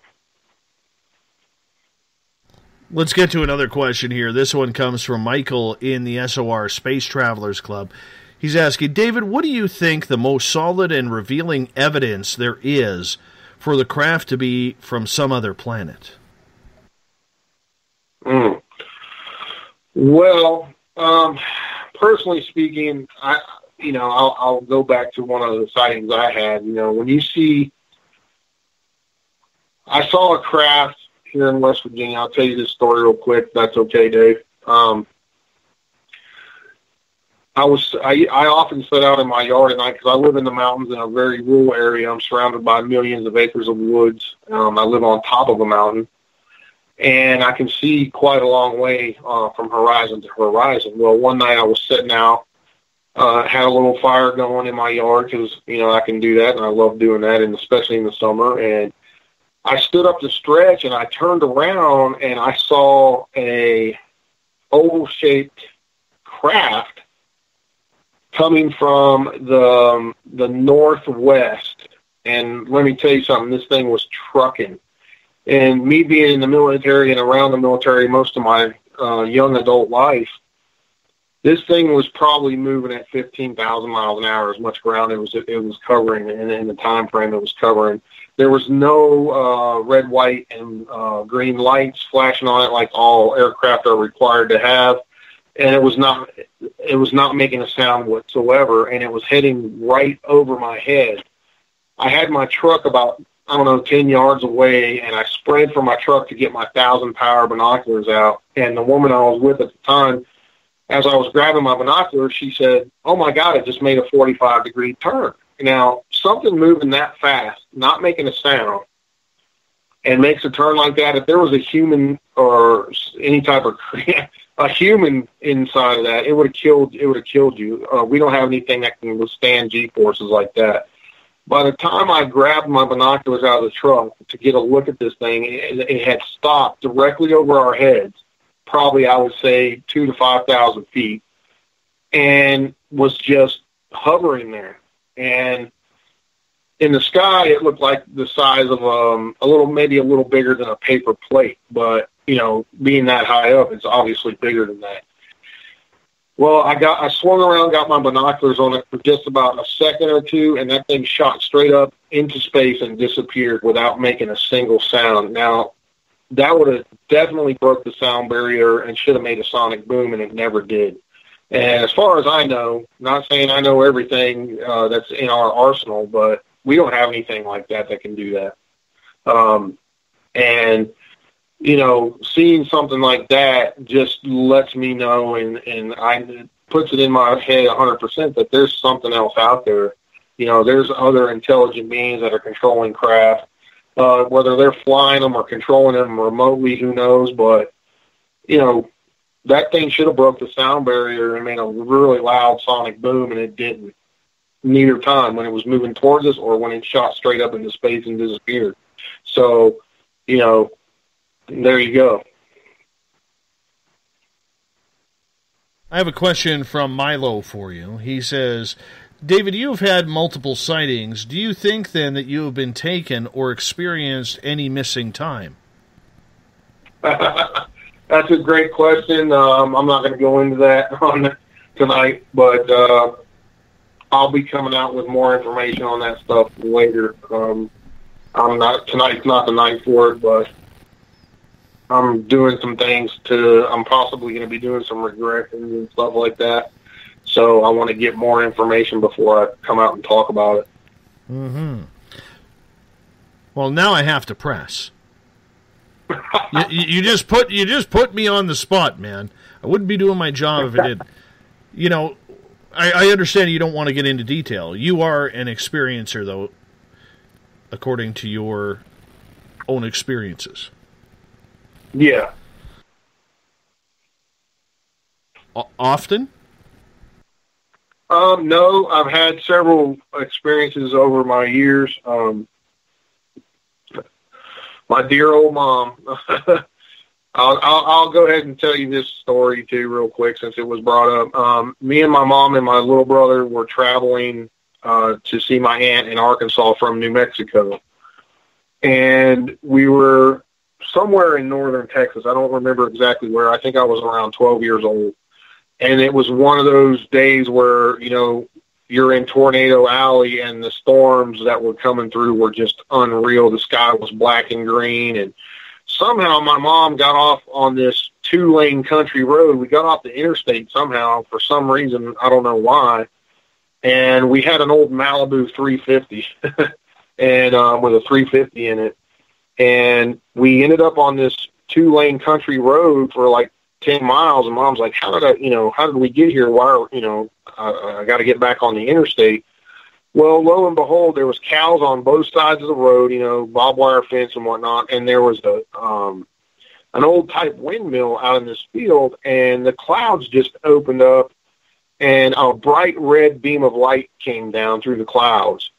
Let's get to another question here. This one comes from Michael in the SOR Space Travelers Club. He's asking, David, what do you think the most solid and revealing evidence there is for the craft to be from some other planet? Mm. Well, personally speaking, I'll go back to one of the sightings I had. You know, when you see, I saw a craft here in West Virginia. I'll tell you this story real quick. That's okay, Dave. I often sit out in my yard at night because I live in the mountains in a very rural area. I'm surrounded by millions of acres of woods. I live on top of a mountain. And I can see quite a long way from horizon to horizon. Well, one night I was sitting out, had a little fire going in my yard because, you know, I can do that, and I love doing that, and especially in the summer. And I stood up to stretch, and I turned around, and I saw a oval-shaped craft coming from the northwest. And let me tell you something, this thing was trucking. And me being in the military and around the military most of my young adult life, this thing was probably moving at 15,000 miles an hour, as much ground it was covering, and in the time frame it was covering. There was no red, white, and green lights flashing on it like all aircraft are required to have, and it was not making a sound whatsoever, and it was heading right over my head. I had my truck about, I don't know, 10 yards away, and I sprang for my truck to get my 1,000-power binoculars out. And the woman I was with at the time, as I was grabbing my binoculars, she said, "Oh, my God, it just made a 45-degree turn." Now, something moving that fast, not making a sound, and makes a turn like that, if there was a human or any type of a human inside of that, it would have killed you. We don't have anything that can withstand G-forces like that. By the time I grabbed my binoculars out of the truck to get a look at this thing, it had stopped directly over our heads, probably, I would say, 2,000 to 5,000 feet. and was just hovering there. And in the sky, it looked like the size of maybe a little bigger than a paper plate. But, you know, being that high up, it's obviously bigger than that. Well, I swung around, got my binoculars on it for just about a second or two, and that thing shot straight up into space and disappeared without making a single sound. Now, that would have definitely broke the sound barrier and should have made a sonic boom, and it never did. And as far as I know, not saying I know everything that's in our arsenal, but we don't have anything like that that can do that. And, you know, seeing something like that just lets me know and puts it in my head 100% that there's something else out there. You know, there's other intelligent beings that are controlling craft. Whether they're flying them or controlling them remotely, who knows? But, you know, that thing should have broke the sound barrier and made a really loud sonic boom, and it didn't. Neither time, when it was moving towards us or when it shot straight up into space and disappeared. So, you know, there you go. I have a question from Milo for you. He says, David, you've had multiple sightings. Do you think, then, that you have been taken or experienced any missing time? That's a great question. I'm not going to go into that on tonight, but I'll be coming out with more information on that stuff later. Tonight's not the night for it, but I'm doing some things I'm possibly going to be doing some regressions and stuff like that. So I want to get more information before I come out and talk about it. Mm-hmm. Well, now I have to press. you just put me on the spot, man. I wouldn't be doing my job if it did. You know, I understand you don't want to get into detail. You are an experiencer, though, according to your own experiences. Yeah. Often? No, I've had several experiences over my years. My dear old mom, I'll go ahead and tell you this story too real quick since it was brought up. Me and my mom and my little brother were traveling to see my aunt in Arkansas from New Mexico. And we were somewhere in northern Texas. I don't remember exactly where. I think I was around 12 years old. And it was one of those days where, you know, you're in Tornado Alley and the storms that were coming through were just unreal. The sky was black and green. And somehow my mom got off on this 2-lane country road. We got off the interstate somehow for some reason. I don't know why. And we had an old Malibu 350 and with a 350 in it. And we ended up on this 2-lane country road for like 10 miles, and Mom's like, how did we get here? I got to get back on the interstate. Well, lo and behold, there was cows on both sides of the road, you know, barbed wire fence and whatnot. And there was an old type windmill out in this field, and the clouds just opened up and a bright red beam of light came down through the clouds.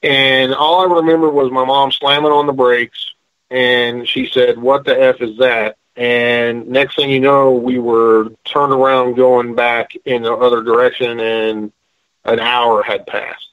And all I remember was my mom slamming on the brakes, and she said, "What the F is that?" And next thing you know, we were turned around going back in the other direction, and an hour had passed.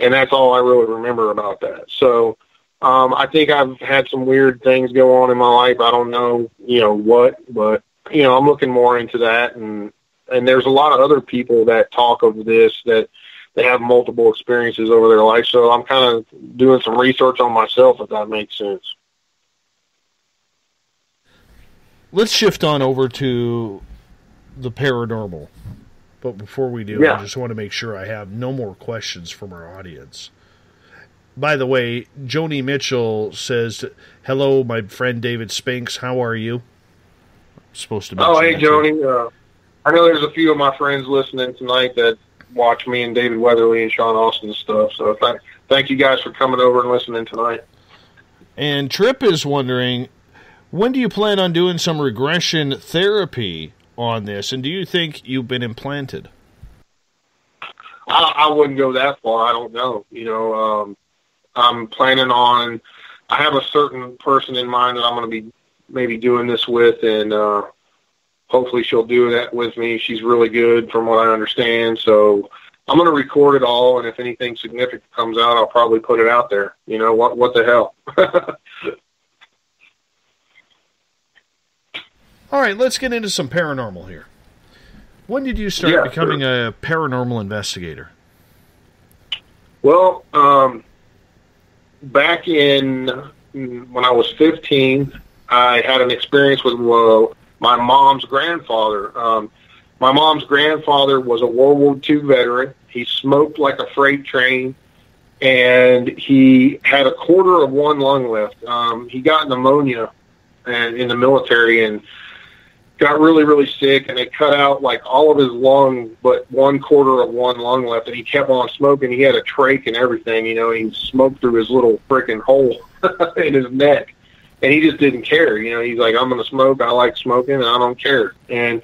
And that's all I really remember about that. So I think I've had some weird things go on in my life. I don't know, you know, what, but, you know, I'm looking more into that. And there's a lot of other people that talk of this, that they have multiple experiences over their life. So I'm kind of doing some research on myself, if that makes sense. Let's shift on over to the paranormal. But before we do, yeah. I just want to make sure I have no more questions from our audience. By the way, Joni Mitchell says, "Hello, my friend David Spinks. How are you?" I'm supposed to mention that. Oh, hey, Joni. I know there's a few of my friends listening tonight that watch me and David Weatherly and Sean Austin's stuff. So thank you guys for coming over and listening tonight. And Tripp is wondering, when do you plan on doing some regression therapy on this, and do you think you've been implanted? I wouldn't go that far. I don't know. You know, I'm planning on, I have a certain person in mind that I'm going to be maybe doing this with, and hopefully she'll do that with me. She's really good from what I understand. So I'm going to record it all, and if anything significant comes out, I'll probably put it out there. You know, what the hell? All right, let's get into some paranormal here. When did you start becoming a paranormal investigator? Well, back in when I was 15, I had an experience with my mom's grandfather. My mom's grandfather was a World War II veteran. He smoked like a freight train, and he had a quarter of one lung left. He got pneumonia in the military and got really, really sick, and they cut out like all of his lung, but one quarter of one lung left, and he kept on smoking. He had a trach and everything, you know, and he smoked through his little freaking hole in his neck, and he just didn't care. You know, he's like, I'm going to smoke. I like smoking, and I don't care. And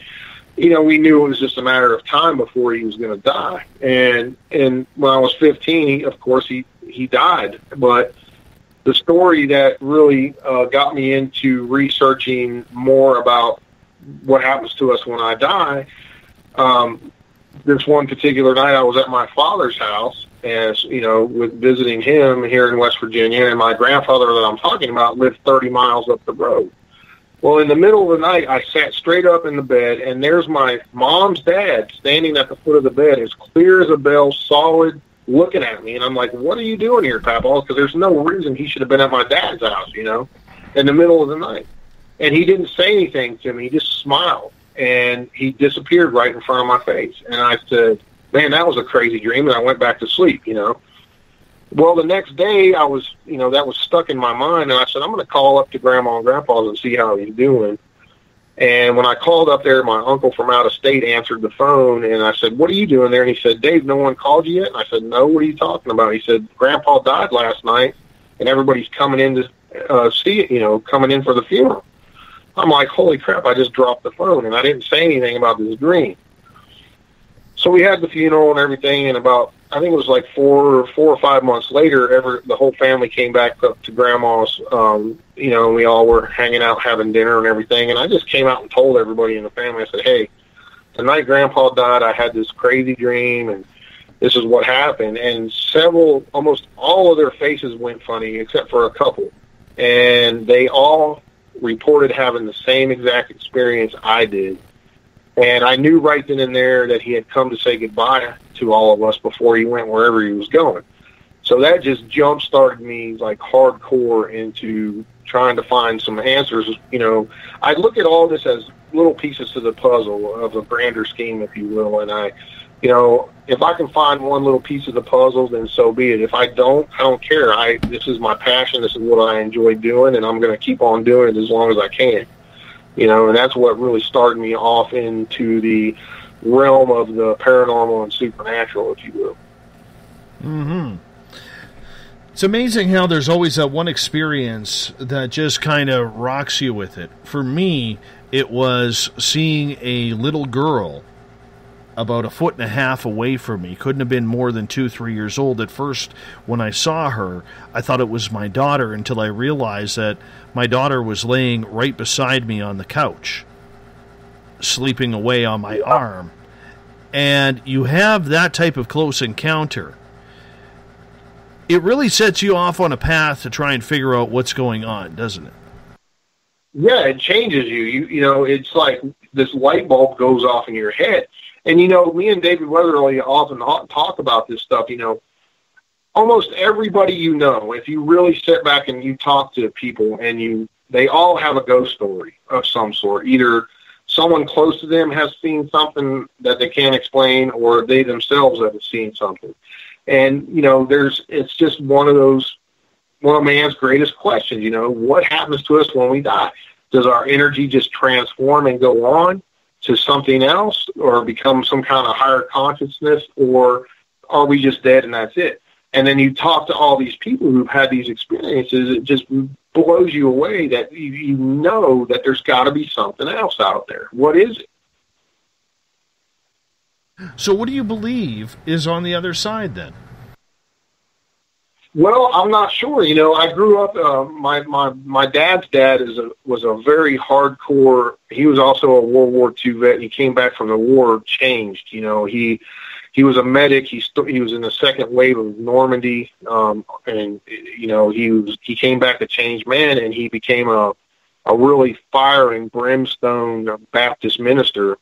you know, we knew it was just a matter of time before he was going to die. And when I was 15, of course, he died. But the story that really got me into researching more about what happens to us when I die, this one particular night I was at my father's house, as you know, with visiting him here in West Virginia, and my grandfather that I'm talking about lived 30 miles up the road. Well, in the middle of the night, I sat straight up in the bed, and there's my mom's dad standing at the foot of the bed, as clear as a bell, solid, looking at me. And I'm like, what are you doing here, Papa? Because there's no reason he should have been at my dad's house, you know, in the middle of the night. And he didn't say anything to me. He just smiled, and he disappeared right in front of my face. And I said, man, that was a crazy dream, and I went back to sleep, you know. Well, the next day, I was, you know, that was stuck in my mind, and I said, I'm going to call up to Grandma and Grandpa's and see how he's doing. And when I called up there, my uncle from out of state answered the phone, and I said, what are you doing there? And he said, Dave, no one called you yet? And I said, no, what are you talking about? He said, Grandpa died last night, and everybody's coming in to see it, you know, coming in for the funeral. I'm like, holy crap, I just dropped the phone, and I didn't say anything about this dream. So we had the funeral and everything, and about, I think it was like four or five months later, the whole family came back up to Grandma's, you know, and we all were hanging out, having dinner and everything, and I just came out and told everybody in the family, I said, hey, the night Grandpa died, I had this crazy dream, and this is what happened, and almost all of their faces went funny, except for a couple, and they all reported having the same exact experience I did. And I knew right then and there that he had come to say goodbye to all of us before he went wherever he was going. So that just jump-started me like hardcore into trying to find some answers. You know, I look at all this as little pieces to the puzzle of a grander scheme, if you will. And I, you know, if I can find one little piece of the puzzle, then so be it. If I don't, I don't care. This is my passion. This is what I enjoy doing, and I'm going to keep on doing it as long as I can. You know, and that's what really started me off into the realm of the paranormal and supernatural, if you will. Mm-hmm. It's amazing how there's always that one experience that just kind of rocks you with it. For me, it was seeing a little girl about 1.5 feet away from me. Couldn't have been more than 2-3 years old. At first, when I saw her, I thought it was my daughter until I realized that my daughter was laying right beside me on the couch, sleeping away on my arm. And you have that type of close encounter. It really sets you off on a path to try and figure out what's going on, doesn't it? Yeah, it changes you. You know, it's like this light bulb goes off in your head. And, you know, me and David Weatherly often talk about this stuff. You know, almost everybody you know, if you really sit back and you talk to people, and they all have a ghost story of some sort. Either someone close to them has seen something that they can't explain, or they themselves have seen something. And, you know, it's just one of man's greatest questions, you know, what happens to us when we die? Does our energy just transform and go on to something else, or become some kind of higher consciousness, or are we just dead and that's it? And then you talk to all these people who've had these experiences, it just blows you away that you know that there's got to be something else out there. What is it? So what do you believe is on the other side then? Well, I'm not sure. You know, I grew up, my dad's dad was a very hardcore, he was also a World War II vet. He came back from the war changed. You know, he was a medic. He was in the second wave of Normandy. And you know, he came back a changed man, and he became a really fire and brimstone Baptist minister.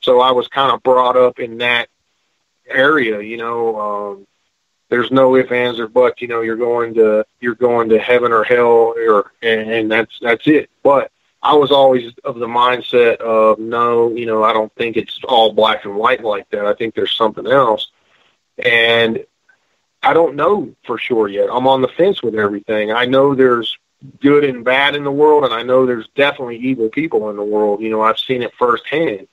So I was kind of brought up in that area, you know, there's no ifs, ands, or buts. You know, you're going to heaven or hell, and that's it. But I was always of the mindset of, no, you know, I don't think it's all black and white like that. I think there's something else, and I don't know for sure yet. I'm on the fence with everything. I know there's good and bad in the world, and I know there's definitely evil people in the world. You know, I've seen it firsthand.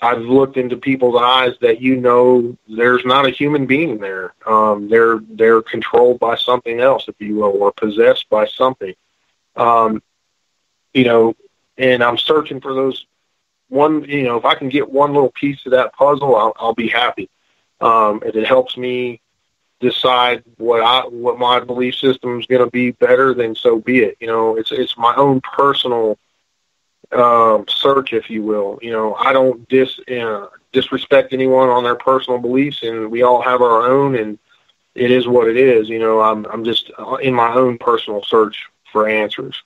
I've looked into people's eyes that, you know, there's not a human being there. They're controlled by something else, if you will, or possessed by something. You know, and I'm searching for those one, you know, if I can get one little piece of that puzzle, I'll be happy. And it helps me decide what my belief system is going to be better, then so be it. You know, it's my own personal search, if you will. You know, I don't disrespect anyone on their personal beliefs, and we all have our own, and it is what it is. You know, I'm just in my own personal search for answers.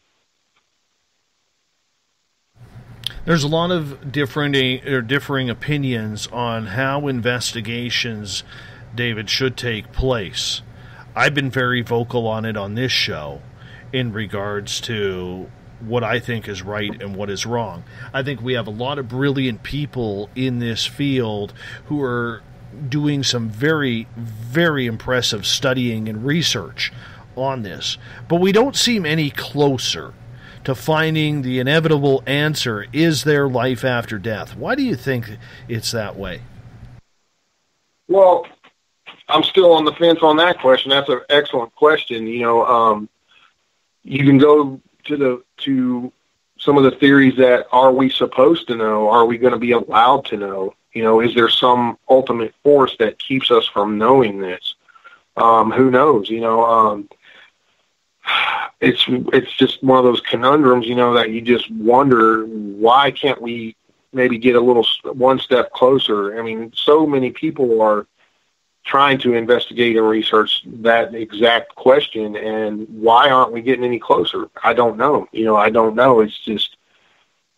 There's a lot of differing opinions on how investigations, David, should take place. I've been very vocal on it on this show in regards to what I think is right and what is wrong. I think we have a lot of brilliant people in this field who are doing some very, very impressive studying and research on this. But we don't seem any closer to finding the inevitable answer. Is there life after death? Why do you think it's that way? Well, I'm still on the fence on that question. That's an excellent question. You know, you can go to some of the theories that, are we supposed to know? Are we going to be allowed to know? You know, is there some ultimate force that keeps us from knowing this? Who knows? You know, it's just one of those conundrums, you know, that you just wonder, why can't we maybe get one step closer? I mean, so many people are trying to investigate and research that exact question, and why aren't we getting any closer? I don't know. You know, I don't know. It's just,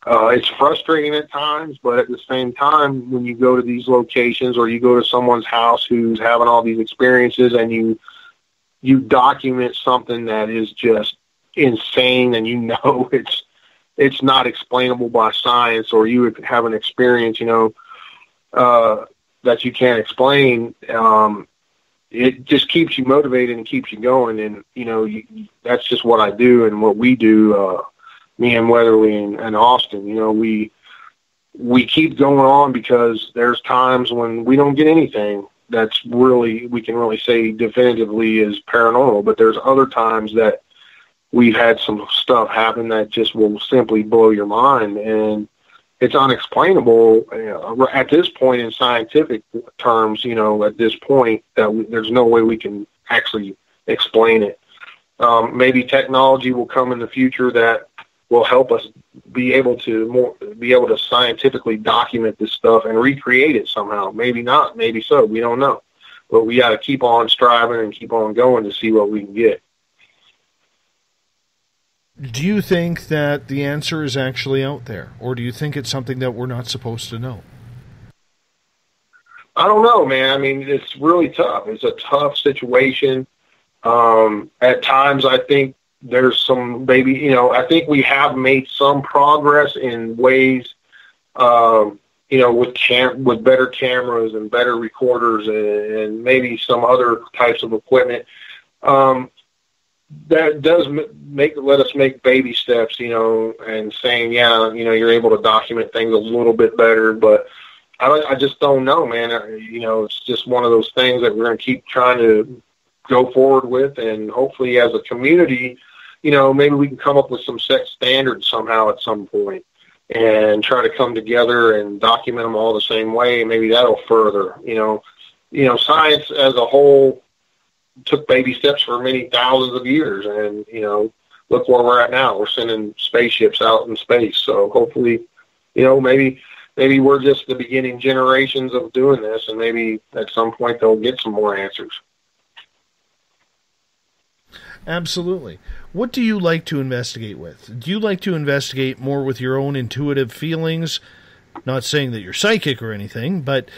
it's frustrating at times, but at the same time, when you go to these locations, or you go to someone's house who's having all these experiences, and you document something that is just insane, and you know it's not explainable by science, or you have an experience, you know, that you can't explain, it just keeps you motivated and keeps you going. And, you know, that's just what I do and what we do, me and Weatherly and Austin. You know, we keep going on because there's times when we don't get anything that's really, we can really say definitively is paranormal, but there's other times that we've had some stuff happen that just will simply blow your mind. And it's unexplainable at this point in scientific terms, you know, at this point, that there's no way we can actually explain it. Maybe technology will come in the future that will help us be able to scientifically document this stuff and recreate it somehow. Maybe not, maybe so, we don't know. But we got to keep on striving and keep on going to see what we can get. Do you think that the answer is actually out there, or do you think it's something that we're not supposed to know? I don't know, man. I mean, it's really tough. It's a tough situation. At times, I think there's some, maybe, you know, I think we have made some progress in ways, you know, with better cameras and better recorders and maybe some other types of equipment. That does let us make baby steps, you know, and saying, yeah, you know, you're able to document things a little bit better, but I just don't know, man. You know, it's just one of those things that we're going to keep trying to go forward with, and hopefully as a community, you know, maybe we can come up with some set standards somehow at some point and try to come together and document them all the same way. Maybe that'll further, you know, science as a whole took baby steps for many thousands of years. And, you know, look where we're at now. We're sending spaceships out in space. So hopefully, you know, maybe we're just the beginning generations of doing this, and maybe at some point they'll get some more answers. Absolutely. What do you like to investigate with? Do you like to investigate more with your own intuitive feelings? Not saying that you're psychic or anything, but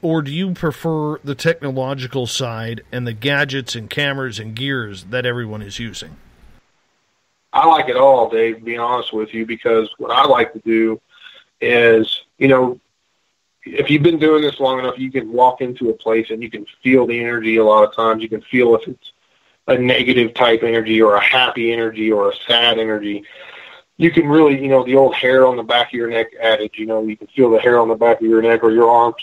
or do you prefer the technological side and the gadgets and cameras and gears that everyone is using? I like it all, Dave, to be honest with you, because what I like to do is, you know, if you've been doing this long enough, you can walk into a place and you can feel the energy a lot of times. You can feel if it's a negative type energy or a happy energy or a sad energy. You can really, you know, the old hair on the back of your neck adage, you know, you can feel the hair on the back of your neck or your arms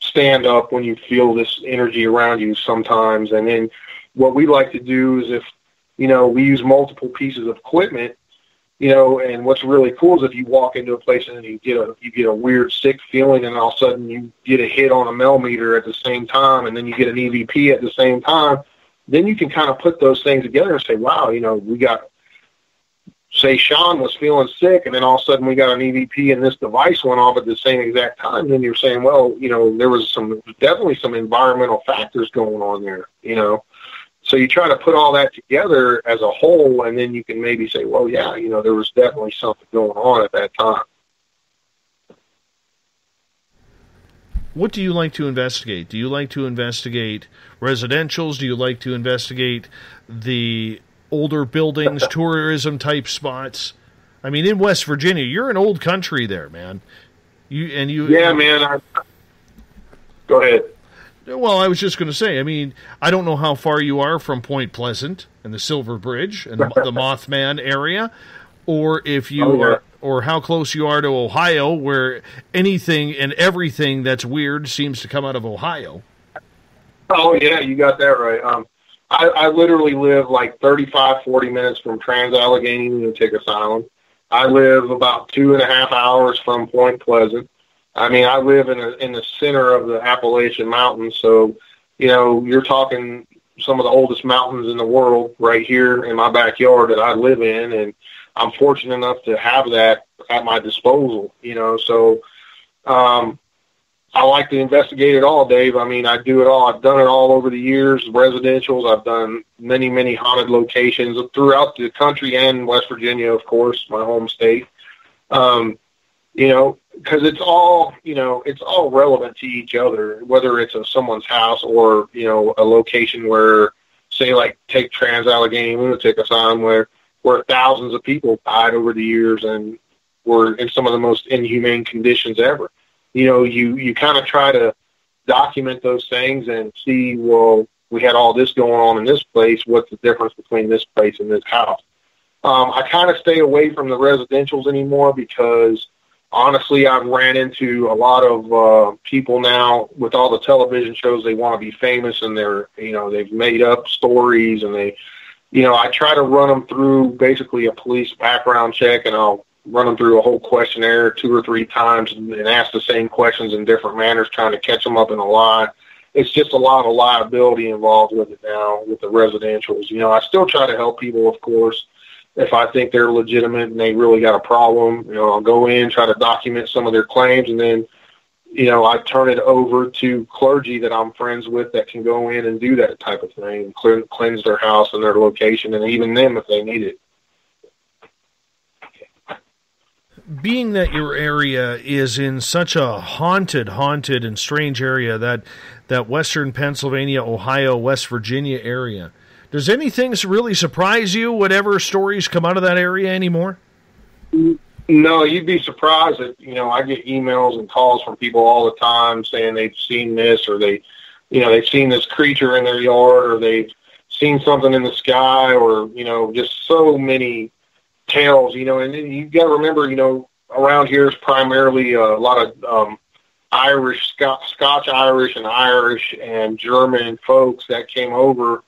stand up when you feel this energy around you sometimes. And then what we like to do is if, you know, we use multiple pieces of equipment, you know, and what's really cool is if you walk into a place and you get a weird sick feeling and all of a sudden you get a hit on a millimeter at the same time and then you get an EVP at the same time, then you can kind of put those things together and say, wow, you know, we got, say Sean was feeling sick and then all of a sudden we got an EVP and this device went off at the same exact time. And then you're saying, well, you know, there was definitely some environmental factors going on there, you know. So you try to put all that together as a whole, and then you can maybe say, well, yeah, you know, there was definitely something going on at that time. What do you like to investigate? Do you like to investigate residentials? Do you like to investigate the older buildings, tourism-type spots? I mean, in West Virginia, you're an old country there, man. Yeah, man. Go ahead. Well, I was just going to say, I mean, I don't know how far you are from Point Pleasant and the Silver Bridge and the Mothman area, or if you are, or how close you are to Ohio, where anything and everything that's weird seems to come out of Ohio. Oh, yeah, you got that right. I literally live like 35, 40 minutes from Trans-Allegheny Lunatic Asylum. I live about 2.5 hours from Point Pleasant. I mean, I live in the center of the Appalachian Mountains, so, you know, you're talking some of the oldest mountains in the world right here in my backyard that I live in, and I'm fortunate enough to have that at my disposal, you know. So I like to investigate it all, Dave. I mean, I do it all. I've done it all over the years, residentials. I've done many, many haunted locations throughout the country and West Virginia, of course, my home state. You know, because it's all, you know, it's all relevant to each other, whether it's someone's house or, you know, a location where, say, like, take Trans-Allegheny Lunatic Asylum, where thousands of people died over the years and were in some of the most inhumane conditions ever. You know, you kind of try to document those things and see, well, we had all this going on in this place. What's the difference between this place and this house? I kind of stay away from the residentials anymore because, honestly, I've ran into a lot of people now with all the television shows. They want to be famous, and they're, you know, they've made up stories, and they, you know, I try to run them through basically a police background check, and I'll run them through a whole questionnaire 2 or 3 times and ask the same questions in different manners, trying to catch them up in a lie. It's just a lot of liability involved with it now with the residentials. You know, I still try to help people, of course. If I think they're legitimate and they really got a problem, you know, I'll go in, try to document some of their claims, and then, you know, I turn it over to clergy that I'm friends with that can go in and do that type of thing, cleanse their house and their location, and even them if they need it. Being that your area is in such a haunted and strange area, that western Pennsylvania, Ohio, West Virginia area, does anything really surprise you, whatever stories come out of that area anymore? No, you'd be surprised that, you know, I get emails and calls from people all the time saying they've seen this, or they, you know, they've seen this creature in their yard, or they've seen something in the sky, or, you know, just so many tales, you know. And then you got to remember, you know, around here is primarily a lot of Irish, Scotch-Irish and Irish and German folks that came over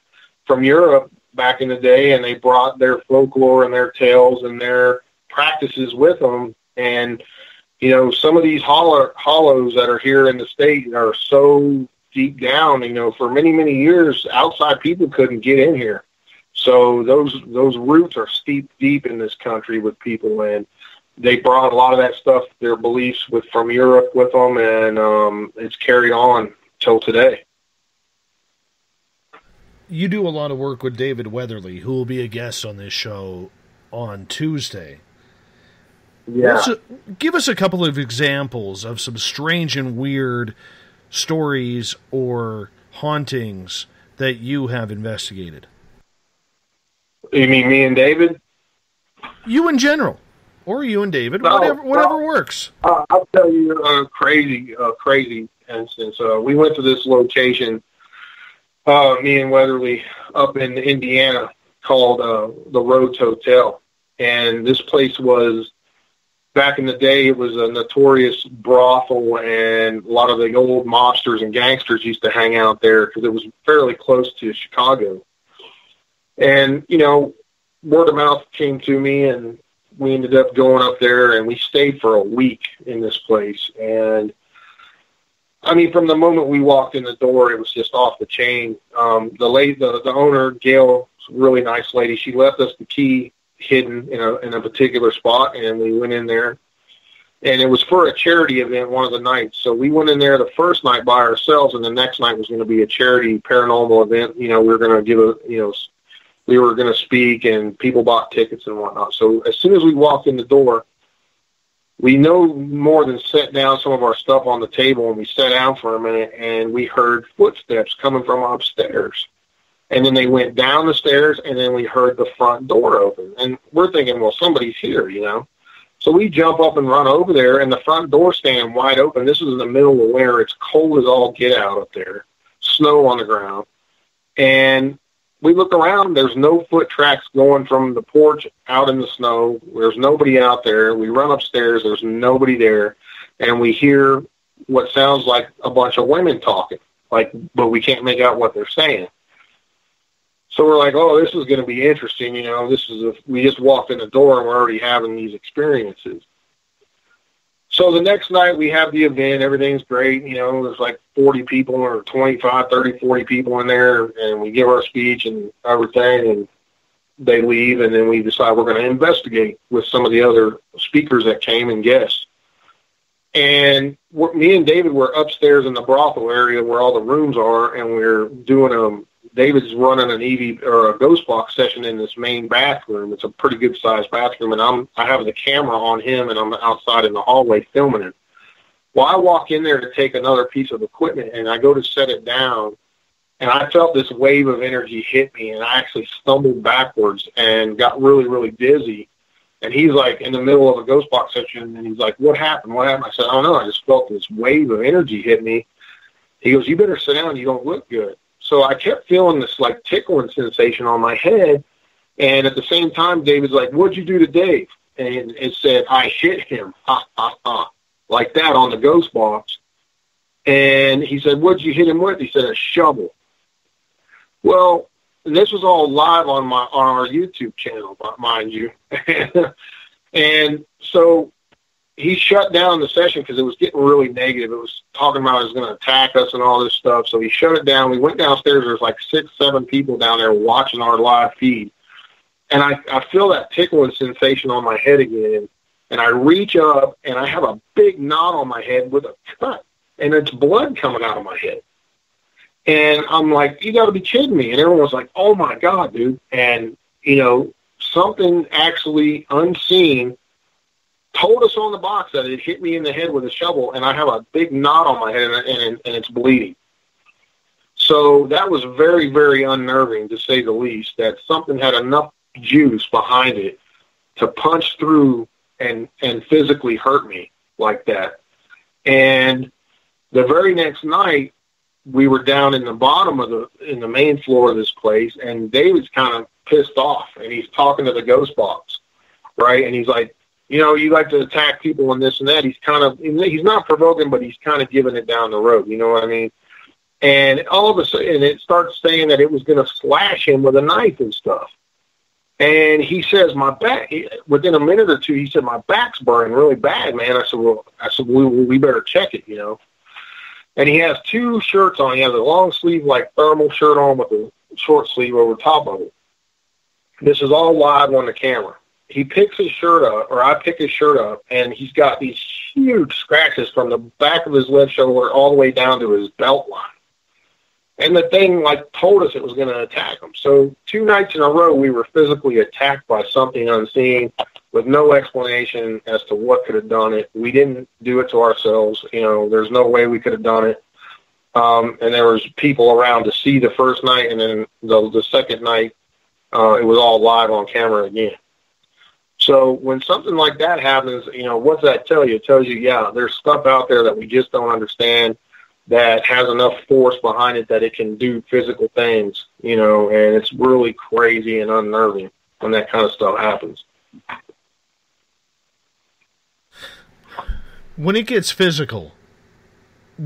from Europe back in the day, and they brought their folklore and their tales and their practices with them. And, you know, some of these hollows that are here in the state are so deep down, you know, for many, many years, outside people couldn't get in here. So those roots are steeped deep in this country with people, and they brought a lot of that stuff, their beliefs from Europe with them, and it's carried on till today. You do a lot of work with David Weatherly, who will be a guest on this show on Tuesday. Yeah. Give us a couple of examples of some strange and weird stories or hauntings that you have investigated. You mean me and David? You in general, or you and David, whatever works. I'll tell you a crazy instance. We went to this location, me and Weatherly, up in Indiana called the Rhodes Hotel. And this place was, back in the day, it was a notorious brothel, and a lot of the old mobsters and gangsters used to hang out there because it was fairly close to Chicago. And, you know, word of mouth came to me, and we ended up going up there, and we stayed for a week in this place. And, I mean, from the moment we walked in the door, it was just off the chain. The owner, Gail, was a really nice lady. She left us the key hidden in a particular spot, and we went in there. And it was for a charity event one of the nights. So we went in there the first night by ourselves, and the next night was going to be a charity paranormal event. You know, we were going to we were going to speak, and people bought tickets and whatnot. So as soon as we walked in the door, we no more than set down some of our stuff on the table, and we sat down for a minute, and we heard footsteps coming from upstairs. And then they went down the stairs, and then we heard the front door open. And we're thinking, well, somebody's here, you know. So we jump up and run over there, and the front door standing wide open. This is in the middle of winter. It's cold as all get out up there, snow on the ground. And we look around, there's no foot tracks going from the porch out in the snow. There's nobody out there. We run upstairs, there's nobody there. And we hear what sounds like a bunch of women talking, but we can't make out what they're saying. So we're like, oh, this is going to be interesting. You know, we just walked in the door and we're already having these experiences. So the next night we have the event, everything's great, you know, there's like 40 people or 25, 30, 40 people in there, and we give our speech and everything, and they leave, and then we decide we're going to investigate with some of the other speakers that came and guests. And me and David were upstairs in the brothel area where all the rooms are, and we're doing David's running an EV or a ghost box session in this main bathroom. It's a pretty good sized bathroom, and I have the camera on him, and I'm outside in the hallway filming it. Well, I walk in there to take another piece of equipment, and I go to set it down, and I felt this wave of energy hit me, and I actually stumbled backwards and got really, really dizzy. And he's like in the middle of a ghost box session, and he's like, "What happened? What happened?" I said, "I don't know. I just felt this wave of energy hit me." He goes, "You better sit down. You don't look good." So I kept feeling this like tickling sensation on my head, and at the same time, David's like, "What'd you do to Dave?" And it said, "I hit him, ha ha ha," like that on the ghost box. And he said, "What'd you hit him with?" He said, "A shovel." Well, this was all live on our YouTube channel, mind you. And so he shut down the session because it was getting really negative. It was talking about it was going to attack us and all this stuff. So he shut it down. We went downstairs. There's like 6, 7 people down there watching our live feed. And I feel that tickling sensation on my head again. And I reach up, and I have a big knot on my head with a cut. And it's blood coming out of my head. And I'm like, "You got to be kidding me." And everyone's like, "Oh, my God, dude." And, you know, something actually unseen told us on the box that it hit me in the head with a shovel, and I have a big knot on my head, and it's bleeding. So that was very, very unnerving, to say the least, that something had enough juice behind it to punch through and physically hurt me like that. And the very next night, we were down in the bottom of in the main floor of this place, and David's kind of pissed off, and he's talking to the ghost box, right? And he's like, "You know, you like to attack people and this and that." He's kind of, he's not provoking, but he's kind of giving it down the road. You know what I mean? And all of a sudden, it starts saying that it was going to slash him with a knife and stuff. And he says, "My back," within a minute or two, he said, "My back's burning really bad, man." I said, "Well, we better check it, you know." And he has two shirts on. He has a long sleeve, like, thermal shirt on with a short sleeve over top of it. This is all live on the camera. He picks his shirt up, or I pick his shirt up, and he's got these huge scratches from the back of his left shoulder all the way down to his belt line. And the thing, like, told us it was going to attack him. So 2 nights in a row, we were physically attacked by something unseen with no explanation as to what could have done it. We didn't do it to ourselves. You know, there's no way we could have done it. And there was people around to see the first night, and then the second night, it was all live on camera again. So when something like that happens, you know, what does that tell you? It tells you, yeah, there's stuff out there that we just don't understand that has enough force behind it that it can do physical things, you know, and it's really crazy and unnerving when that kind of stuff happens. When it gets physical,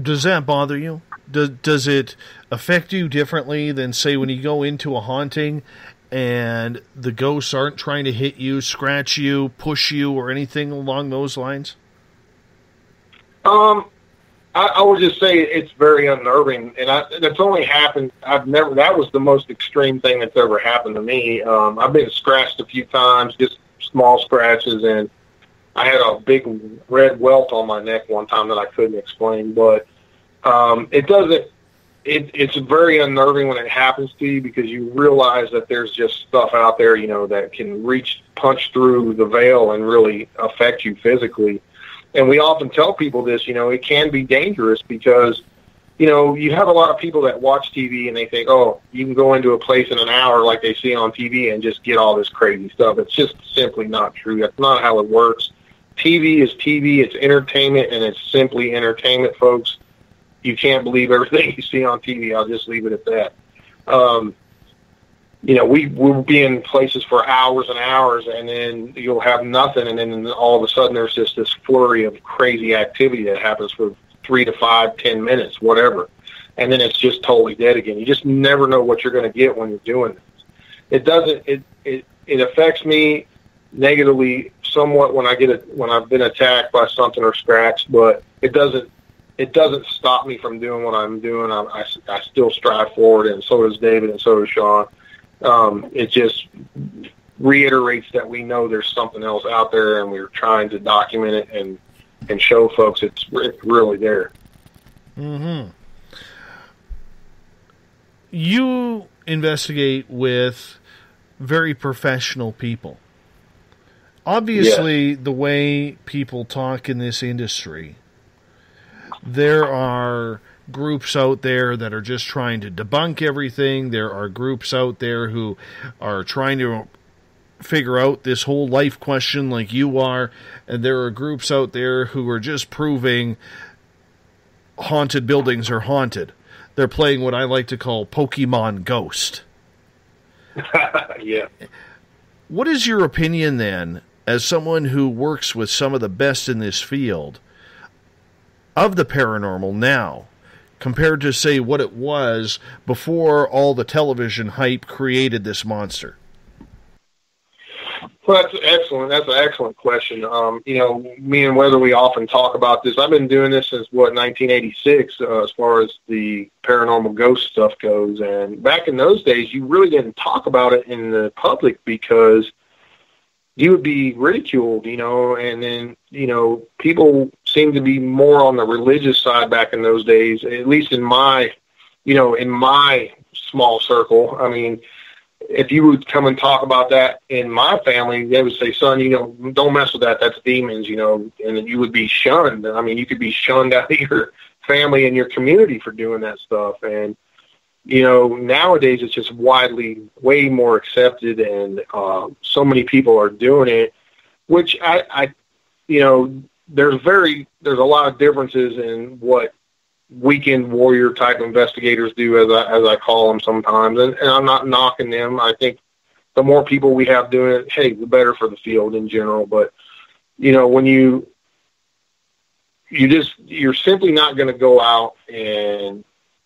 does that bother you? Does it affect you differently than, say, when you go into a haunting and the ghosts aren't trying to hit you, scratch you, push you, or anything along those lines? I would just say it's very unnerving, and that's only happened. That was the most extreme thing that's ever happened to me. I've been scratched a few times, just small scratches, and I had a big red welt on my neck one time that I couldn't explain. But it doesn't. It's very unnerving when it happens to you, because you realize that there's just stuff out there, you know, that can punch through the veil and really affect you physically. And we often tell people this, you know, it can be dangerous because, you know, you have a lot of people that watch TV and they think, oh, you can go into a place in an hour like they see on TV and just get all this crazy stuff. It's just simply not true. That's not how it works. TV is TV. It's entertainment, and it's simply entertainment, folks. You can't believe everything you see on TV. I'll just leave it at that. You know, we'll be in places for hours and hours, and then you'll have nothing, and then all of a sudden there's just this flurry of crazy activity that happens for 3 to 5, 10 minutes, whatever. And then it's just totally dead again. You just never know what you're going to get when you're doing this. It affects me negatively somewhat when I've been attacked by something or scratched, but it doesn't stop me from doing what I'm doing. I still strive forward, and so does David, and so does Sean. It just reiterates that we know there's something else out there, and we're trying to document it and show folks it's really there. Mm-hmm. You investigate with very professional people. Obviously, yeah. The way people talk in this industry, there are groups out there that are just trying to debunk everything. There are groups out there who are trying to figure out this whole life question like you are. And there are groups out there who are just proving haunted buildings are haunted. They're playing what I like to call Pokemon Ghost. Yeah. What is your opinion then, as someone who works with some of the best in this field, of the paranormal now, compared to, say, what it was before all the television hype created this monster? Well, that's excellent. That's an excellent question. You know, me and Weather, we often talk about this. I've been doing this since, 1986, as far as the paranormal ghost stuff goes. And back in those days, you really didn't talk about it in the public because you would be ridiculed, you know, and then, you know, people seemed to be more on the religious side back in those days, at least in my, you know, in my small circle. I mean, if you would come and talk about that in my family, they would say, son, you know, don't mess with that. That's demons, you know, and then you would be shunned. I mean, you could be shunned out of your family and your community for doing that stuff. And, you know, nowadays it's just way more accepted, and so many people are doing it, which I you know, there's a lot of differences in what weekend warrior type investigators do, as I call them sometimes. And I'm not knocking them. I think the more people we have doing it, hey, the better for the field in general. But, you know, when you're simply not going to go out and,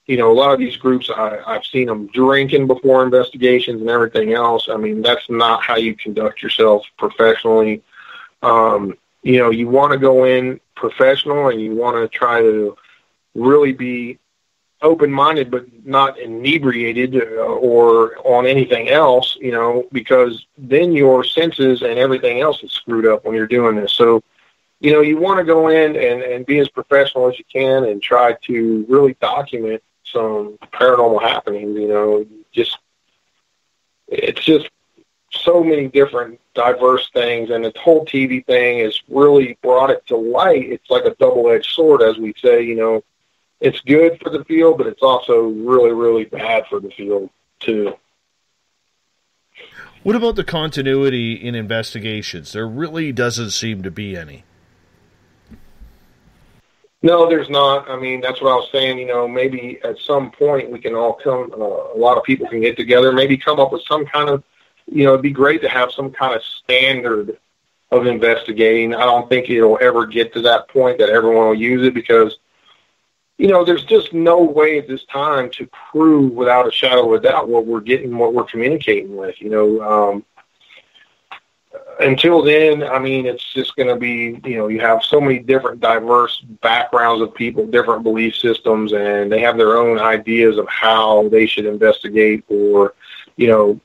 you know, a lot of these groups, I've seen them drinking before investigations and everything else. I mean, that's not how you conduct yourself professionally. You know, you want to go in professional, and you want to try to really be open-minded but not inebriated or on anything else, you know, because then your senses and everything else is screwed up when you're doing this. So, you know, you want to go in and be as professional as you can and try to really document some paranormal happenings, you know. Just, it's just so many different diverse things, and the whole TV thing has really brought it to light. It's like a double-edged sword, as we say, you know. It's good for the field, but it's also really, really bad for the field, too. What about the continuity in investigations? There really doesn't seem to be any. No, there's not. I mean, that's what I was saying. You know, maybe at some point we can all come, a lot of people can get together, maybe come up with some kind of, you know, it'd be great to have some kind of standard of investigating. I don't think it'll ever get to that point that everyone will use it, because, you know, there's just no way at this time to prove without a shadow of a doubt what we're getting, what we're communicating with. You know, until then, I mean, it's just going to be, you know, you have so many different diverse backgrounds of people, different belief systems, and they have their own ideas of how they should investigate, or, you know,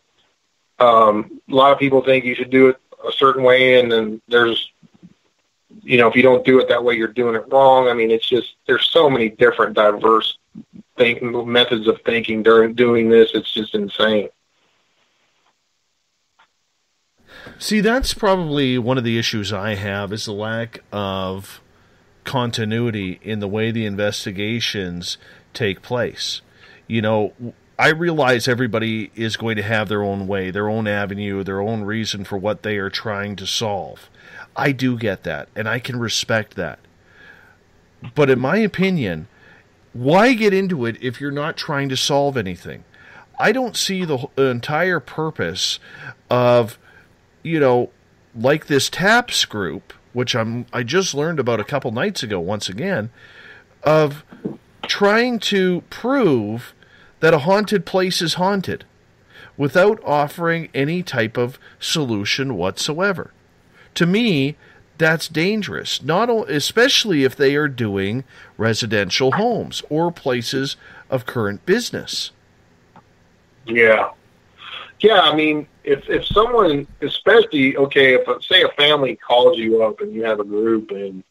a lot of people think you should do it a certain way, and then there's, you know, if you don't do it that way, you're doing it wrong. I mean, it's just, there's so many different diverse methods of thinking during doing this. It's just insane. See, that's probably one of the issues I have, is the lack of continuity in the way the investigations take place. You know, I realize everybody is going to have their own way, their own avenue, their own reason for what they are trying to solve. I do get that, and I can respect that. But in my opinion, why get into it if you're not trying to solve anything? I don't see the entire purpose of, you know, like this TAPS group, which I just learned about a couple nights ago once again, of trying to prove that a haunted place is haunted without offering any type of solution whatsoever. To me, that's dangerous, not only, especially if they are doing residential homes or places of current business. Yeah. Yeah, I mean, if someone, especially, okay, if say a family calls you up and you have a group and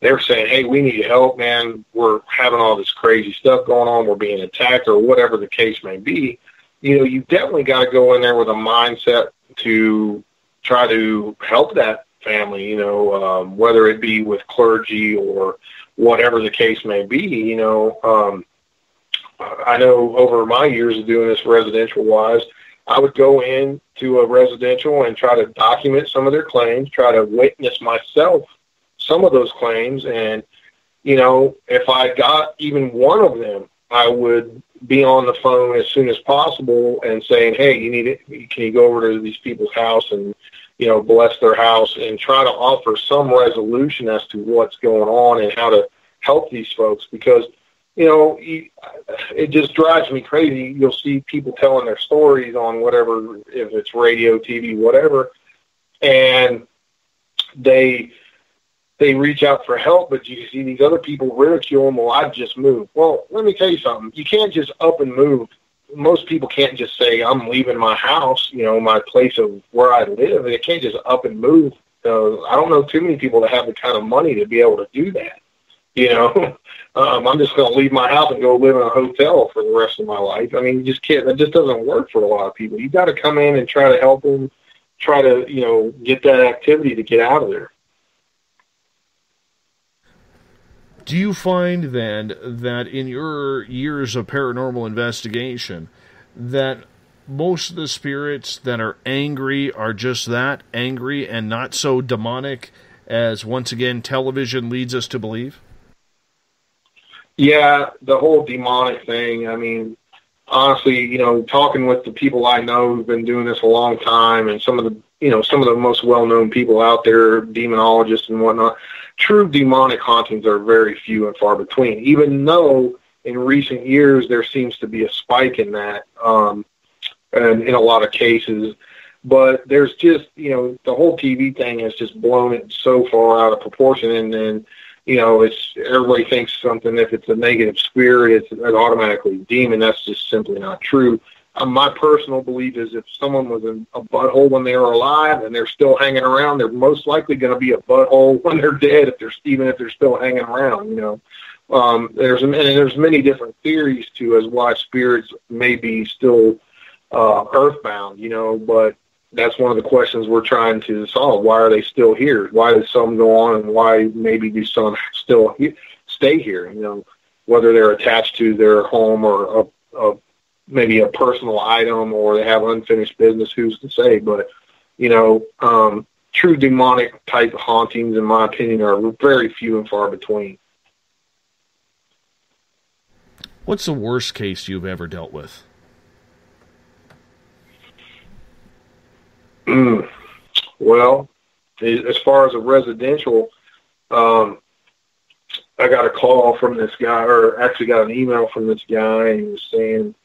they're saying, hey, we need help, man, we're having all this crazy stuff going on, we're being attacked, or whatever the case may be, you know, you definitely got to go in there with a mindset to try to help that family, you know, whether it be with clergy or whatever the case may be. You know, I know over my years of doing this residential wise, I would go in to a residential and try to document some of their claims, try to witness myself some of those claims. And, you know, if I got even one of them, I would be on the phone as soon as possible and saying, hey, you need it. Can you go over to these people's house and, you know, bless their house and try to offer some resolution as to what's going on and how to help these folks? Because, you know, it just drives me crazy. You'll see people telling their stories on whatever, if it's radio, TV, whatever, and they reach out for help, but you see these other people ridicule them. Well, I just moved. Well, let me tell you something. You can't just up and move. Most people can't just say, I'm leaving my house, you know, my place of where I live. They can't just up and move. I don't know too many people that have the kind of money to be able to do that. You know, I'm just going to leave my house and go live in a hotel for the rest of my life. I mean, you just can't. That just doesn't work for a lot of people. You got to come in and try to help them, try to, you know, get that activity to get out of there. Do you find, then, that in your years of paranormal investigation, that most of the spirits that are angry are just that, angry, and not so demonic as, once again, television leads us to believe? Yeah, the whole demonic thing. I mean, honestly, you know, talking with the people I know who've been doing this a long time, and some of the, you know, some of the most well-known people out there, demonologists and whatnot, true demonic hauntings are very few and far between, even though in recent years there seems to be a spike in that, and in a lot of cases. But there's just, you know, the whole TV thing has just blown it so far out of proportion. And then you know, it's, everybody thinks something, if it's a negative spirit, it's automatically a demon. That's just simply not true. My personal belief is if someone was a butthole when they were alive and they're still hanging around, they're most likely going to be a butthole when they're dead, if they're, even if they're still hanging around, you know. There's many different theories, too, as why spirits may be still earthbound, you know, but that's one of the questions we're trying to solve. Why are they still here? Why do some go on, and why maybe do some still stay here, you know, whether they're attached to their home or maybe a personal item, or they have unfinished business, who's to say? But, you know, true demonic type hauntings, in my opinion, are very few and far between. What's the worst case you've ever dealt with? Well, as far as a residential, I got a call from this guy, or actually got an email from this guy, and he was saying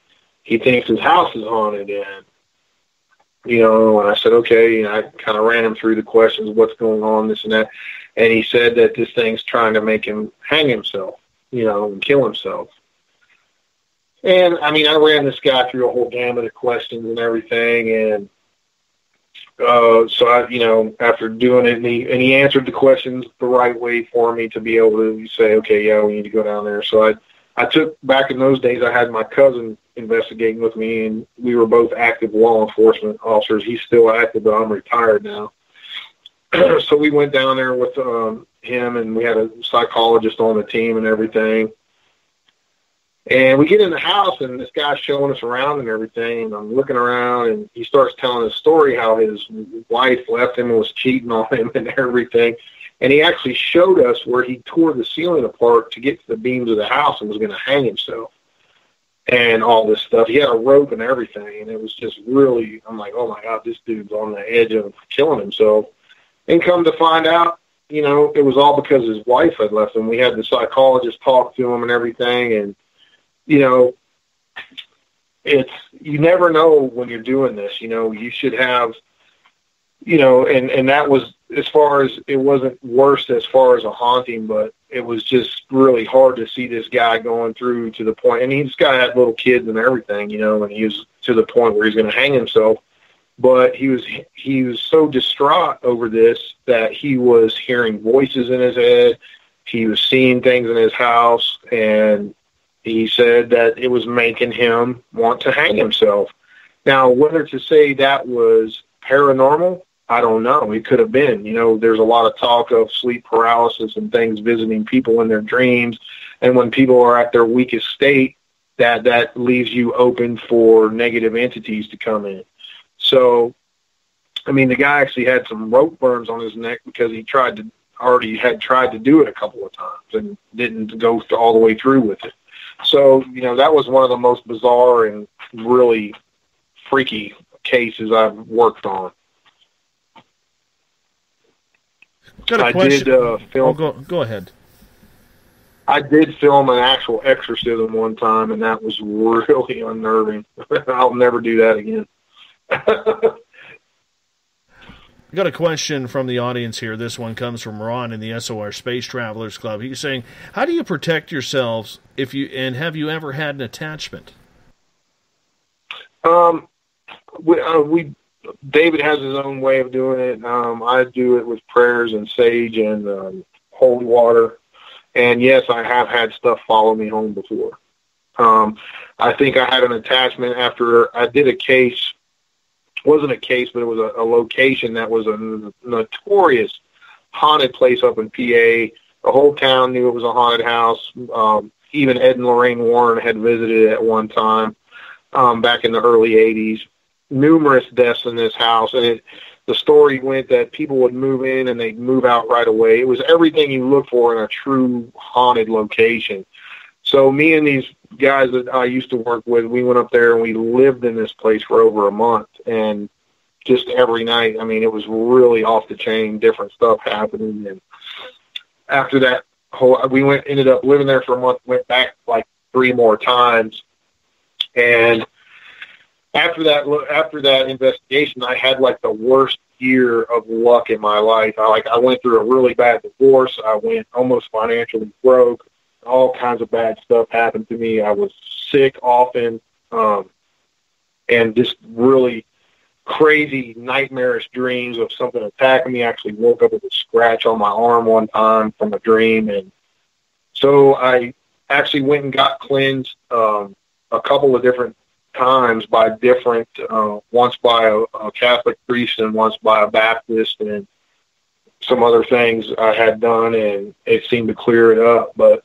he thinks his house is haunted. And, you know, and I said, okay, and I kind of ran him through the questions, what's going on, this and that. And he said that this thing's trying to make him hang himself, you know, and kill himself. And, I mean, I ran this guy through a whole gamut of questions and everything, and so I, you know, after doing it, and he answered the questions the right way for me to be able to say, okay, yeah, we need to go down there. So I took, back in those days, I had my cousin investigating with me, and we were both active law enforcement officers. He's still active, but I'm retired now. So we went down there with him, and we had a psychologist on the team and everything. And we get in the house, and this guy's showing us around and everything, and I'm looking around, and he starts telling his story how his wife left him and was cheating on him and everything. And he actually showed us where he tore the ceiling apart to get to the beams of the house and was going to hang himself and all this stuff. He had a rope and everything, and it was just really, I'm like, oh, my God, this dude's on the edge of killing himself. And come to find out, you know, it was all because his wife had left him. We had the psychologist talk to him and everything, and you know, it's, you never know when you're doing this, you know, you should have, you know, and that was, as far as, it wasn't worse as far as a haunting, but it was just really hard to see this guy going through to the point, and he's got little kids and everything, you know, and he was to the point where he's going to hang himself, but he was so distraught over this that he was hearing voices in his head, he was seeing things in his house, and he said that it was making him want to hang himself. Now, whether to say that was paranormal, I don't know. It could have been. You know, there's a lot of talk of sleep paralysis and things visiting people in their dreams. And when people are at their weakest state, that leaves you open for negative entities to come in. So, I mean, the guy actually had some rope burns on his neck because he had tried to do it a couple of times and didn't go all the way through with it. So, you know, that was one of the most bizarre and really freaky cases I've worked on. Got a question. I did film. Oh, go ahead. I did film an actual exorcism one time, and that was really unnerving. I'll never do that again. Got a question from the audience here. This one comes from Ron in the SOR Space Travelers Club. He's saying, how do you protect yourselves have you ever had an attachment? David has his own way of doing it. I do it with prayers and sage and holy water. And yes, I have had stuff follow me home before. I think I had an attachment after I did a case. Wasn't a case, but it was a location that was a notorious haunted place up in PA. The whole town knew it was a haunted house. Even Ed and Lorraine Warren had visited it at one time back in the early 80s. Numerous deaths in this house, and the story went that people would move in and they'd move out right away. It was everything you look for in a true haunted location. So me and these guys that I used to work with, we went up there and we lived in this place for over a month, and just every night, I mean, it was really off the chain, different stuff happening. And after that whole, ended up living there for a month, went back like 3 more times. And after that investigation, I had like the worst year of luck in my life. I went through a really bad divorce. I went almost financially broke. All kinds of bad stuff happened to me. I was sick often, and just really crazy nightmarish dreams of something attacking me. I actually woke up with a scratch on my arm one time from a dream. And so I actually went and got cleansed a couple of different times by different, once by a Catholic priest and once by a Baptist and some other things I had done, and it seemed to clear it up. But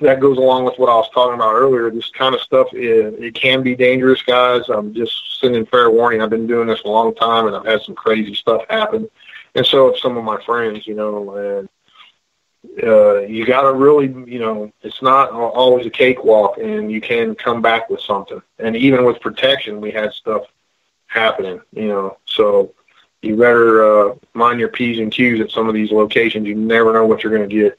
that goes along with what I was talking about earlier. This kind of stuff, it can be dangerous, guys. I'm just sending fair warning. I've been doing this a long time, and I've had some crazy stuff happen. And so have some of my friends, you know, and you got to really, you know, it's not always a cakewalk, and you can come back with something. And even with protection, we had stuff happening, you know. So you better mind your P's and Q's at some of these locations. You never know what you're going to get.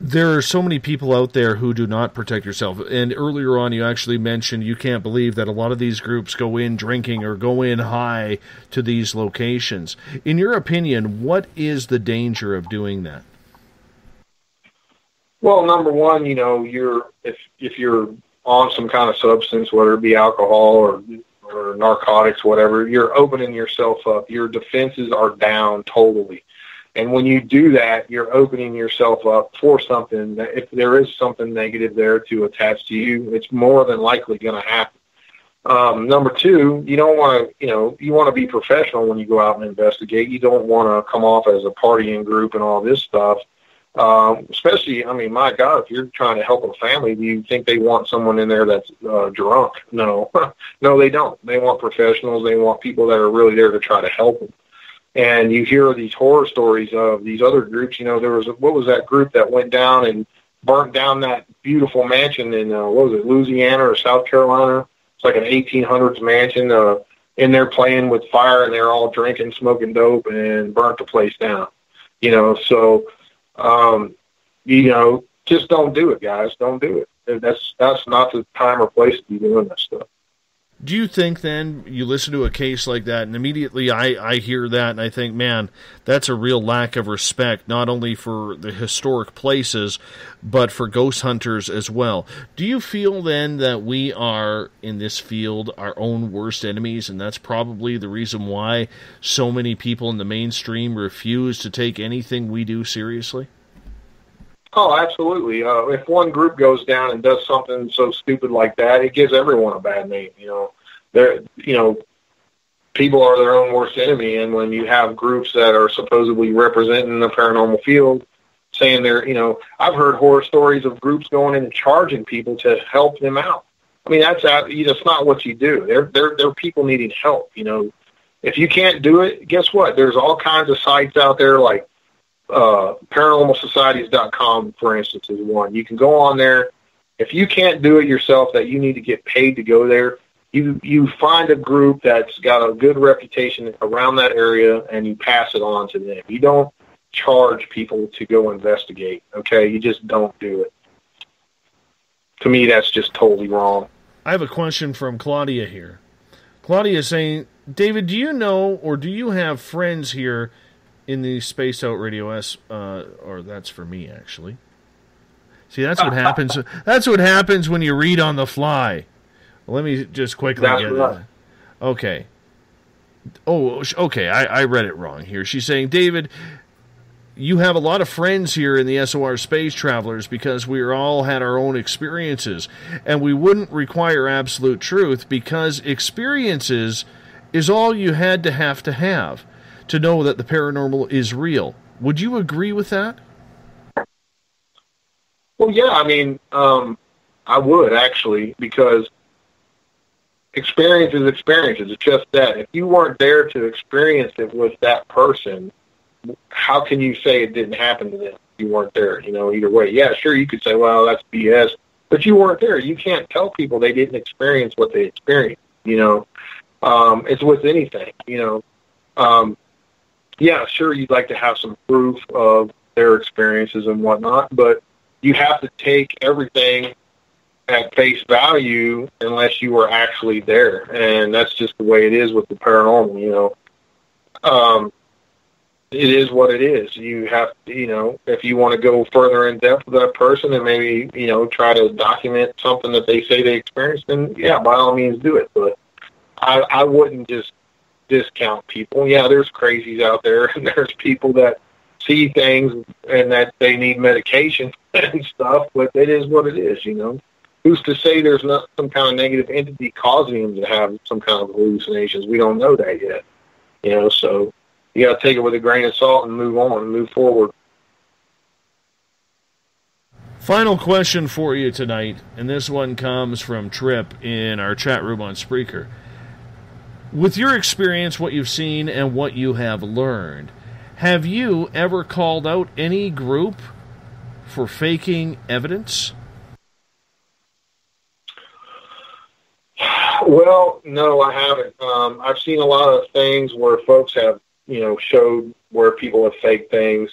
There are so many people out there who do not protect yourself. And earlier on, you actually mentioned you can't believe that a lot of these groups go in drinking or go in high to these locations. In your opinion, what is the danger of doing that? Well, number one, you know, if you're on some kind of substance, whether it be alcohol or narcotics, whatever, you're opening yourself up. Your defenses are down totally. And when you do that, you're opening yourself up for something that, if there is something negative there to attach to you, it's more than likely going to happen. Number two, you don't want to, you know, you want to be professional when you go out and investigate. You don't want to come off as a partying group and all this stuff. Especially, I mean, my God, if you're trying to help a family, do you think they want someone in there that's drunk? No, no, they don't. They want professionals. They want people that are really there to try to help them. And you hear these horror stories of these other groups. You know, there was what was that group that went down and burnt down that beautiful mansion in, what was it, Louisiana or South Carolina? It's like an 1800s mansion in there playing with fire, and they're all drinking, smoking dope, and burnt the place down. You know, so, you know, just don't do it, guys. Don't do it. That's not the time or place to be doing that stuff. Do you think then you listen to a case like that and immediately I hear that and I think, man, that's a real lack of respect, not only for the historic places, but for ghost hunters as well. Do you feel then that we are, in this field, our own worst enemies, and that's probably the reason why so many people in the mainstream refuse to take anything we do seriously? Oh, absolutely. If one group goes down and does something so stupid like that, it gives everyone a bad name. You know, people are their own worst enemy. And when you have groups that are supposedly representing the paranormal field, saying they're, you know, I've heard horror stories of groups going in and charging people to help them out. I mean, that's not what you do. They're people needing help. You know, if you can't do it, guess what? There's all kinds of sites out there like paranormalsocieties.com, for instance, is one. You can go on there. If you can't do it yourself, that you need to get paid to go there, you find a group that's got a good reputation around that area, and you pass it on to them. You don't charge people to go investigate, okay? You just don't do it. To me, that's just totally wrong. I have a question from Claudia here. Claudia is saying, David, do you know or do you have friends here in the Spaced Out Radio S, or that's for me, actually. See, that's what happens. That's what happens when you read on the fly. Well, let me just quickly get that. Okay. Oh, okay, I read it wrong here. She's saying, David, you have a lot of friends here in the SOR Space Travelers because we all had our own experiences, and we wouldn't require absolute truth because experiences is all you had to have to know that the paranormal is real. Would you agree with that? Well, yeah, I mean, I would, actually, because experience is experiences. It's just that. If you weren't there to experience it with that person, how can you say it didn't happen to them if you weren't there? You know, either way. Yeah, sure, you could say, well, that's BS, but you weren't there. You can't tell people they didn't experience what they experienced, you know. It's with anything, you know. Yeah, sure, you'd like to have some proof of their experiences and whatnot, but you have to take everything at face value unless you were actually there. And that's just the way it is with the paranormal, you know. It is what it is. You have to, you know, if you want to go further in depth with that person and maybe, you know, try to document something that they say they experienced, then yeah, by all means do it. But I wouldn't just discount people. Yeah, there's crazies out there, and there's people that see things and that they need medication and stuff, but it is what it is, you know. Who's to say there's not some kind of negative entity causing them to have some kind of hallucinations? We don't know that yet, you know, so you got to take it with a grain of salt and move on and move forward. Final question for you tonight, and this one comes from Trip in our chat room on Spreaker. With your experience, what you've seen, and what you have learned, have you ever called out any group for faking evidence? Well, no, I haven't. I've seen a lot of things where folks have, you know, showed where people have faked things.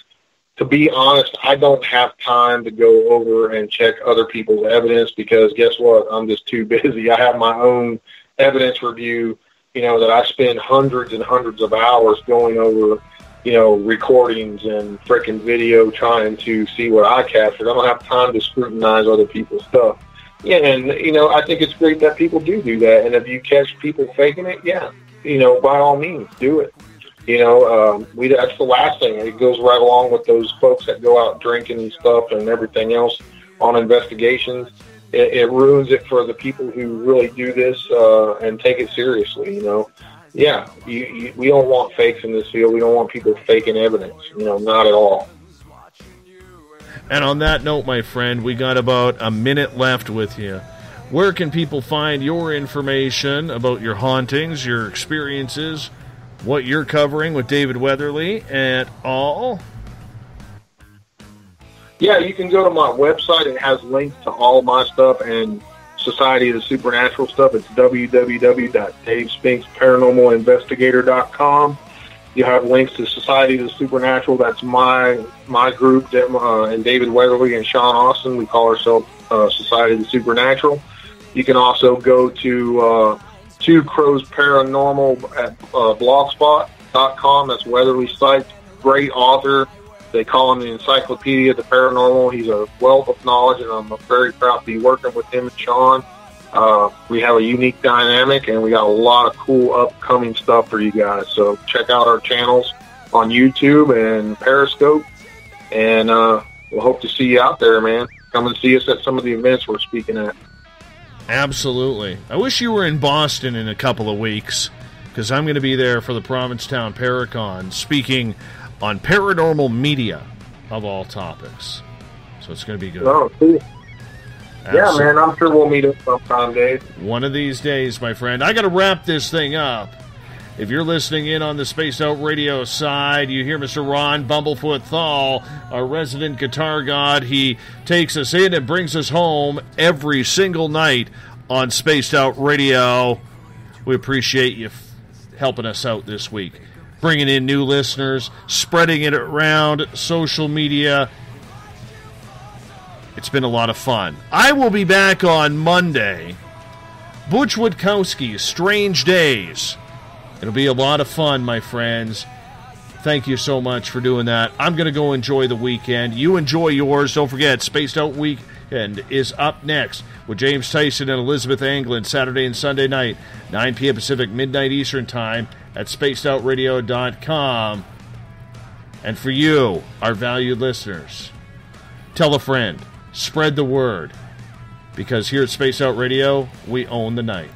To be honest, I don't have time to go over and check other people's evidence because guess what? I'm just too busy. I have my own evidence review, you know, that I spend hundreds and hundreds of hours going over, you know, recordings and freaking video trying to see what I captured. I don't have time to scrutinize other people's stuff. Yeah, and, you know, I think it's great that people do that. And if you catch people faking it, yeah, you know, by all means, do it. You know, that's the last thing. It goes right along with those folks that go out drinking and stuff and everything else on investigations. It ruins it for the people who really do this and take it seriously, you know. Yeah, we don't want fakes in this field. We don't want people faking evidence, you know, not at all. And on that note, my friend, we got about a minute left with you. Where can people find your information about your hauntings, your experiences, what you're covering with David Weatherly and all? Yeah, you can go to my website. It has links to all my stuff and Society of the Supernatural stuff. It's www.davespinksparanormalinvestigator.com. You have links to Society of the Supernatural. That's my group, and David Weatherly and Sean Austin. We call ourselves Society of the Supernatural. You can also go to Two Crows Paranormal at blogspot.com. That's Weatherly's site. Great author. They call him the Encyclopedia of the Paranormal. He's a wealth of knowledge, and I'm very proud to be working with him and Sean. We have a unique dynamic, and we got a lot of cool upcoming stuff for you guys. So check out our channels on YouTube and Periscope, and we'll hope to see you out there, man. Come and see us at some of the events we're speaking at. Absolutely. I wish you were in Boston in a couple of weeks, because I'm going to be there for the Provincetown Paracon, speaking on paranormal media of all topics. So it's going to be good. Oh, cool. Absolutely. Yeah, man, I'm sure we'll meet up sometime, Dave. One of these days, my friend. I got to wrap this thing up. If you're listening in on the Spaced Out Radio side, you hear Mr. Ron Bumblefoot Thal, our resident guitar god. He takes us in and brings us home every single night on Spaced Out Radio. We appreciate you helping us out this week, bringing in new listeners, spreading it around social media. It's been a lot of fun. I will be back on Monday. Butch Witkowski's Strange Days. It'll be a lot of fun, my friends. Thank you so much for doing that. I'm going to go enjoy the weekend. You enjoy yours. Don't forget, Spaced Out Weekend is up next with James Tyson and Elizabeth Anglin, Saturday and Sunday night, 9 p.m. Pacific, midnight Eastern time at spacedoutradio.com. And for you, our valued listeners, tell a friend. Spread the word, because here at Spaced Out Radio, we own the night.